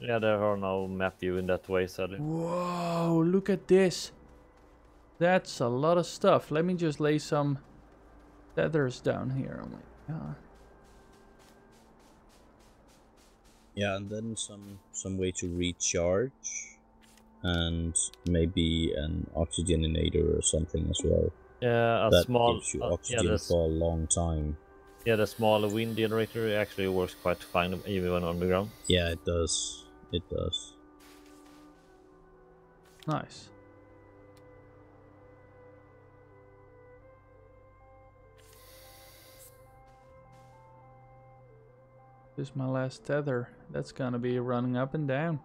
Yeah, there are no map view in that way, sadly. Whoa, look at this. That's a lot of stuff. Let me just lay some feathers down here. Oh my god. Yeah, and then some, some way to recharge. And maybe an oxygenator or something as well. Yeah, a that small gives you oxygen uh, yeah, for a long time. Yeah, the smaller wind generator actually works quite fine even when on the ground. Yeah, it does. It does. Nice. This is my last tether. That's gonna be running up and down.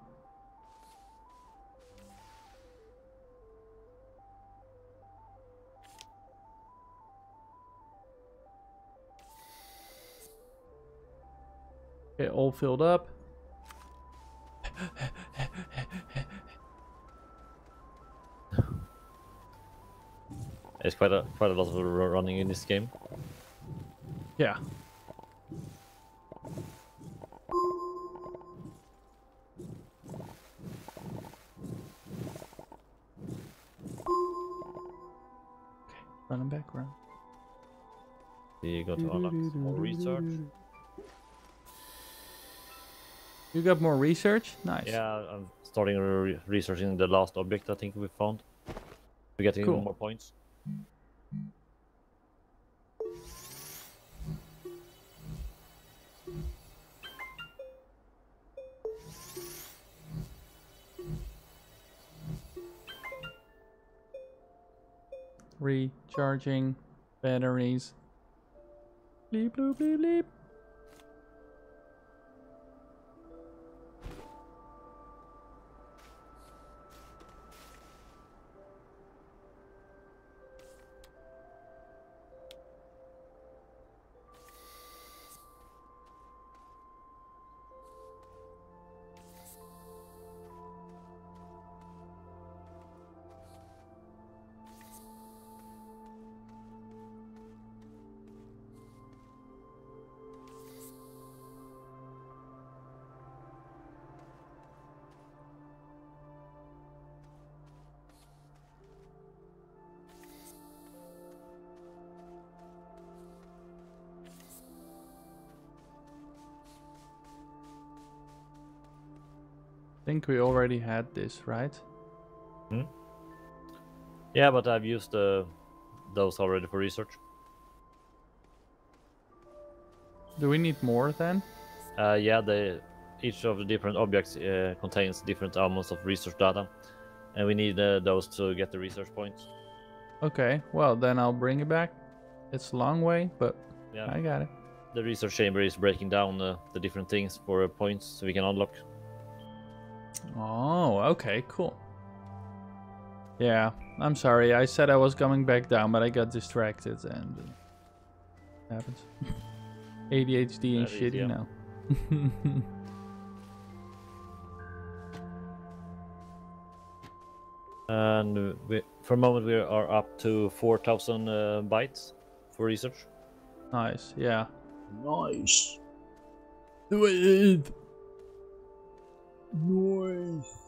Okay, all filled up. There's quite a quite a lot of running in this game. Yeah. Okay, running back, run. You got to unlock more research. You got more research? Nice. Yeah, I'm starting re researching the last object I think we found. We're getting cool. more points. Recharging batteries. Bleep, bleep, bleep, bleep. I think we already had this, right? Hmm? Yeah, but I've used the those already for research. Do we need more then? Uh, yeah, the, each of the different objects uh, contains different amounts of research data, and we need uh, those to get the research points. Okay, well then I'll bring it back. It's a long way, but yeah. I got it. The research chamber is breaking down uh, the different things for uh, points so we can unlock. Oh, okay, cool. Yeah, I'm sorry. I said I was coming back down, but I got distracted and uh, happens. A D H D and shit, you know. And we, for a moment, we are up to four thousand uh, bytes for research. Nice, yeah. Nice. Do it. Nice.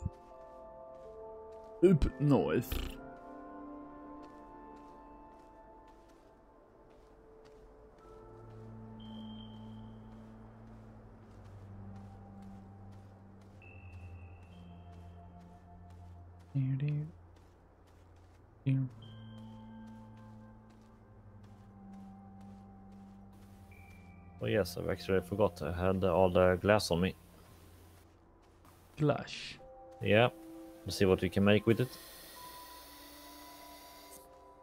Up north. Here, here, here. Oh yes, I've actually forgot. I had all the glass on me. Glass. Yeah. Let's see what we can make with it.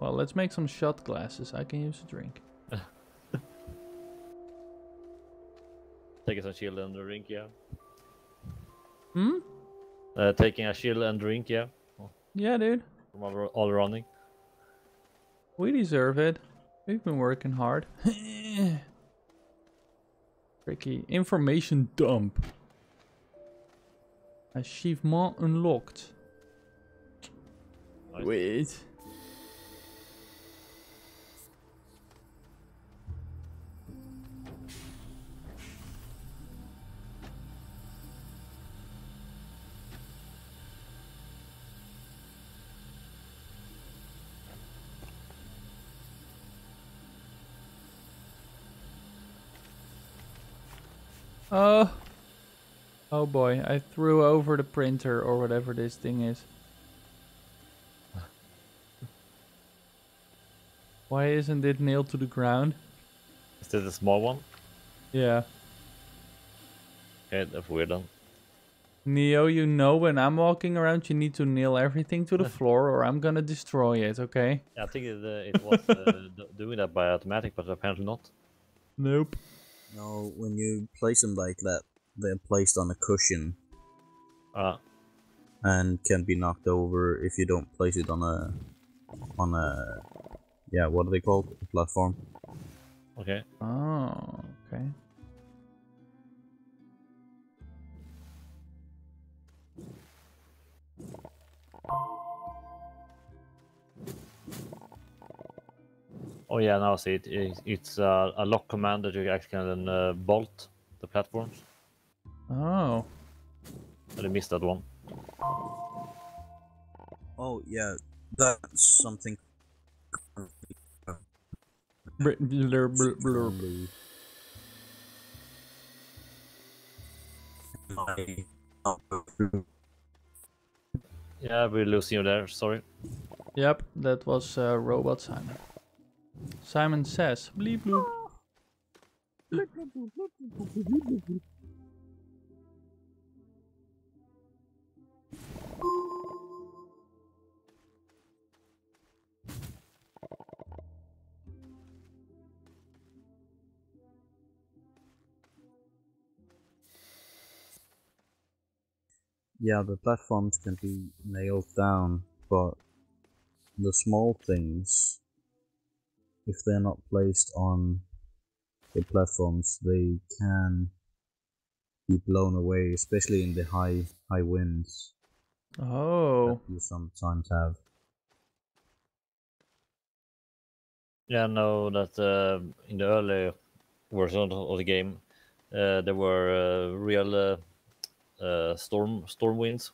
Well, let's make some shot glasses. I can use a drink. Taking a shield and a drink, yeah. Hmm? Uh, taking a shield and drink, yeah. Yeah, dude. From all, all running. We deserve it. We've been working hard. Tricky. Information dump. Achievement unlocked. Nice. Wait. Oh. Oh boy, I threw over the printer or whatever this thing is. Why isn't it nailed to the ground? Is this a small one? Yeah. Okay, that's weird then. Neo, you know when I'm walking around you need to nail everything to the floor or I'm gonna destroy it, okay? Yeah, I think it, uh, it was uh, doing that by automatic, but apparently not. Nope. No, when you place them like that, they're placed on a cushion uh. and can be knocked over if you don't place it on a on a yeah what are they called a platform. Okay. Oh, okay. Oh yeah, now see it, it it's uh, a lock command that you actually can uh, bolt the platforms. Oh. But I missed that one. Oh, yeah. That's something... Blur, blur, blur, blur. Yeah, we're losing you there, sorry. Yep, that was uh, Robot Simon. Simon says, bleep bloop. Yeah, the platforms can be nailed down, but the small things, if they're not placed on the platforms, they can be blown away, especially in the high high winds. Oh. That you sometimes have. Yeah, I know that uh, in the early version of the game, uh, there were uh, real. Uh, Uh, storm storm winds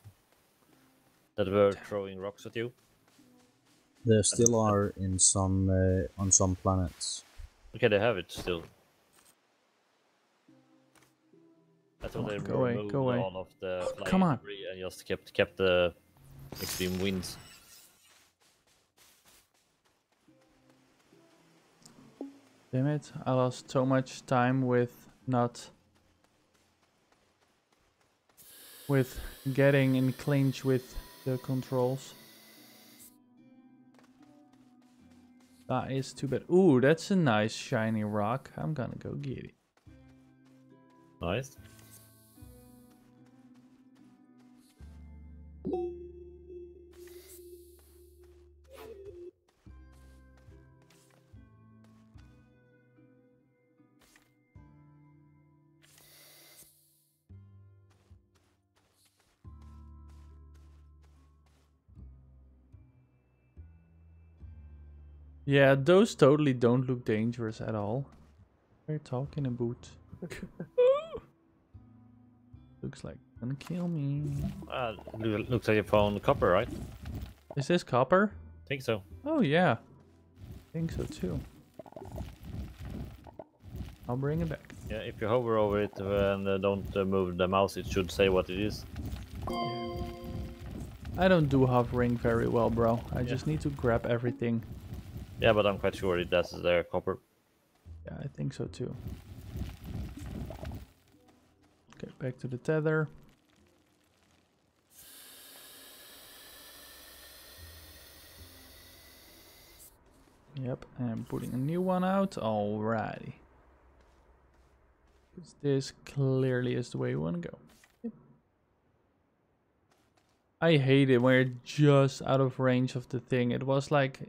that were throwing rocks at you. There still are in some uh, on some planets. Okay, they have it still. That's what they removed all of the flying debris and just kept kept the extreme winds. Damn it, I lost so much time with not... with getting in clinch with the controls. That is too bad. Ooh, that's a nice shiny rock. I'm gonna go get it. Nice. Yeah, those totally don't look dangerous at all. We're talking about. Looks like it's gonna kill me. Uh, looks like you found copper, right? Is this copper? I think so. Oh yeah, I think so too. I'll bring it back. Yeah, if you hover over it and uh, don't uh, move the mouse, it should say what it is. I don't do hovering very well, bro. I yeah. just need to grab everything. Yeah, but I'm quite sure it does there, copper. Yeah, I think so too. Okay, back to the tether. Yep, I'm putting a new one out. Alrighty. Because this clearly is the way we want to go. Yep. I hate it when you're just out of range of the thing. It was like...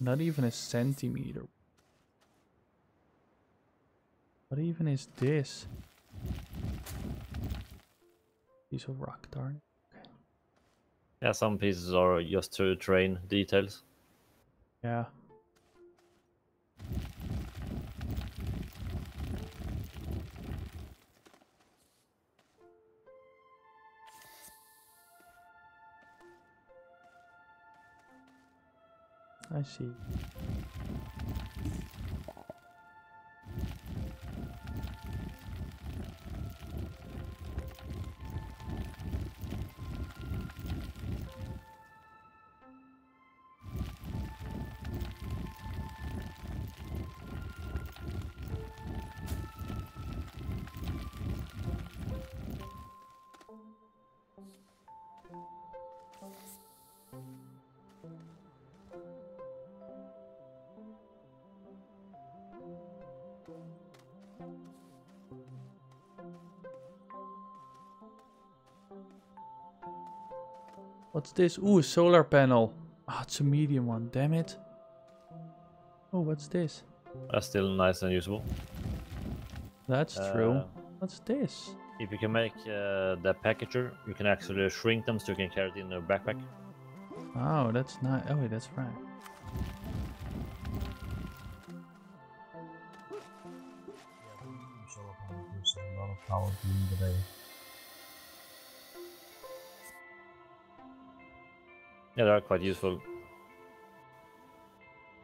not even a centimeter. What even is this? Piece of rock, darn it. Okay. Yeah, some pieces are just to terrain details. Yeah. I see. What's this? Ooh, solar panel. Ah, it's a medium one, damn it. Oh, what's this? That's still nice and usable. That's uh, true. What's this? If you can make uh, the packager, you can actually shrink them so you can carry it in your backpack. Oh, that's nice. Oh, wait, that's right. A lot of power during the day. Yeah, they are quite useful.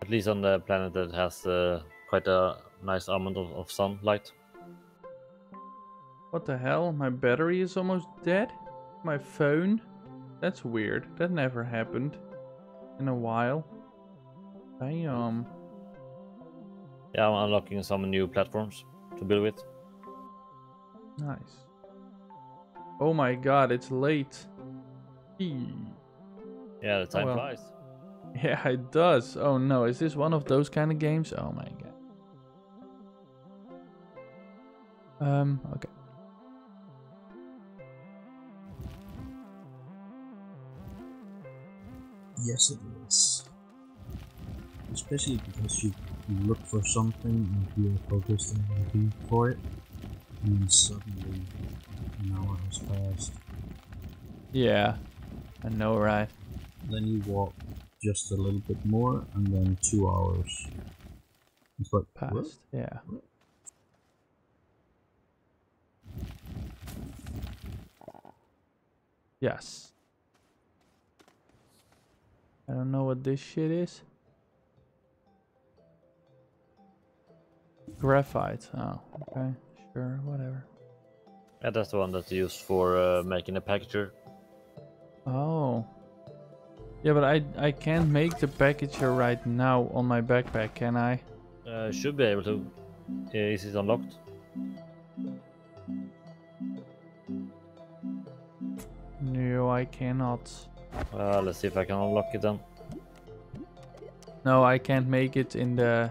At least on the planet that has uh, quite a nice amount of, of sunlight. What the hell? My battery is almost dead? My phone? That's weird. That never happened in a while. Damn. Yeah, I'm unlocking some new platforms to build with. Nice. Oh my god, it's late. Eee. Yeah, the time oh, well. flies. Yeah, it does. Oh no, is this one of those kind of games? Oh my god. Um, okay. Yes, it is. Especially because you look for something and you're focused on looking for it, and then suddenly an hour has passed. Yeah, I know, right? Then you walk just a little bit more, and then two hours. It's like past, what? Yeah. What? Yes. I don't know what this shit is. Graphite. Oh, okay. Sure, whatever. Yeah, that's the one that's used for uh, making a packager. Oh. Yeah, but I I can't make the packager right now on my backpack, can I? Uh, uh, should be able to. Uh, is it unlocked? No, I cannot. Uh, let's see if I can unlock it then. No, I can't make it in the...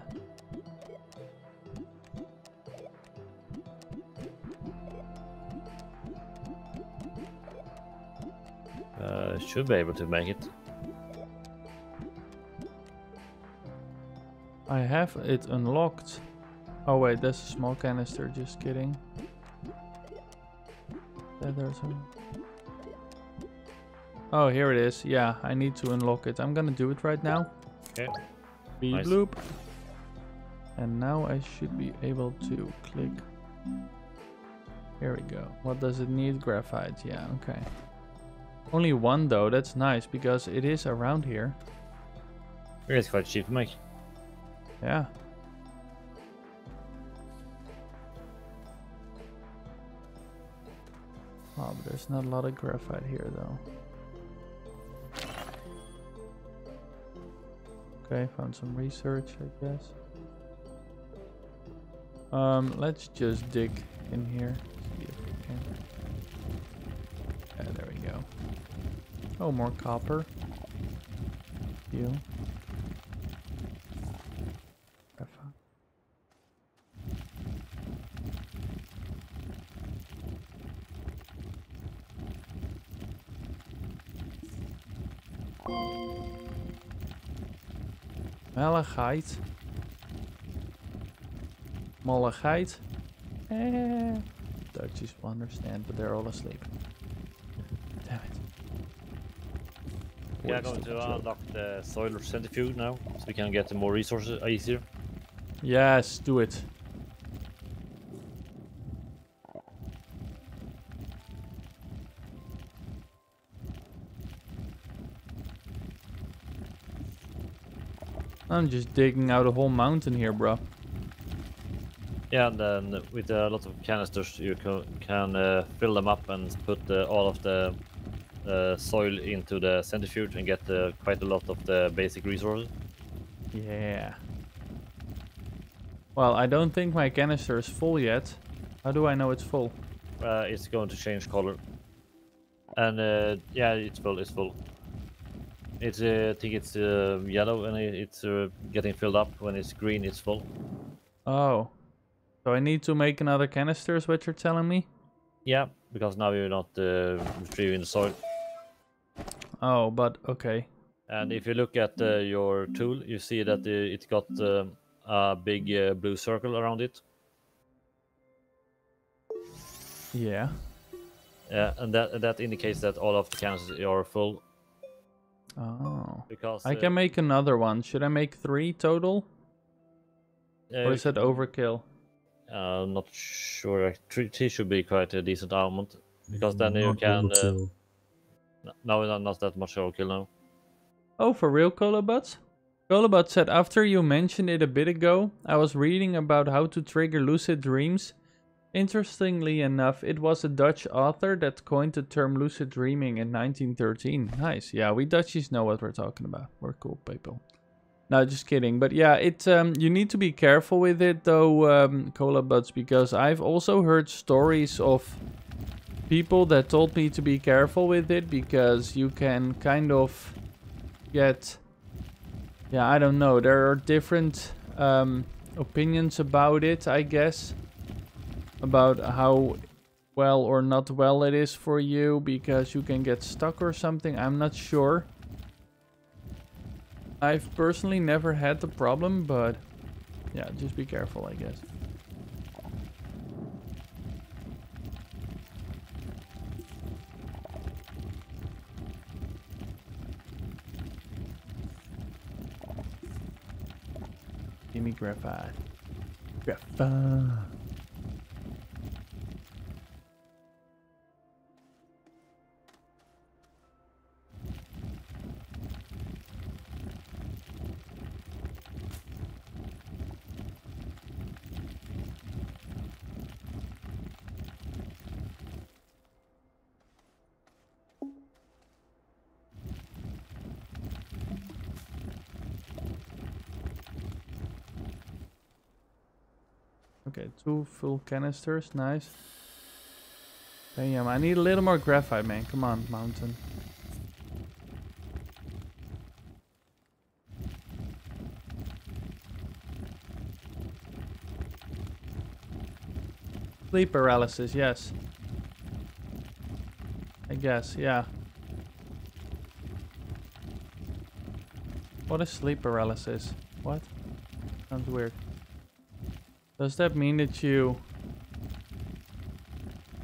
Uh, should be able to make it. I have it unlocked. Oh wait, that's a small canister, just kidding. There's a... Oh, here it is. Yeah, I need to unlock it. I'm gonna do it right now. Okay. Beep nice. Bloop. And now I should be able to click. Here we go. What does it need? Graphite. Yeah, okay. Only one though, that's nice because it is around here. It is quite cheap to make. Yeah. Oh, but there's not a lot of graphite here though. Okay, found some research, I guess. Um, let's just dig in here. See if we can. Yeah, there we go. Oh, more copper. You. Malachite. Malachite. Eh. Dutchies will understand, but they're all asleep. Damn it. We yeah, are going to unlock the soil centrifuge now, so we can get more resources easier. Yes, do it. I'm just digging out a whole mountain here, bro. Yeah, and then with a lot of canisters you can uh, fill them up and put uh, all of the uh, soil into the centrifuge and get uh, quite a lot of the basic resources. Yeah. Well, I don't think my canister is full yet. How do I know it's full? Uh, it's going to change color. And uh, yeah, it's full, it's full. It's, uh, I think it's uh, yellow and it's uh, getting filled up. When it's green, it's full. Oh. So I need to make another canister is what you're telling me? Yeah, because now you're not uh, retrieving the soil. Oh, but okay. And if you look at uh, your tool, you see that it got uh, a big uh, blue circle around it. Yeah. Yeah, and that, that indicates that all of the canisters are full. Oh, because, uh, I can make another one. Should I make three total? Uh, or is that overkill? Uh, I'm not sure. Three should be quite a decent amount. Because then not you can... Uh, no, no, not that much overkill now. Oh, for real, Colobots? Colobots said, after you mentioned it a bit ago, I was reading about how to trigger lucid dreams. Interestingly enough, it was a Dutch author that coined the term lucid dreaming in nineteen thirteen. Nice. Yeah, we Dutchies know what we're talking about. We're cool people. No, just kidding. But yeah, it um, you need to be careful with it though, um, Colobots, because I've also heard stories of people that told me to be careful with it because you can kind of get... Yeah, I don't know. There are different um, opinions about it, I guess. About how well or not well it is for you because you can get stuck or something. I'm not sure. I've personally never had the problem, but yeah, just be careful, I guess. Gimme graphite. Graphite. Okay, two full canisters, nice. Damn, I need a little more graphite, man. Come on, mountain. Sleep paralysis, yes. I guess, yeah. What is sleep paralysis? What? Sounds weird. Does that mean that you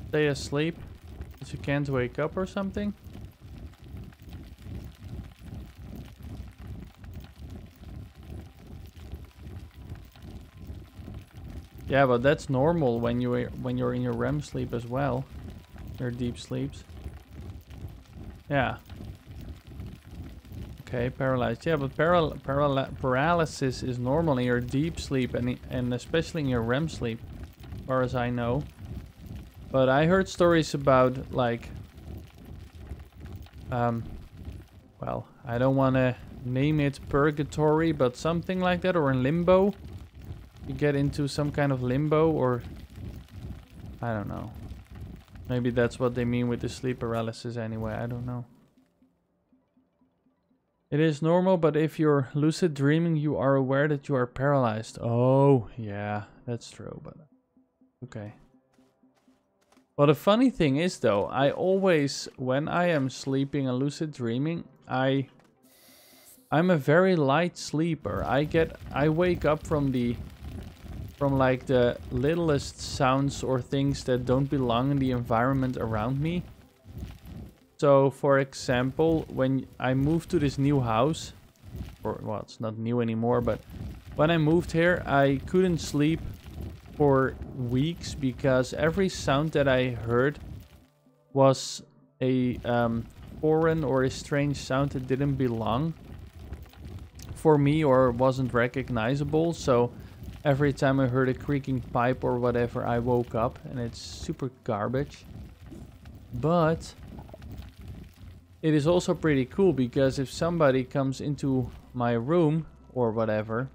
stay asleep, that you can't wake up or something? Yeah, but that's normal when you when you're in your R E M sleep as well, your deep sleeps. Yeah. Okay, paralyzed. Yeah, but paral paral paralysis is normal in your deep sleep and and especially in your R E M sleep, as far as I know. But I heard stories about like, um, well, I don't want to name it purgatory, but something like that, or in limbo. You get into some kind of limbo, or I don't know. Maybe that's what they mean with the sleep paralysis anyway, I don't know. It is normal, but if you're lucid dreaming, you are aware that you are paralyzed. Oh, yeah, that's true, but okay. Well, the funny thing is though, I always, when I am sleeping and lucid dreaming, I I'm a very light sleeper. I get I wake up from the From like the littlest sounds or things that don't belong in the environment around me. So for example, when I moved to this new house, or well, it's not new anymore, but when I moved here, I couldn't sleep for weeks because every sound that I heard was a um, foreign or a strange sound that didn't belong for me or wasn't recognizable. So every time I heard a creaking pipe or whatever, I woke up, and it's super garbage. But it is also pretty cool because if somebody comes into my room or whatever,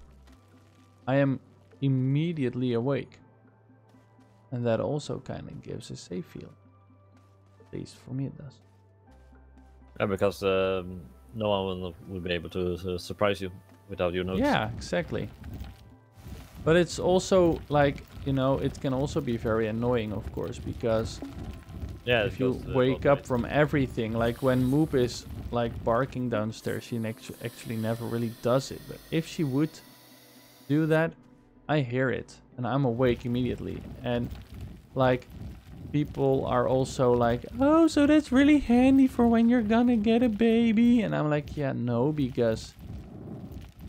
I am immediately awake. And that also kind of gives a safe feel. At least for me it does. Yeah, because um, no one will be able to uh, surprise you without your notice. Yeah, exactly. But it's also like, you know, it can also be very annoying, of course, because yeah, if you wake up from everything, like when Moop is like barking downstairs, she actually never really does it. But if she would do that, I hear it and I'm awake immediately. And like people are also like, oh, so that's really handy for when you're gonna get a baby. And I'm like, yeah, no, because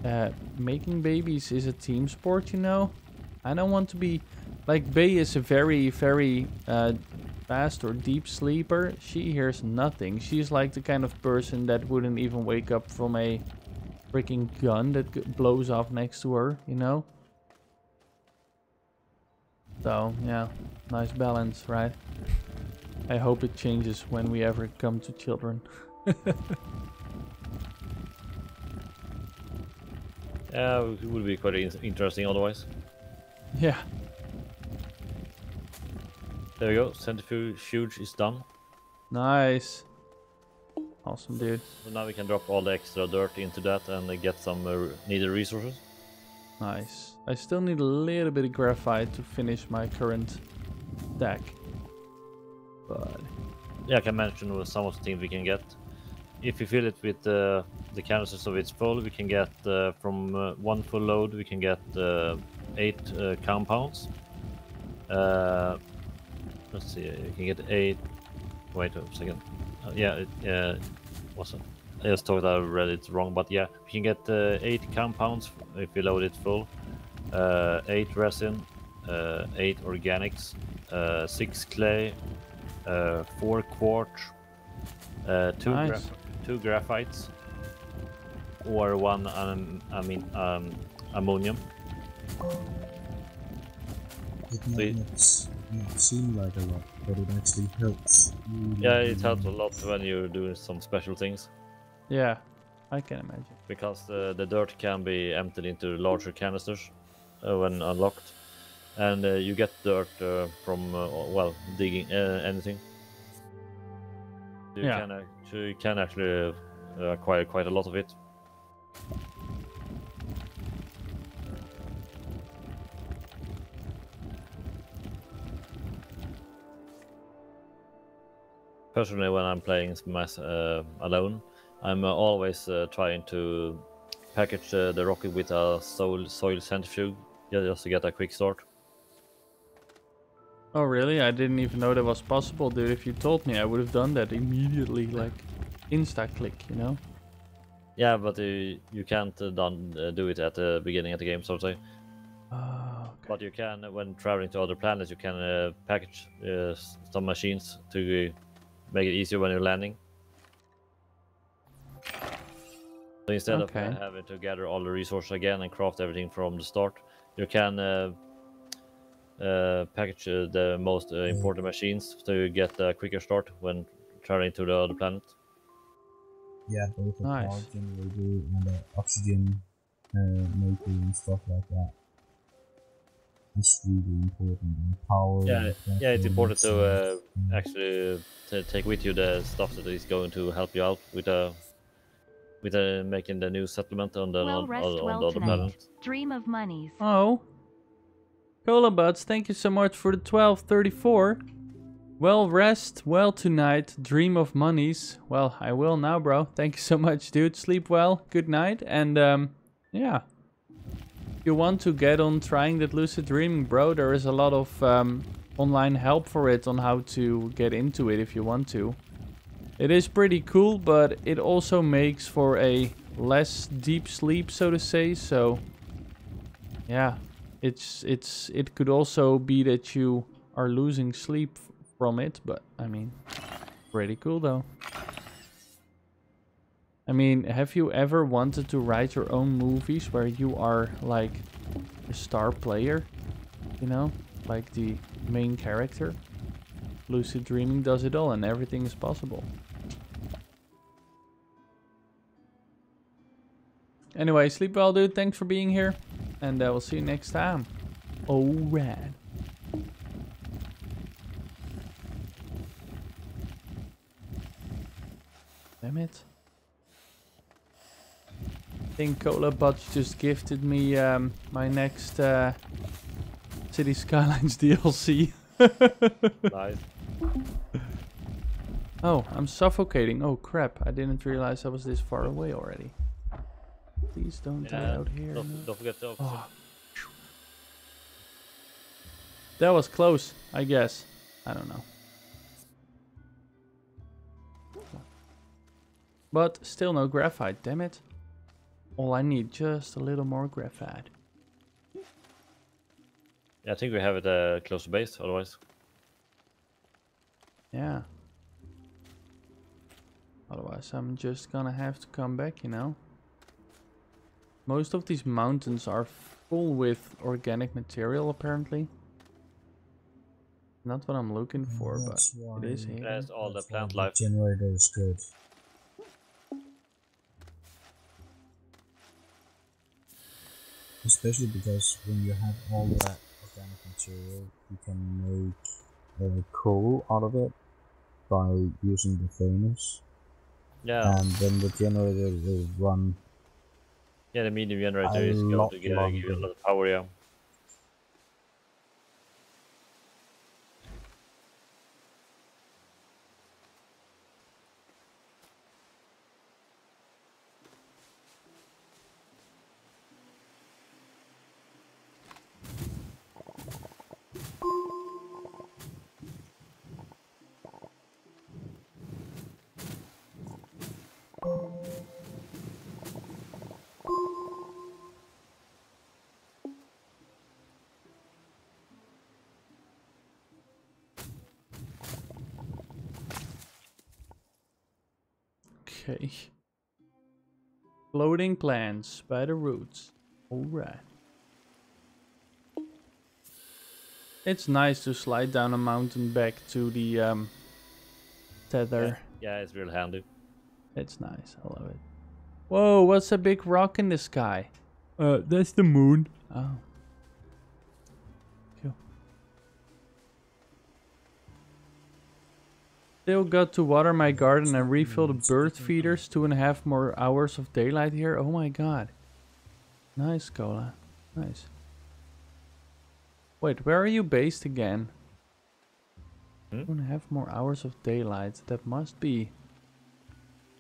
Uh, making babies is a team sport, you know. I don't want to be like Bay is a very, very uh, fast or deep sleeper. She hears nothing. She's like the kind of person that wouldn't even wake up from a freaking gun that blows off next to her, you know. So yeah, nice balance, right? I hope it changes when we ever come to children. Yeah, uh, it would be quite interesting otherwise. Yeah. There we go, centrifuge is done. Nice. Awesome, dude. So now we can drop all the extra dirt into that and get some uh, needed resources. Nice. I still need a little bit of graphite to finish my current deck. But yeah, I can mention some of the things we can get. If you fill it with uh, the canisters of its full, we can get uh, from uh, one full load, we can get uh, eight uh, compounds. Uh, let's see, you can get eight. Wait a second. Uh, yeah, it uh, wasn't. I just thought I read it wrong, but yeah, we can get uh, eight compounds if you load it full, uh, eight resin, uh, eight organics, uh, six clay, uh, four quartz, uh, two nice. graph two graphites. Or one, um, I mean, um, ammonium. It might so it, not seem like a lot, but it actually helps. Really yeah, it helps a lot when you're doing some special things. Yeah, I can imagine. Because uh, the dirt can be emptied into larger canisters uh, when unlocked. and uh, you get dirt uh, from uh, well digging uh, anything. You yeah. can actually, you can actually uh, acquire quite a lot of it. Personally, when I'm playing Smash uh, alone, I'm uh, always uh, trying to package uh, the rocket with a soil, soil centrifuge just to get a quick start. Oh really? I didn't even know that was possible, dude. If you told me, I would have done that immediately, like insta-click, you know? Yeah, but uh, you can't uh, done, uh, do it at the beginning of the game, so to say. Oh, okay. But you can, when traveling to other planets, you can uh, package uh, some machines to... Uh, make it easier when you're landing. So instead okay. of uh, having to gather all the resources again and craft everything from the start, you can uh, uh, package uh, the most uh, important machines to get a quicker start when traveling to the other planet. Yeah, both the nice. Oxygen radio and the oxygen uh, making and stuff like that. It's really important. Power. Yeah, yeah, it's important to uh, actually to take with you the stuff that is going to help you out with uh, with uh, making the new settlement on the well, on, on, well on the other planet. Dream of monies. Oh, Colobots, thank you so much for the twelve thirty-four. Well rest, well tonight, dream of monies. Well, I will now, bro. Thank you so much, dude. Sleep well. Good night, and um, yeah. You want to get on trying that lucid dreaming, bro, there is a lot of um, online help for it on how to get into it if you want to. It is pretty cool, but it also makes for a less deep sleep, so to say. So yeah, it's it's it could also be that you are losing sleep from it, but I mean, pretty cool though. I mean, have you ever wanted to write your own movies where you are, like, a star player? You know? Like the main character? Lucid dreaming does it all and everything is possible. Anyway, sleep well, dude. Thanks for being here. And uh, we'll see you next time. Alright. Damn it. I think Colobots just gifted me um, my next uh, City Skylines D L C. Nice. Oh, I'm suffocating. Oh crap, I didn't realize I was this far away already. Please don't yeah, die out here. Don't, no. don't forget the oxygen. Oh. That was close, I guess. I don't know. But still no graphite, damn it. All I need, just a little more graphite. Yeah, I think we have it uh, close to base, otherwise. Yeah. Otherwise I'm just gonna have to come back, you know. Most of these mountains are full with organic material, apparently. Not what I'm looking for, but it is here. That's all the plant life. Generator is good. Especially because when you have all that organic material, you can make uh, coal out of it by using the furnace. Yeah. And then the generator will run. Yeah, the medium generator is going to give you a lot of power, yeah. Okay. Floating plants by the roots. Alright. It's nice to slide down a mountain back to the um, tether. Yeah, yeah, it's real handy. It's nice. I love it. Whoa, what's a big rock in the sky? Uh, that's the moon. Oh. Cool. Still got to water my garden and refill the bird feeders. Two and a half more hours of daylight here. Oh my god. Nice, Cola. Nice. Wait, where are you based again? Hmm? Two and a half more hours of daylight. That must be...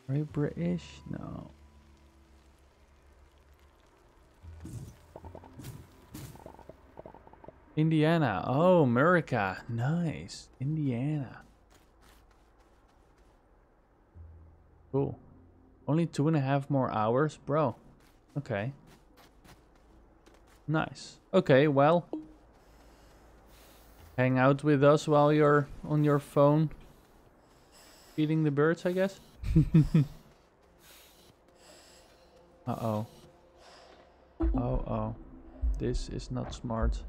Are you British? No. Indiana. Oh, America. Nice. Indiana. Cool. Only two and a half more hours? Bro. Okay. Nice. Okay, well. Hang out with us while you're on your phone. Feeding the birds, I guess. Uh-oh. Oh-oh. This is not smart.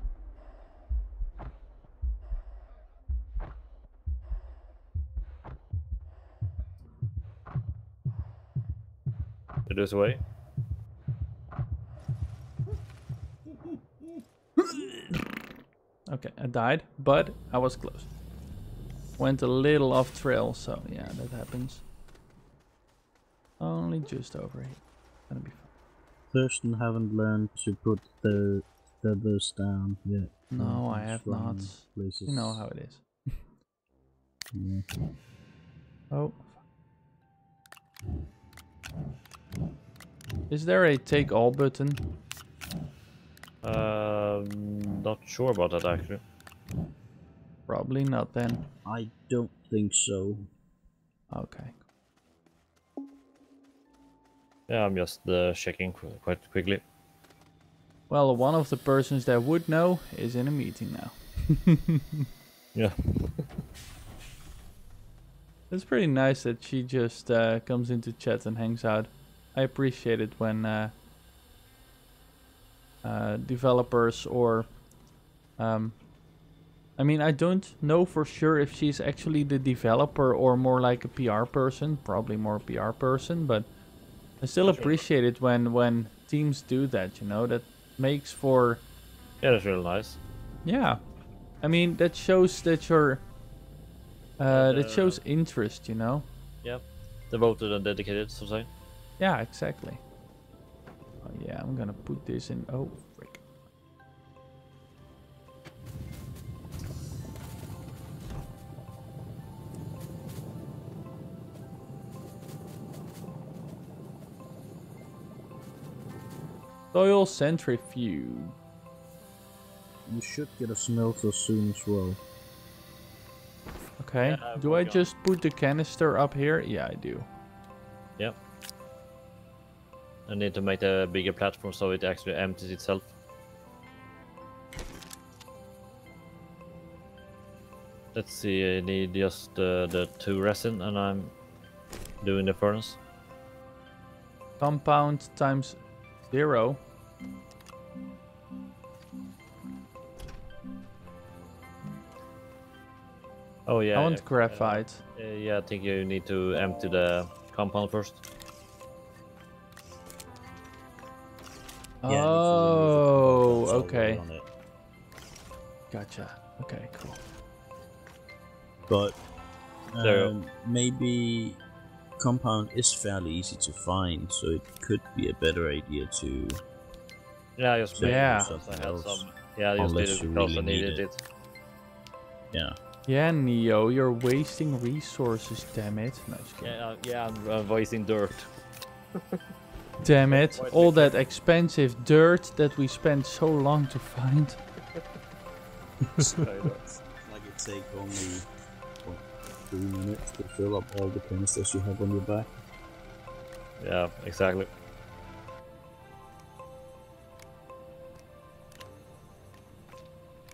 This way. Okay, I died, but I was close. Went a little off trail, so yeah, that happens. Only just over here. Gonna be fun. Thurston haven't learned to put the feathers down yet. No, I have not. Places. You know how it is. Yeah. Oh. Is there a take all button? Uh, not sure about that actually. Probably not then. I don't think so. Okay. Yeah, I'm just uh, checking quite quickly. Well, one of the persons that would know is in a meeting now. Yeah. It's pretty nice that she just uh, comes into chat and hangs out. I appreciate it when uh, uh, developers or, um, I mean, I don't know for sure if she's actually the developer or more like a P R person, probably more P R person, but I still appreciate it when, when teams do that, you know, that makes for... Yeah, that's really nice. Yeah. I mean, that shows that you're, uh, uh, that shows interest, you know? Yeah, devoted and dedicated, something. Yeah, exactly. Oh yeah, I'm gonna put this in. Oh, frick. Soil centrifuge. You should get a smelter soon as well. Okay, yeah, do I gone. just put the canister up here? Yeah, I do. Yep. I need to make a bigger platform so it actually empties itself. Let's see, I need just uh, the two resin and I'm doing the furnace. Compound times zero. Oh yeah. I want graphite. Uh, yeah, I think you need to empty the compound first. Yeah, oh, okay. Gotcha. Okay, cool. But um, maybe compound is fairly easy to find, so it could be a better idea to. Yeah, just yeah. Something else. Some, yeah, just unless you really needed it. it. Yeah. Yeah, Neo, you're wasting resources. Damn it! No, yeah, yeah, I'm uh, wasting dirt. Damn it, all that expensive dirt that we spent so long to find. It's like it take only what, three minutes to fill up all the canisters you have on your back. Yeah, exactly.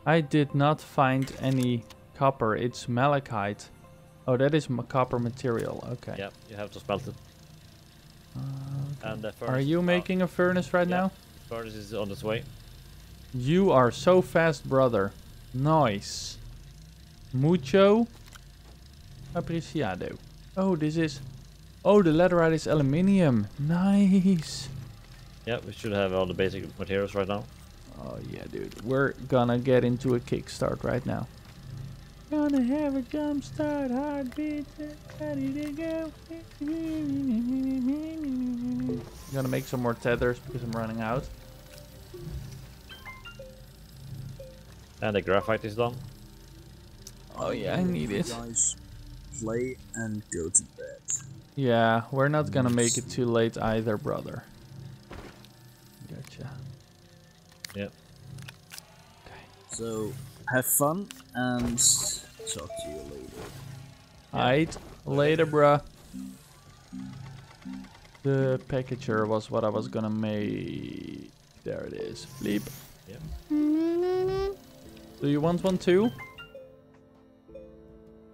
I did not find any copper, it's malachite. Oh, that is copper material, okay. Yeah, you have to smelt it. Uh, okay. And the furnace, are you making a furnace right yeah. now? Furnace is on its way. You are so fast, brother. Nice. Mucho apreciado. Oh, this is... Oh, the laterite is aluminium. Nice. Yeah, we should have all the basic materials right now. Oh yeah, dude. We're gonna get into a kickstart right now. Gonna have a jump start, heartbeat, ready to go. I'm gonna make some more tethers because I'm running out. And the graphite is done. Oh yeah, I need it. Guys, play and go to bed. Yeah, we're not gonna make it too late either, brother. Gotcha. Yep. Okay. So, have fun and talk to you later. Alright, later, bruh. The packager was what I was gonna make. There it is. Bleep. Yep. Do you want one too?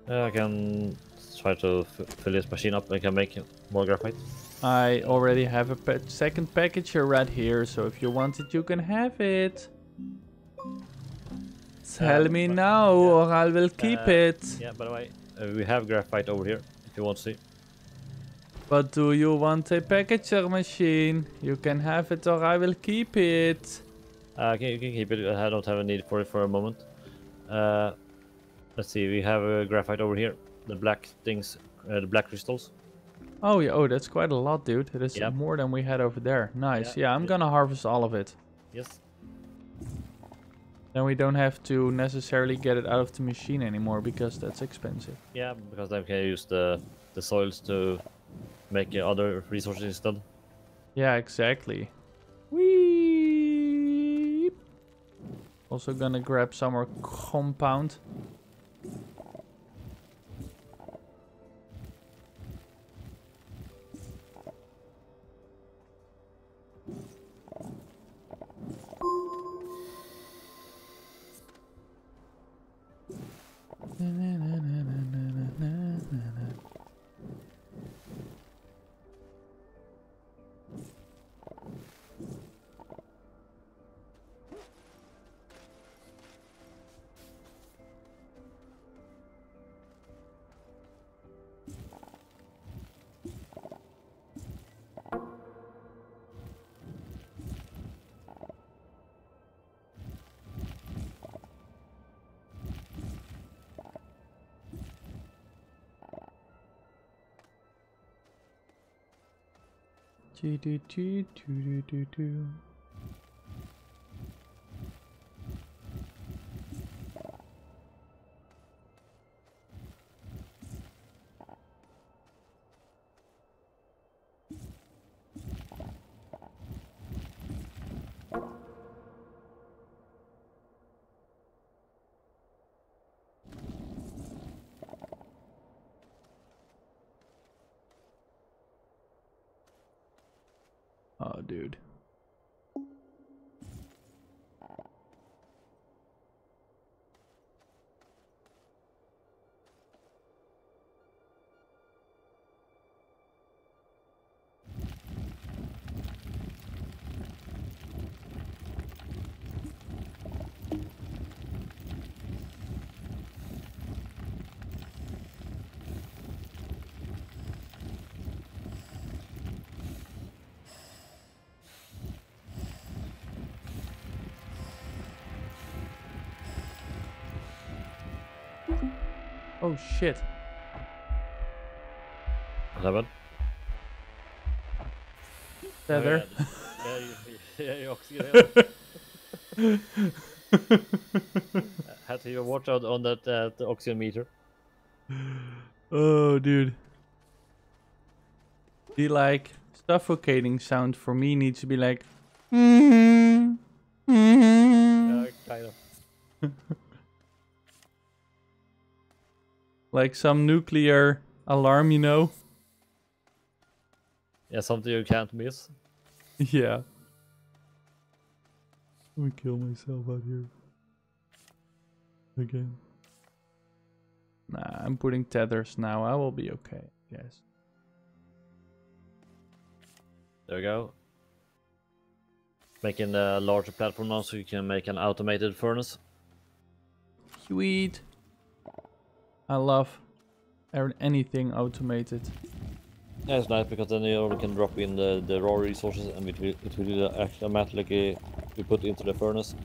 Uh, I can try to f fill this machine up and I can make more graphite. I already have a pa second packager right here, so if you want it, you can have it. Tell uh, me now, yeah. or I will keep uh, it. Yeah, by the way, uh, we have graphite over here, if you want to see. But do you want a packager machine? You can have it, or I will keep it. Uh, can, you can keep it. I don't have a need for it for a moment. Uh, let's see, we have a graphite over here. The black things, uh, the black crystals. Oh yeah, oh that's quite a lot, dude. It is yeah. more than we had over there. Nice. Yeah, yeah I'm yeah. gonna harvest all of it. Yes. Then we don't have to necessarily get it out of the machine anymore because that's expensive. Yeah, because then we can use the the soils to make other resources instead. Yeah, exactly. Whee! Also gonna grab some more compound. Do do do do do do. Oh, dude. Oh shit. What happened? Tether. Oh, yeah, you oxygen. Had to watch out on that uh, the oxygen meter. Oh, dude. The like suffocating sound for me needs to be like. Mm-hmm. Mm-hmm. Yeah, kind of. Like some nuclear alarm, you know? Yeah, something you can't miss. Yeah. Let me kill myself out here. Again. Nah, I'm putting tethers now. I will be okay, I guess. There we go. Making a larger platform now so you can make an automated furnace. Sweet. I love anything automated. Yeah, it's nice because then you can drop in the, the raw resources and it will, it will do the actual automatically we put into the furnace.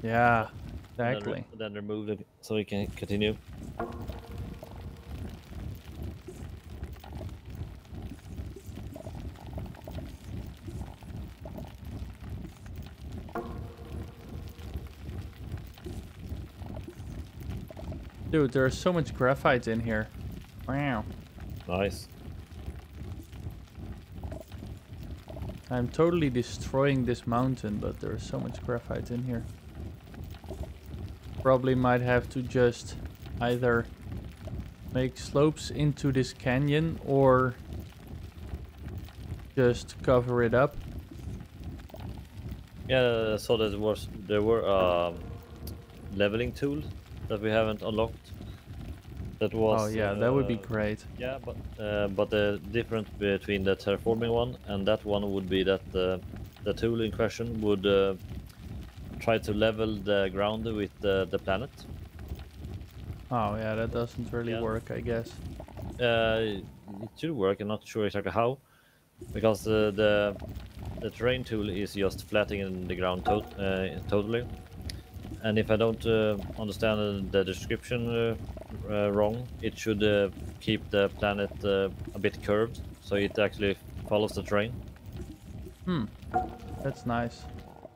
Yeah, exactly. And then, re and then remove it so we can continue. Dude, there is so much graphite in here. Wow. Nice. I'm totally destroying this mountain, but there is so much graphite in here. Probably might have to just either make slopes into this canyon or just cover it up. Yeah, so there was there were um, leveling tools that we haven't unlocked. That was, oh yeah, uh, that would be great. Yeah, but uh, but the difference between the terraforming one and that one would be that uh, the tool in question would uh, try to level the ground with uh, the planet. Oh yeah, that doesn't really yeah. work, I guess. Uh, it should work. I'm not sure exactly how, because uh, the the terrain tool is just flattening the ground to uh, totally. And if I don't uh, understand the description uh, uh, wrong, it should uh, keep the planet uh, a bit curved, so it actually follows the terrain. Hmm, that's nice.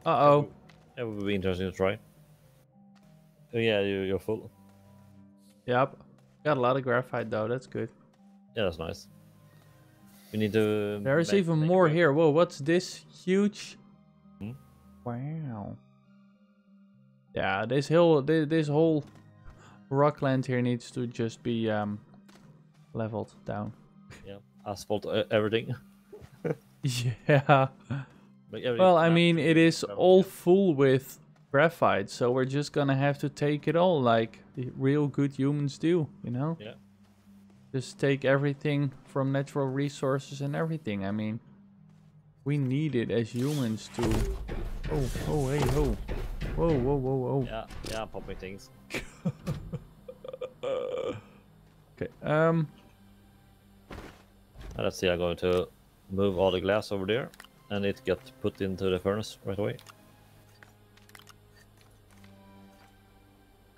Uh-oh. That would be interesting to try. Oh yeah, you, you're full. Yep. Got a lot of graphite though, that's good. Yeah, that's nice. We need to... There is even more here. Whoa, what's this? Huge... Hmm? Wow. Yeah, this hill, this whole rockland here needs to just be um, leveled down. Yeah, asphalt uh, everything. Yeah. But everything well, I mean, it is level. all full with graphite, so we're just gonna have to take it all like real good humans do, you know? Yeah. Just take everything from natural resources and everything. I mean, we need it as humans to... Oh, oh, hey, ho. Whoa, whoa, whoa, whoa. Yeah, yeah, I'm popping things. Okay, um... let's see, I'm going to move all the glass over there, and it gets put into the furnace right away.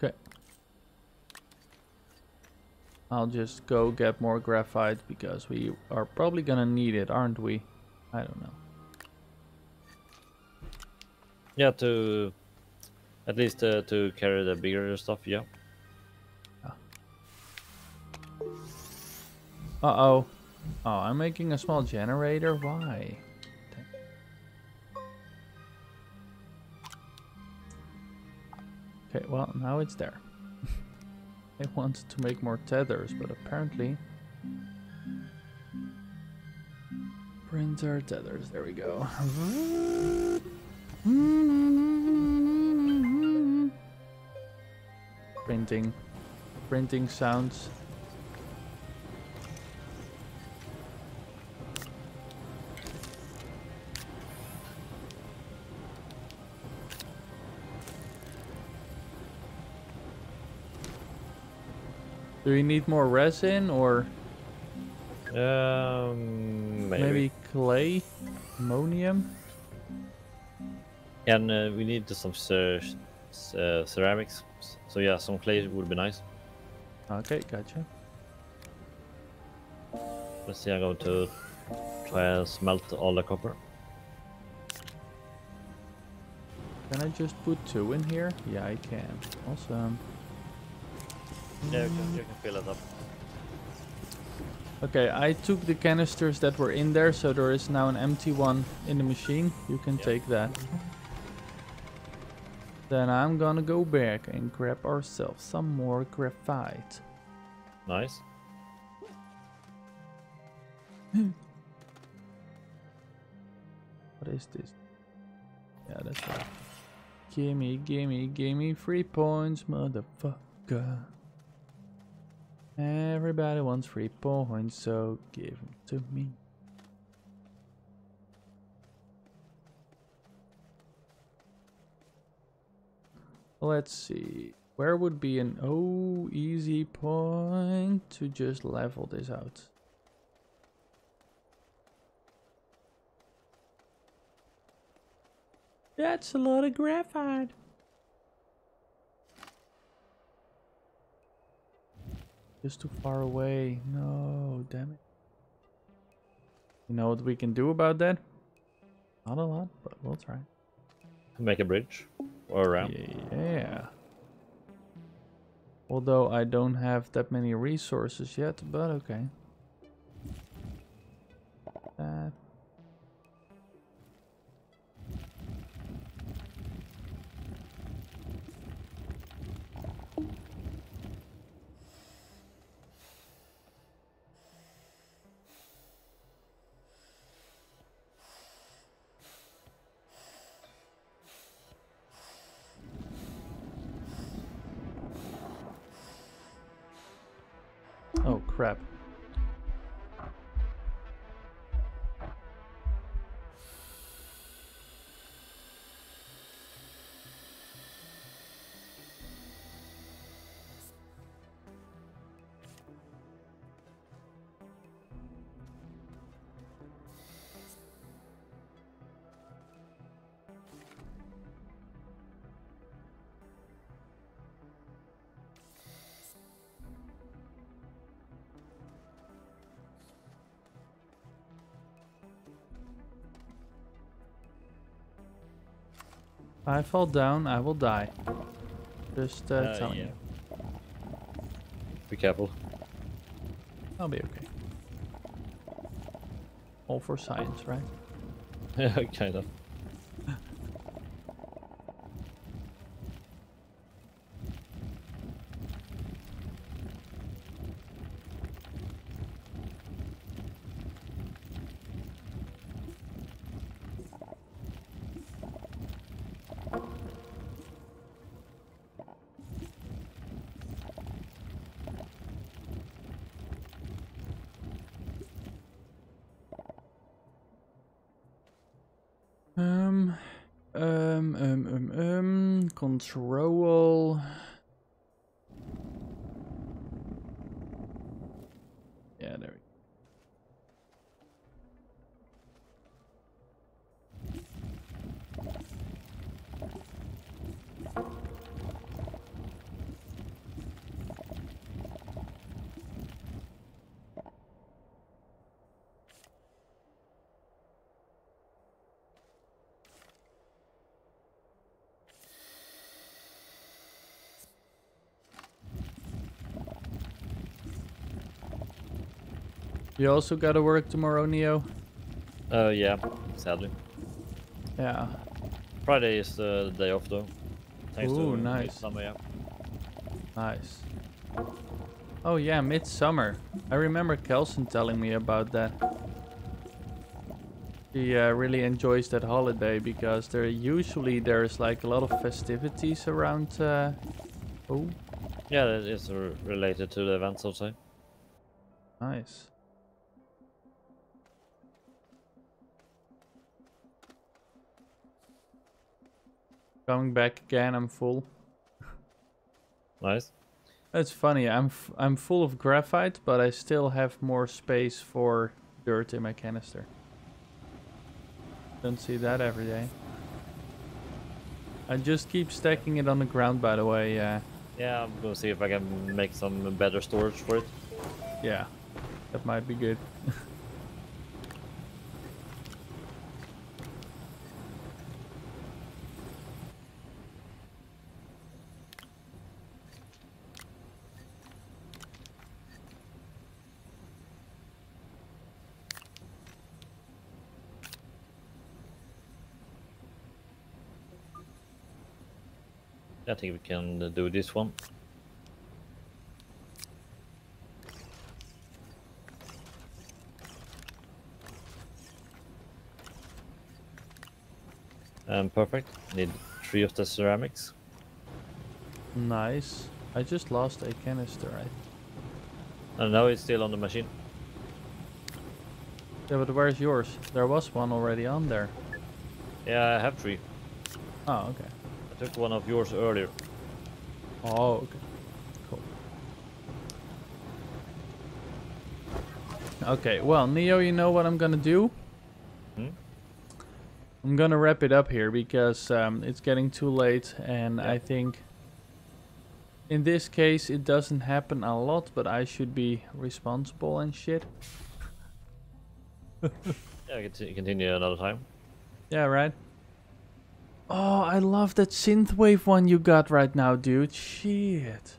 Okay. I'll just go get more graphite, because we are probably gonna need it, aren't we? I don't know. Yeah, to... At least uh, to carry the bigger stuff, yeah. Uh-oh. Oh, I'm making a small generator? Why? Okay, well, now it's there. I wanted to make more tethers, but apparently... Printer tethers, there we go. Printing. Printing sounds. Do we need more resin or um, maybe. maybe clay, ammonium? And uh, we need some cer uh, ceramics. So yeah, some clay would be nice. Okay, gotcha. Let's see, I'm going to try and smelt all the copper. Can I just put two in here? Yeah, I can. Awesome. Yeah, you can, you can fill it up. Okay, I took the canisters that were in there, so there is now an empty one in the machine. You can yep. take that. Then I'm gonna go back and grab ourselves some more graphite. Nice. What is this? Yeah, that's right. Gimme, gimme, gimme free points, motherfucker. Everybody wants free points, so give them to me. Let's see, where would be an oh easy point to just level this out? That's a lot of graphite. Just too far away. No, damn it. You know what we can do about that? Not a lot, but we'll try. Make a bridge or a ramp. Yeah. Although I don't have that many resources yet, but okay. That. Oh, crap. If I fall down, I will die. Just uh, uh, telling yeah. you. Be careful. I'll be okay. All for science, right? Yeah, kind of. Um, um, um, um, um, control. Yeah, there we go. You also gotta work tomorrow, Neo? Uh, yeah, sadly. Yeah. Friday is the day off, though. Thanks Ooh, to nice. Midsummer, yeah. Nice. Oh yeah, Midsummer. I remember Kelson telling me about that. He uh, really enjoys that holiday because there usually there's like a lot of festivities around. Uh... Oh. Yeah, that is related to the events, I'll say. Nice. Coming back again, I'm full. Nice. It's funny, I'm f I'm full of graphite, but I still have more space for dirt in my canister. Don't see that every day. I just keep stacking it on the ground, by the way. Uh, yeah, I'm gonna see if I can make some better storage for it. Yeah, that might be good. I think we can do this one. Um, perfect. Need three of the ceramics. Nice. I just lost a canister, right? And now it's still on the machine. Yeah, but where's yours? There was one already on there. Yeah, I have three. Oh, okay. Took one of yours earlier. Oh, okay. Cool. Okay, well, Neo, you know what I'm gonna do? Hmm? I'm gonna wrap it up here because um, it's getting too late, and yeah. I think In this case, it doesn't happen a lot, but I should be responsible and shit. Yeah, we can continue another time. Yeah, right. Oh, I love that synthwave one you got right now, dude. Shit.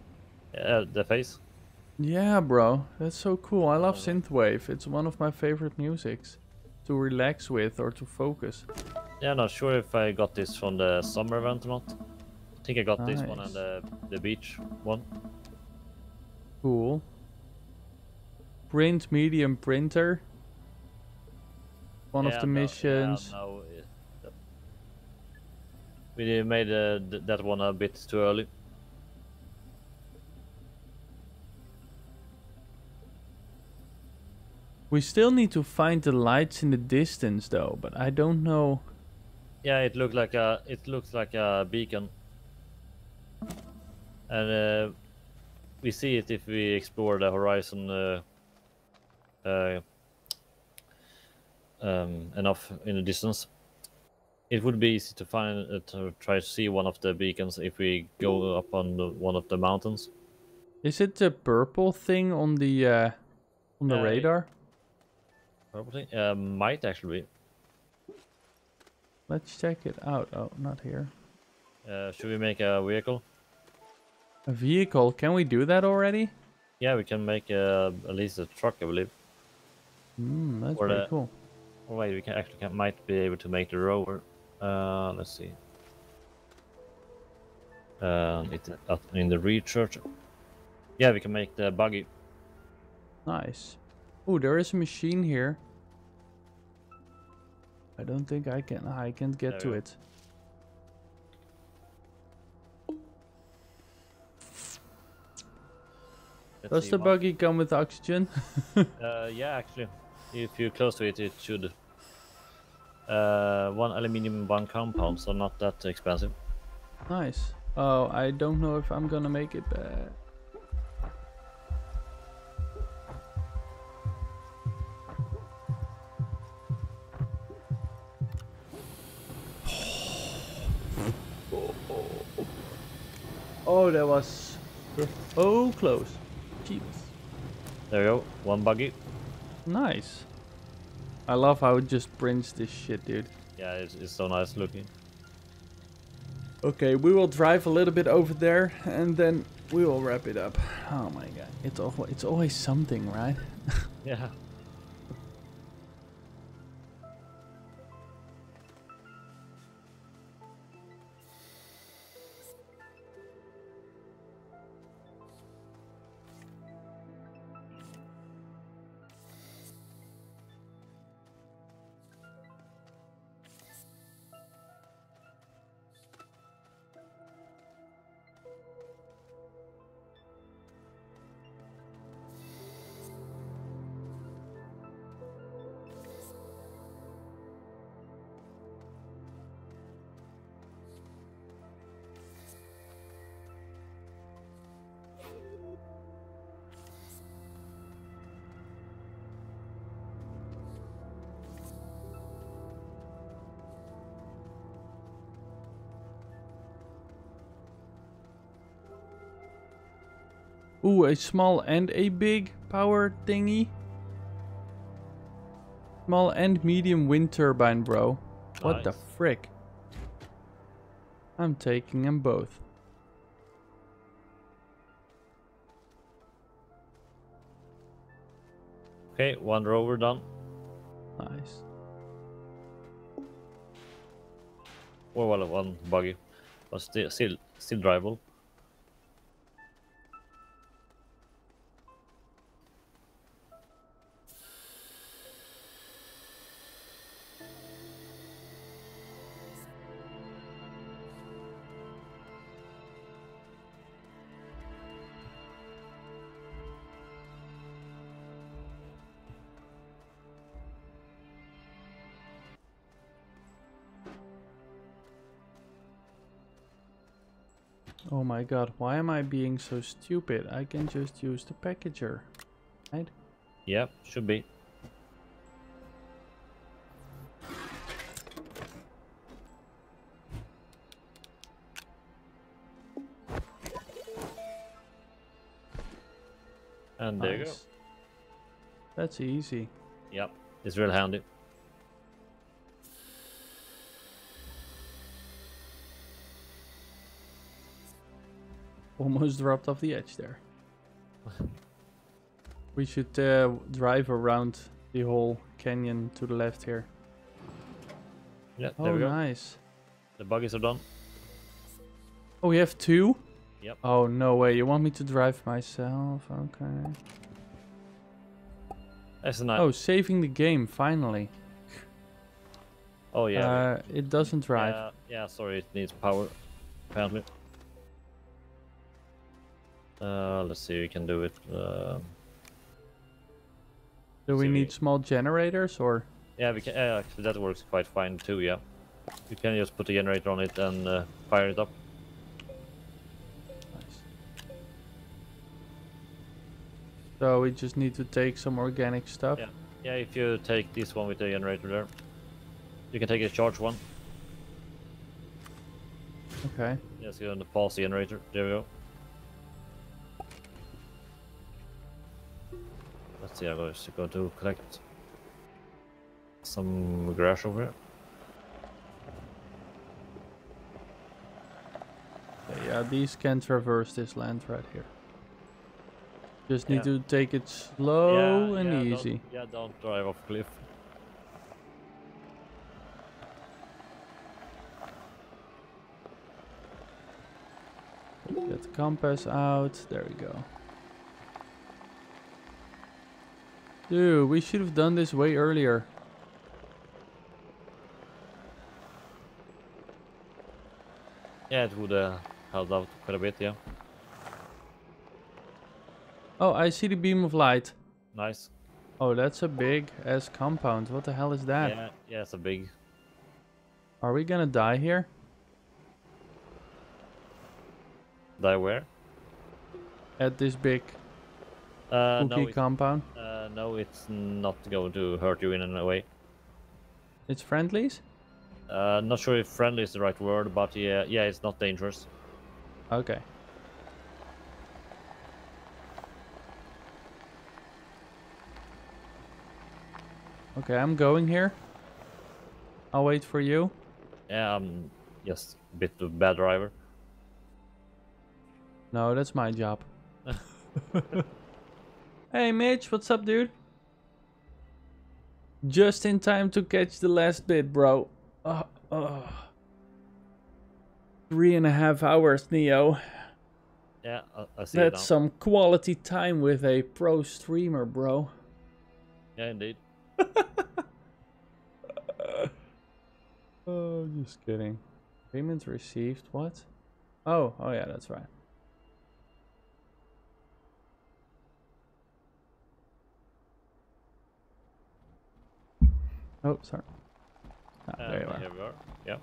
Yeah, the face. Yeah, bro. That's so cool. I love synthwave. It's one of my favorite musics to relax with or to focus. Yeah, not sure if I got this from the summer event or not. I think I got nice. This one and the, the beach one. Cool. Print medium printer. One yeah, of the no, missions. Yeah, no, yeah. We made uh, th that one a bit too early. We still need to find the lights in the distance, though. But I don't know. Yeah, it looked like a it looks like a beacon, and uh, we see it if we explore the horizon uh, uh, um, enough in the distance. It would be easy to find uh, to try to see one of the beacons if we go up on the, one of the mountains. Is it the purple thing on the uh, on the uh, radar? Uh, might actually be. Let's check it out. Oh, not here. Uh, should we make a vehicle? A vehicle? Can we do that already? Yeah, we can make uh, at least a truck, I believe. Mm, that's or pretty the... cool. Or wait, we can actually can, might be able to make the rover. Uh, let's see. Uh, it's up in the research. Yeah, we can make the buggy. Nice. Oh, there is a machine here. I don't think I can. I can't get there to it. Let's Does the buggy come with oxygen? uh, yeah, actually, if you're close to it, it should. Uh, one aluminium, one compound, so not that expensive. Nice. Oh, I don't know if I'm gonna make it back. Oh, that was oh close. Jeez. There we go. One buggy. Nice. I love how it just prints this shit, dude. Yeah, it's, it's so nice looking. Okay, we will drive a little bit over there and then we will wrap it up. Oh my god, it's al it's always something, right? Yeah. Ooh, a small and a big power thingy. Small and medium wind turbine, bro. Nice. What the frick? I'm taking them both. Okay, one rover done. Nice. Or well, one buggy, but still, still, still drivable. Oh my god, why am I being so stupid? I can just use the packager, right? Yeah, should be. And there nice. You go. That's easy. Yep, it's real handy. Almost dropped off the edge there. We should uh, drive around the whole canyon to the left here. Yeah, there oh, we go. Nice. The buggies are done. Oh, we have two? Yep. Oh, no way. You want me to drive myself? Okay. That's nice. Oh, saving the game, finally. Oh, yeah. Uh, it doesn't drive. Uh, yeah, sorry. It needs power, apparently. Uh, let's see, we can do it. Uh, do we need we... small generators or? Yeah, we can. Uh, actually, that works quite fine too. Yeah, you can just put the generator on it and uh, fire it up. Nice. So we just need to take some organic stuff. Yeah, yeah. If you take this one with the generator there, you can take the charged one. Okay. Yes, you're gonna pause the generator. There we go. Let's see, I'm just going to collect some grass over here. Okay, yeah, these can traverse this land right here. Just need yeah. to take it slow yeah, and yeah, easy. Don't, yeah, don't drive off cliff. Get the compass out. There we go. Dude, we should have done this way earlier. Yeah, it would have uh, held out quite a bit, yeah. Oh, I see the beam of light. Nice. Oh, that's a big ass compound. What the hell is that? Yeah, yeah, it's a big. Are we gonna die here? Die where? At this big uh, cookie no, compound. No, it's not going to hurt you in any way. It's friendlies? Uh, not sure if friendly is the right word, but yeah, yeah, it's not dangerous. Okay. Okay, I'm going here. I'll wait for you. Yeah, I'm just a bit of a bad driver. No, that's my job. Hey Mitch, what's up, dude? Just in time to catch the last bit, bro. Uh, uh. Three and a half hours, Neo. Yeah, I, I see. That's some quality time with a pro streamer, bro. Yeah, indeed. Oh, just kidding. Payment received. What? Oh, oh yeah, that's right. Oh, sorry. Ah, uh, there you are. Here we are. Yeah.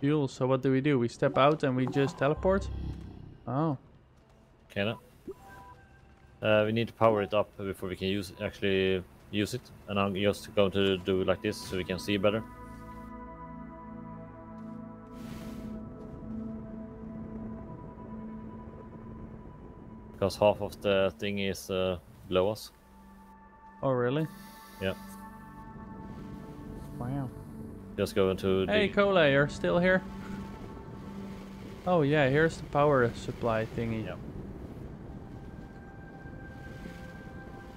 Fuel. So what do we do? We step out and we just teleport? Oh. Can I? Uh, we need to power it up before we can use actually. Use it, and I'm just going to do it like this so we can see better. Because half of the thing is uh, below us. Oh, really? Yeah. Wow. Just go into. Hey, the... Cole, you're still here? Oh, yeah, here's the power supply thingy. Yeah.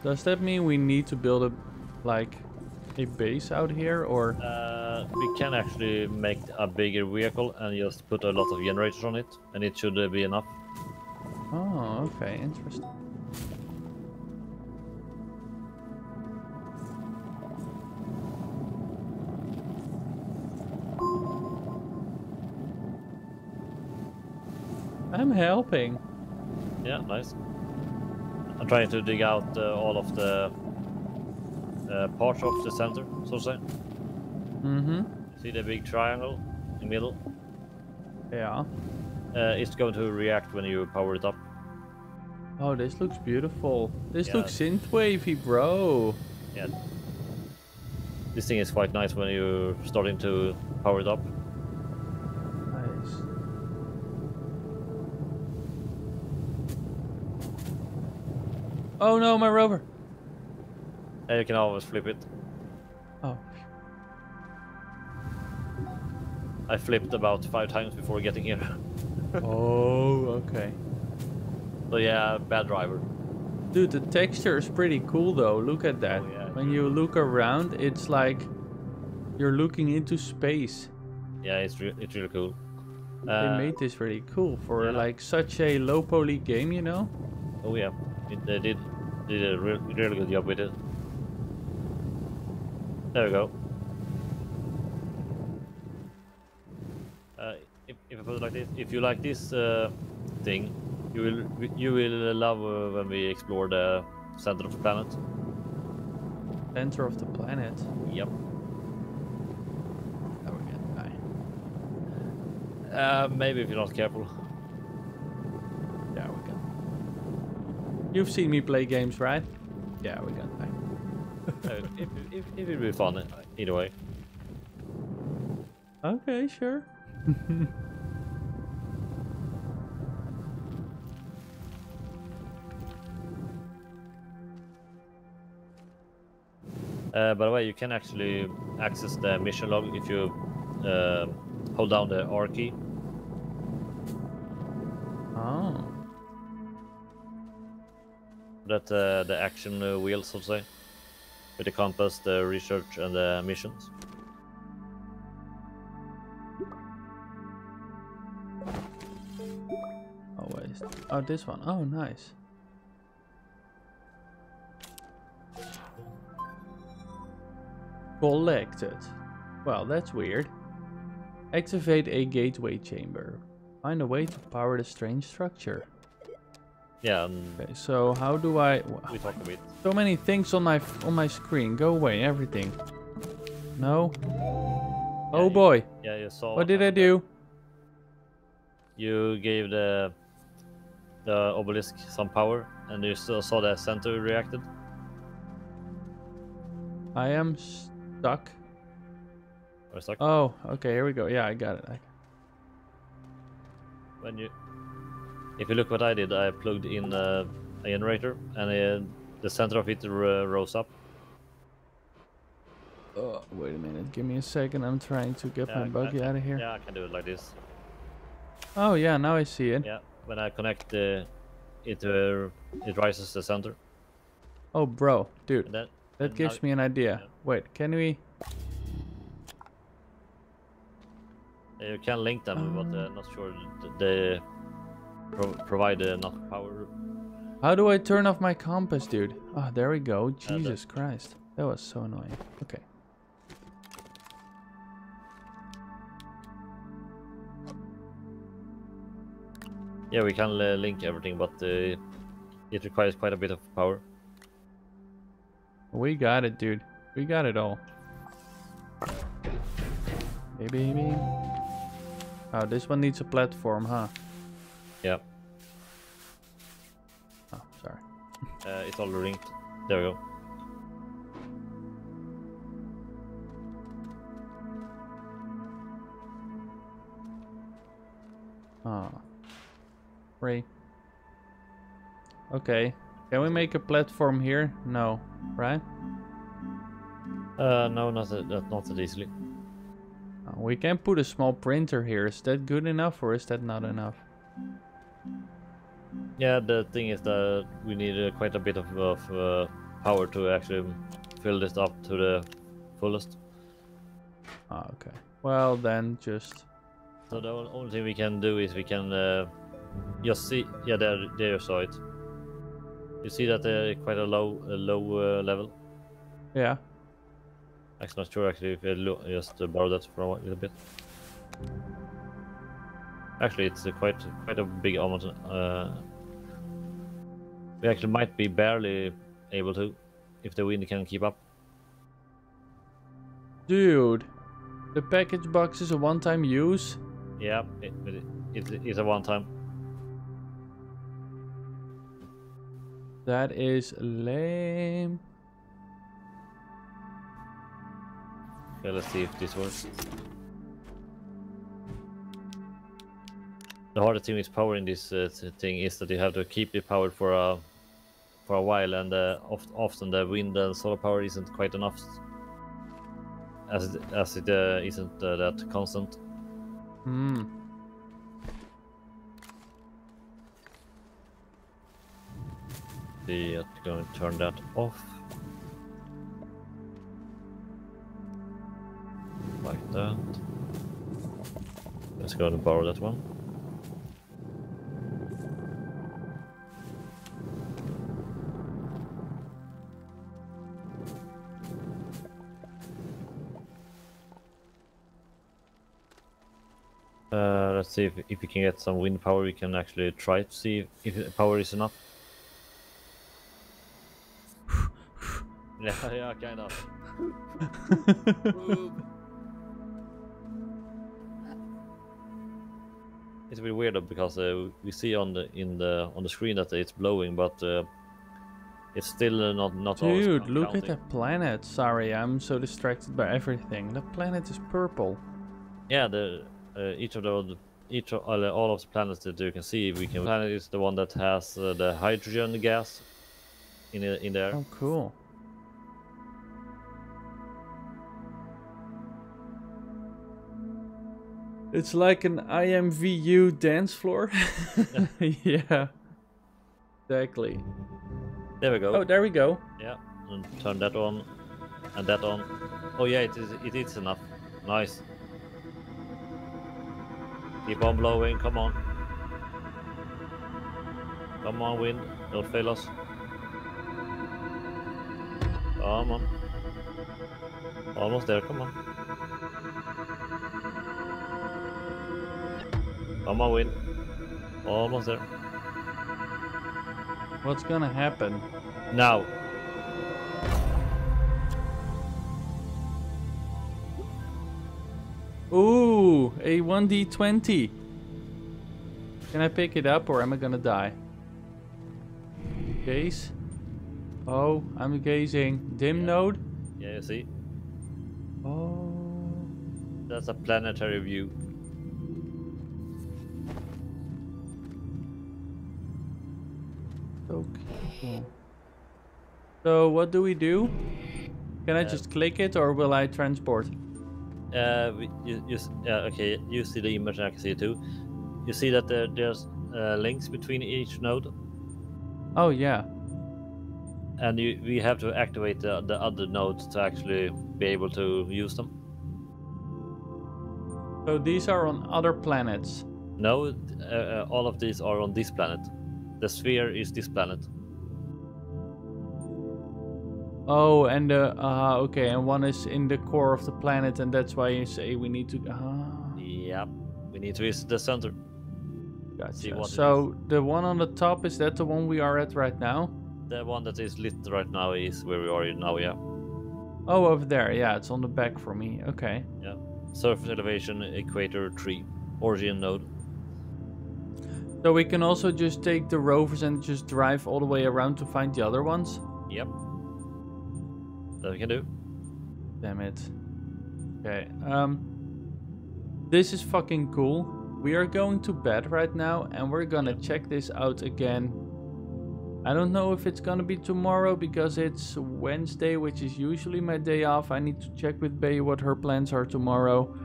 Does that mean we need to build a, like, a base out here, or? Uh, we can actually make a bigger vehicle and just put a lot of generators on it, and it should uh, be enough. Oh, okay, interesting. I'm helping. Yeah, nice. I'm trying to dig out uh, all of the uh, parts of the center, so to say. Mm-hmm. See the big triangle in the middle? Yeah. Uh, it's going to react when you power it up. Oh, this looks beautiful. This yeah. looks synthwavey, bro. Yeah. This thing is quite nice when you're starting to power it up. Nice. Oh no, my rover. And you can always flip it. Oh. I flipped about five times before getting here. Oh, okay. So yeah, bad driver. Dude, the texture is pretty cool though. Look at that. Oh, yeah. When you look around, it's like you're looking into space. Yeah, it's re it's really cool. Uh, they made this really cool for yeah. like such a low poly game, you know? Oh yeah, it, they did did a re really good job with it. There we go. Uh, if, if I put it like this, if you like this uh, thing, you will you will love uh, when we explore the center of the planet. Center of the planet. Yep. Now we're gonna die. Uh, maybe if you're not careful. Yeah, we can. You've seen me play games, right? Yeah, we can. uh, it, it, it will be fun either way. Okay, sure. Uh, by the way, you can actually access the mission log if you uh, hold down the R key. Oh. That uh, the action uh, wheel, so to say, with the compass, the research, and the missions. Always. Oh, this one. Oh, nice. Collected. Well, that's weird. Activate a gateway chamber. Find a way to power the strange structure. Yeah. Um, okay. So how do I? We talked a bit. So many things on my on my screen. Go away, everything. No. Yeah, oh boy. You, yeah, you saw. What did I do? You gave the the obelisk some power, and you still saw the center reacted. I am stuck. Or stuck. Oh, okay. Here we go. Yeah, I got it. I... When you, if you look what I did, I plugged in uh, a generator, and uh, the center of it uh, rose up. Oh, wait a minute. Give me a second. I'm trying to get yeah, my buggy out of here. Yeah, I can do it like this. Oh yeah, now I see it. Yeah, when I connect, uh, it uh, it rises the center. Oh, bro, dude. And then, that gives me an idea. Yeah. Wait, can we? You can link them, um, but uh, not sure they pro provide enough power. How do I turn off my compass, dude? Ah, oh, there we go. Jesus uh, Christ, that was so annoying. Okay. Yeah, we can uh, link everything, but uh, it requires quite a bit of power. We got it, dude. We got it all. Hey, baby. Oh, this one needs a platform, huh? Yep. Oh, sorry. Uh, it's all linked. There we go. Ah. Oh. Free. Okay. Can we make a platform here? No, right? Uh, no, not that, not that easily. We can put a small printer here. Is that good enough or is that not enough? Yeah, the thing is that we need uh, quite a bit of, of uh, power to actually fill this up to the fullest. Ah, okay. Well, then just... So the only thing we can do is we can uh, just see... Yeah, there, there you saw it. You see that they're quite a low, a low uh, level. Yeah. I'm not sure actually if you just borrow that from a little bit. Actually, it's a quite, quite a big almost. Uh, we actually might be barely able to, if the wind can keep up. Dude, the package box is a one-time use. Yeah, it, it, it, it's a one-time. That is lame. Okay, let's see if this works. The hardest thing with powering this uh, thing is that you have to keep it powered for a for a while, and uh, oft often the wind and solar power isn't quite enough, as it, as it uh, isn't uh, that constant. Hmm. See, I'm going to turn that off. Like that. Let's go and borrow that one. Uh, let's see if, if we can get some wind power. We can actually try to see if, if power is enough. Yeah, yeah, kind of. It's a bit weird because uh, we see on the in the on the screen that it's blowing, but uh, it's still not not. Dude, look counting. At the planet. Sorry, I'm so distracted by everything. The planet is purple. Yeah, the uh, each of the each of, uh, all of the planets that you can see, we can. The planet is the one that has uh, the hydrogen gas in uh, in there. Oh, cool. It's like an I M V U dance floor. Yeah. Yeah. Exactly. There we go. Oh, there we go. Yeah. And turn that on. And that on. Oh yeah, it is it is enough. Nice. Keep on blowing, come on. Come on, wind. Don't fail us. Come on. Almost there, come on. Come on, wind. Almost there. What's gonna happen? Now. Ooh, a one D twenty. Can I pick it up or am I gonna die? Gaze. Oh, I'm gazing. Dim yeah. Node? Yeah, you see? Oh. That's a planetary view. Okay. So what do we do? Can I uh, just click it, or will I transport? Uh, we, you, you, uh, okay. You see the image, and I can see it too. You see that there, there's uh, links between each node. Oh yeah. And you, we have to activate the, the other nodes to actually be able to use them. So these are on other planets. No, uh, all of these are on this planet. The sphere is this planet. Oh, and the uh, okay, and one is in the core of the planet, and that's why you say we need to. Uh... Yeah, we need to visit the center. Gotcha. So the one on the top, is that the one we are at right now? The one that is lit right now is where we are now. Yeah. Oh, over there. Yeah, it's on the back for me. Okay. Yeah. Surface elevation, equator three, origin node. So we can also just take the rovers and just drive all the way around to find the other ones? Yep. That we can do. Damn it. Okay. Um, this is fucking cool. We are going to bed right now and we're gonna yep. check this out again. I don't know if it's gonna be tomorrow because it's Wednesday, which is usually my day off. I need to check with Bay what her plans are tomorrow.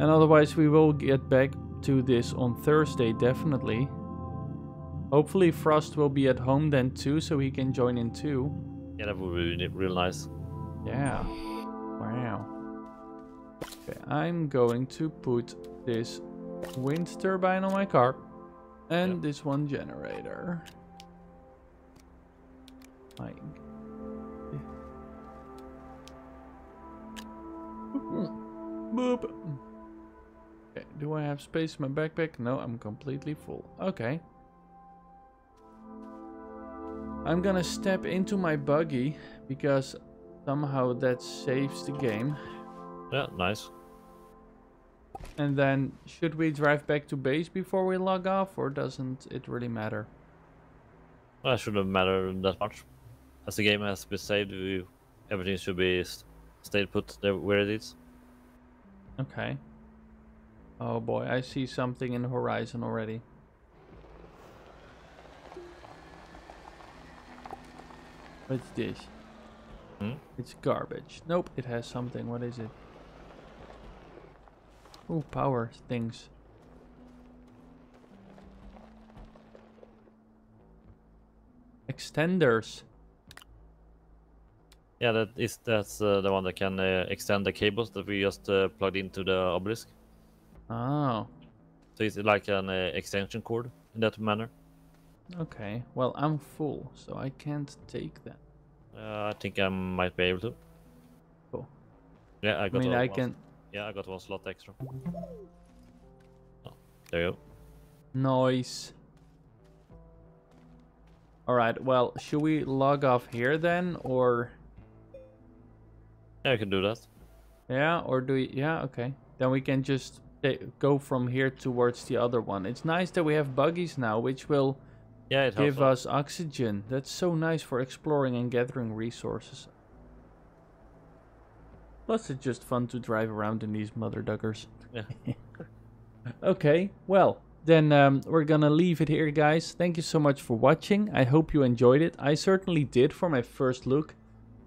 And otherwise we will get back to this on Thursday, definitely. Hopefully Frost will be at home then too, so he can join in too. Yeah, that would be real nice. Yeah. Wow. Okay, I'm going to put this wind turbine on my car. And yep. this one generator. Like... Boop. Okay, do I have space in my backpack? No, I'm completely full. Okay. I'm gonna step into my buggy because somehow that saves the game. Yeah, nice. And then should we drive back to base before we log off, or doesn't it really matter? Well, that shouldn't matter that much. As the game has been saved, we, everything should be stayed put there where it is. Okay. Oh boy, I see something in the horizon already. What's this? Hmm? It's garbage. Nope, it has something. What is it? Oh, power things. Extenders. Yeah, that is that's uh, the one that can uh, extend the cables that we just uh, plugged into the obelisk. Oh. So it's like an uh, extension cord in that manner. Okay. Well, I'm full, so I can't take that. Uh, I think I might be able to. Cool. Yeah, I got. I mean, I can. Yeah, I got one slot extra. Oh, there you go. Nice. Alright, well, should we log off here then, or... Yeah, I can do that. Yeah, or do we... Yeah, okay. Then we can just go from here towards the other one. It's nice that we have buggies now, which will yeah, it give us that. oxygen. That's so nice for exploring and gathering resources. Plus, it's just fun to drive around in these mother duggers. Yeah. Okay, well... Then um, we're gonna leave it here, guys. Thank you so much for watching. I hope you enjoyed it. I certainly did for my first look.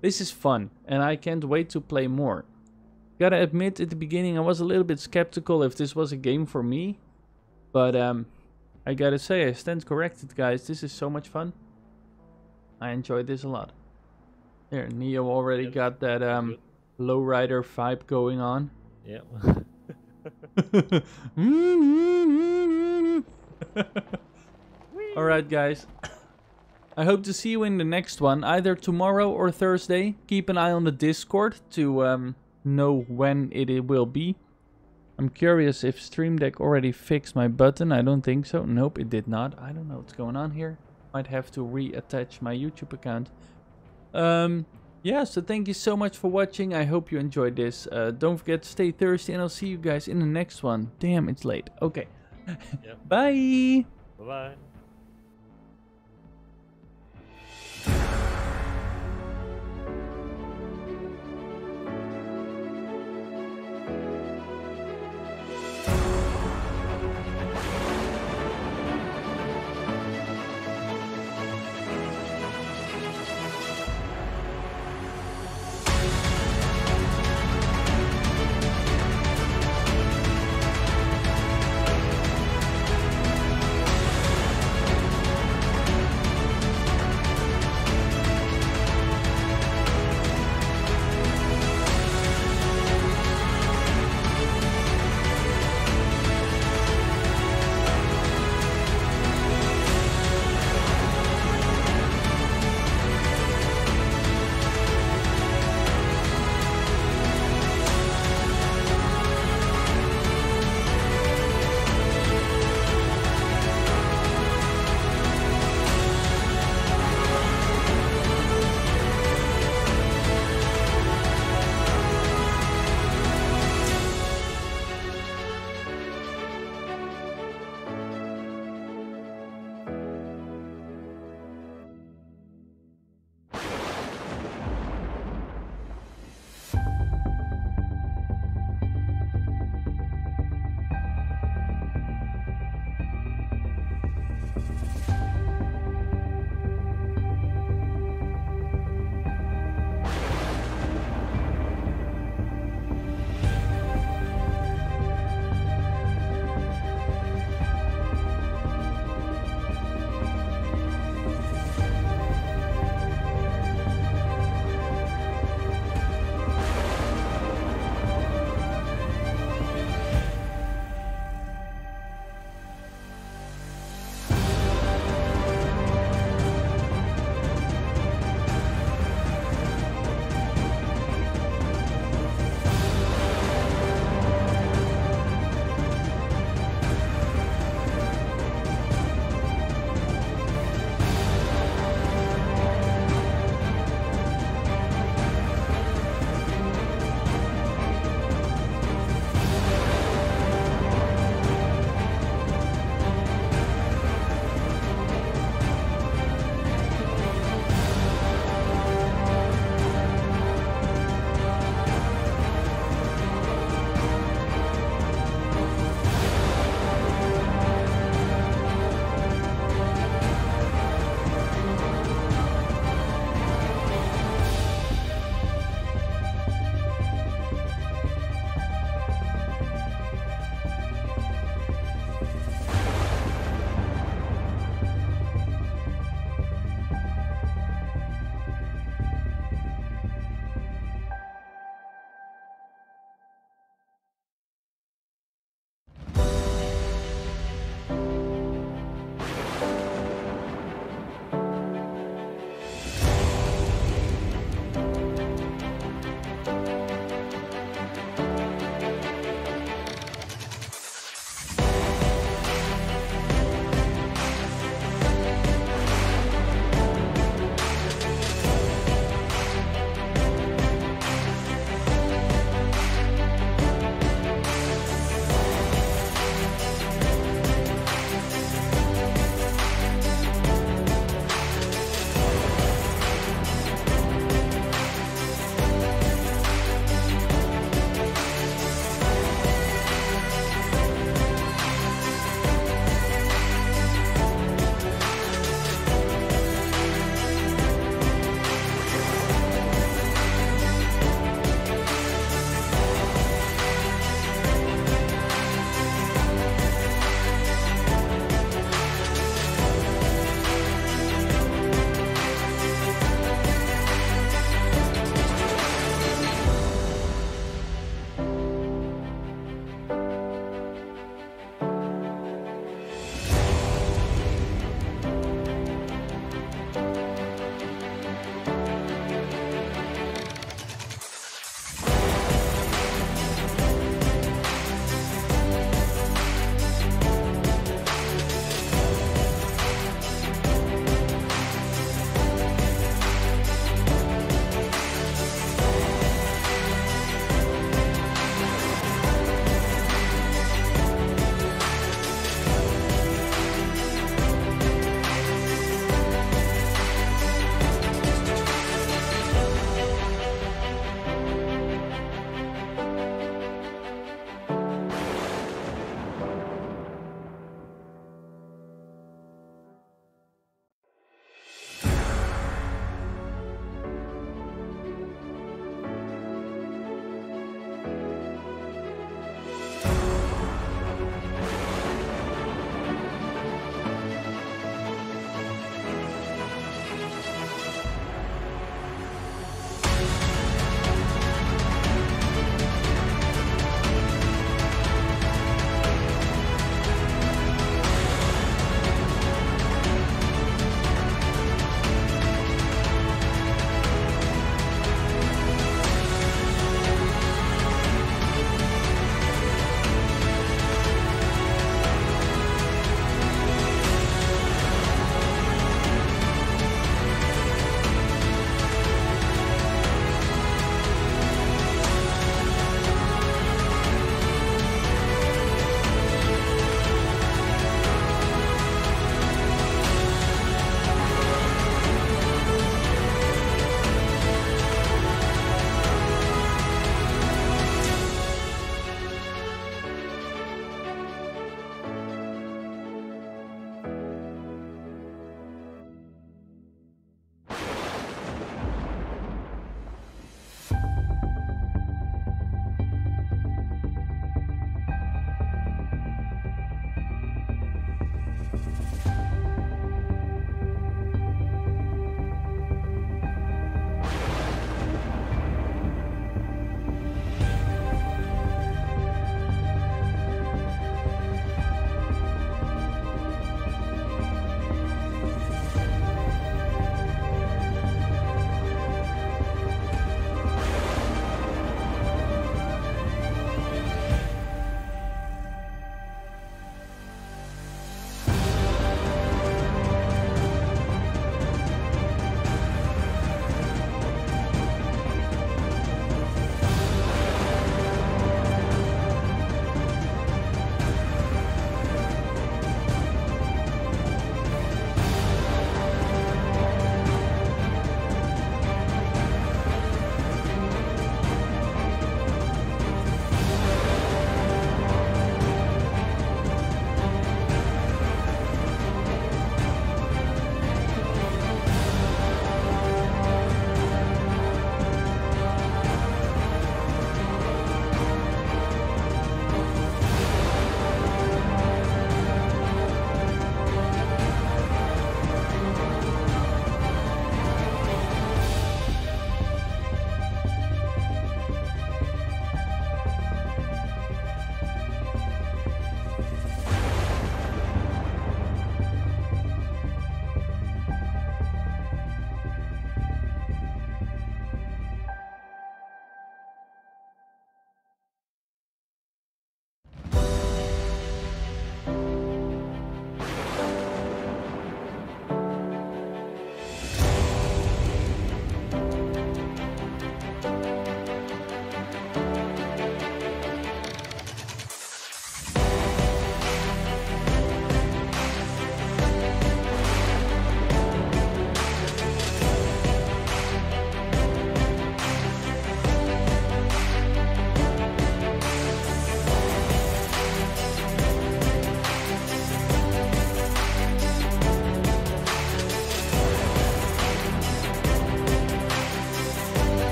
This is fun, and I can't wait to play more. Gotta admit, at the beginning I was a little bit skeptical if this was a game for me. But um, I gotta say, I stand corrected, guys. This is so much fun. I enjoyed this a lot. There, Neo already yep. got that um, lowrider vibe going on. Yeah. Alright guys, I hope to see you in the next one, either tomorrow or Thursday. Keep an eye on the Discord to um, know when it will be. I'm curious if Stream Deck already fixed my button. I don't think so. Nope, it did not. I don't know what's going on here. Might have to reattach my YouTube account. Um... Yeah, so thank you so much for watching. I hope you enjoyed this. Uh, don't forget to stay thirsty, and I'll see you guys in the next one. Damn, it's late. Okay. Yep. Bye. Bye-bye.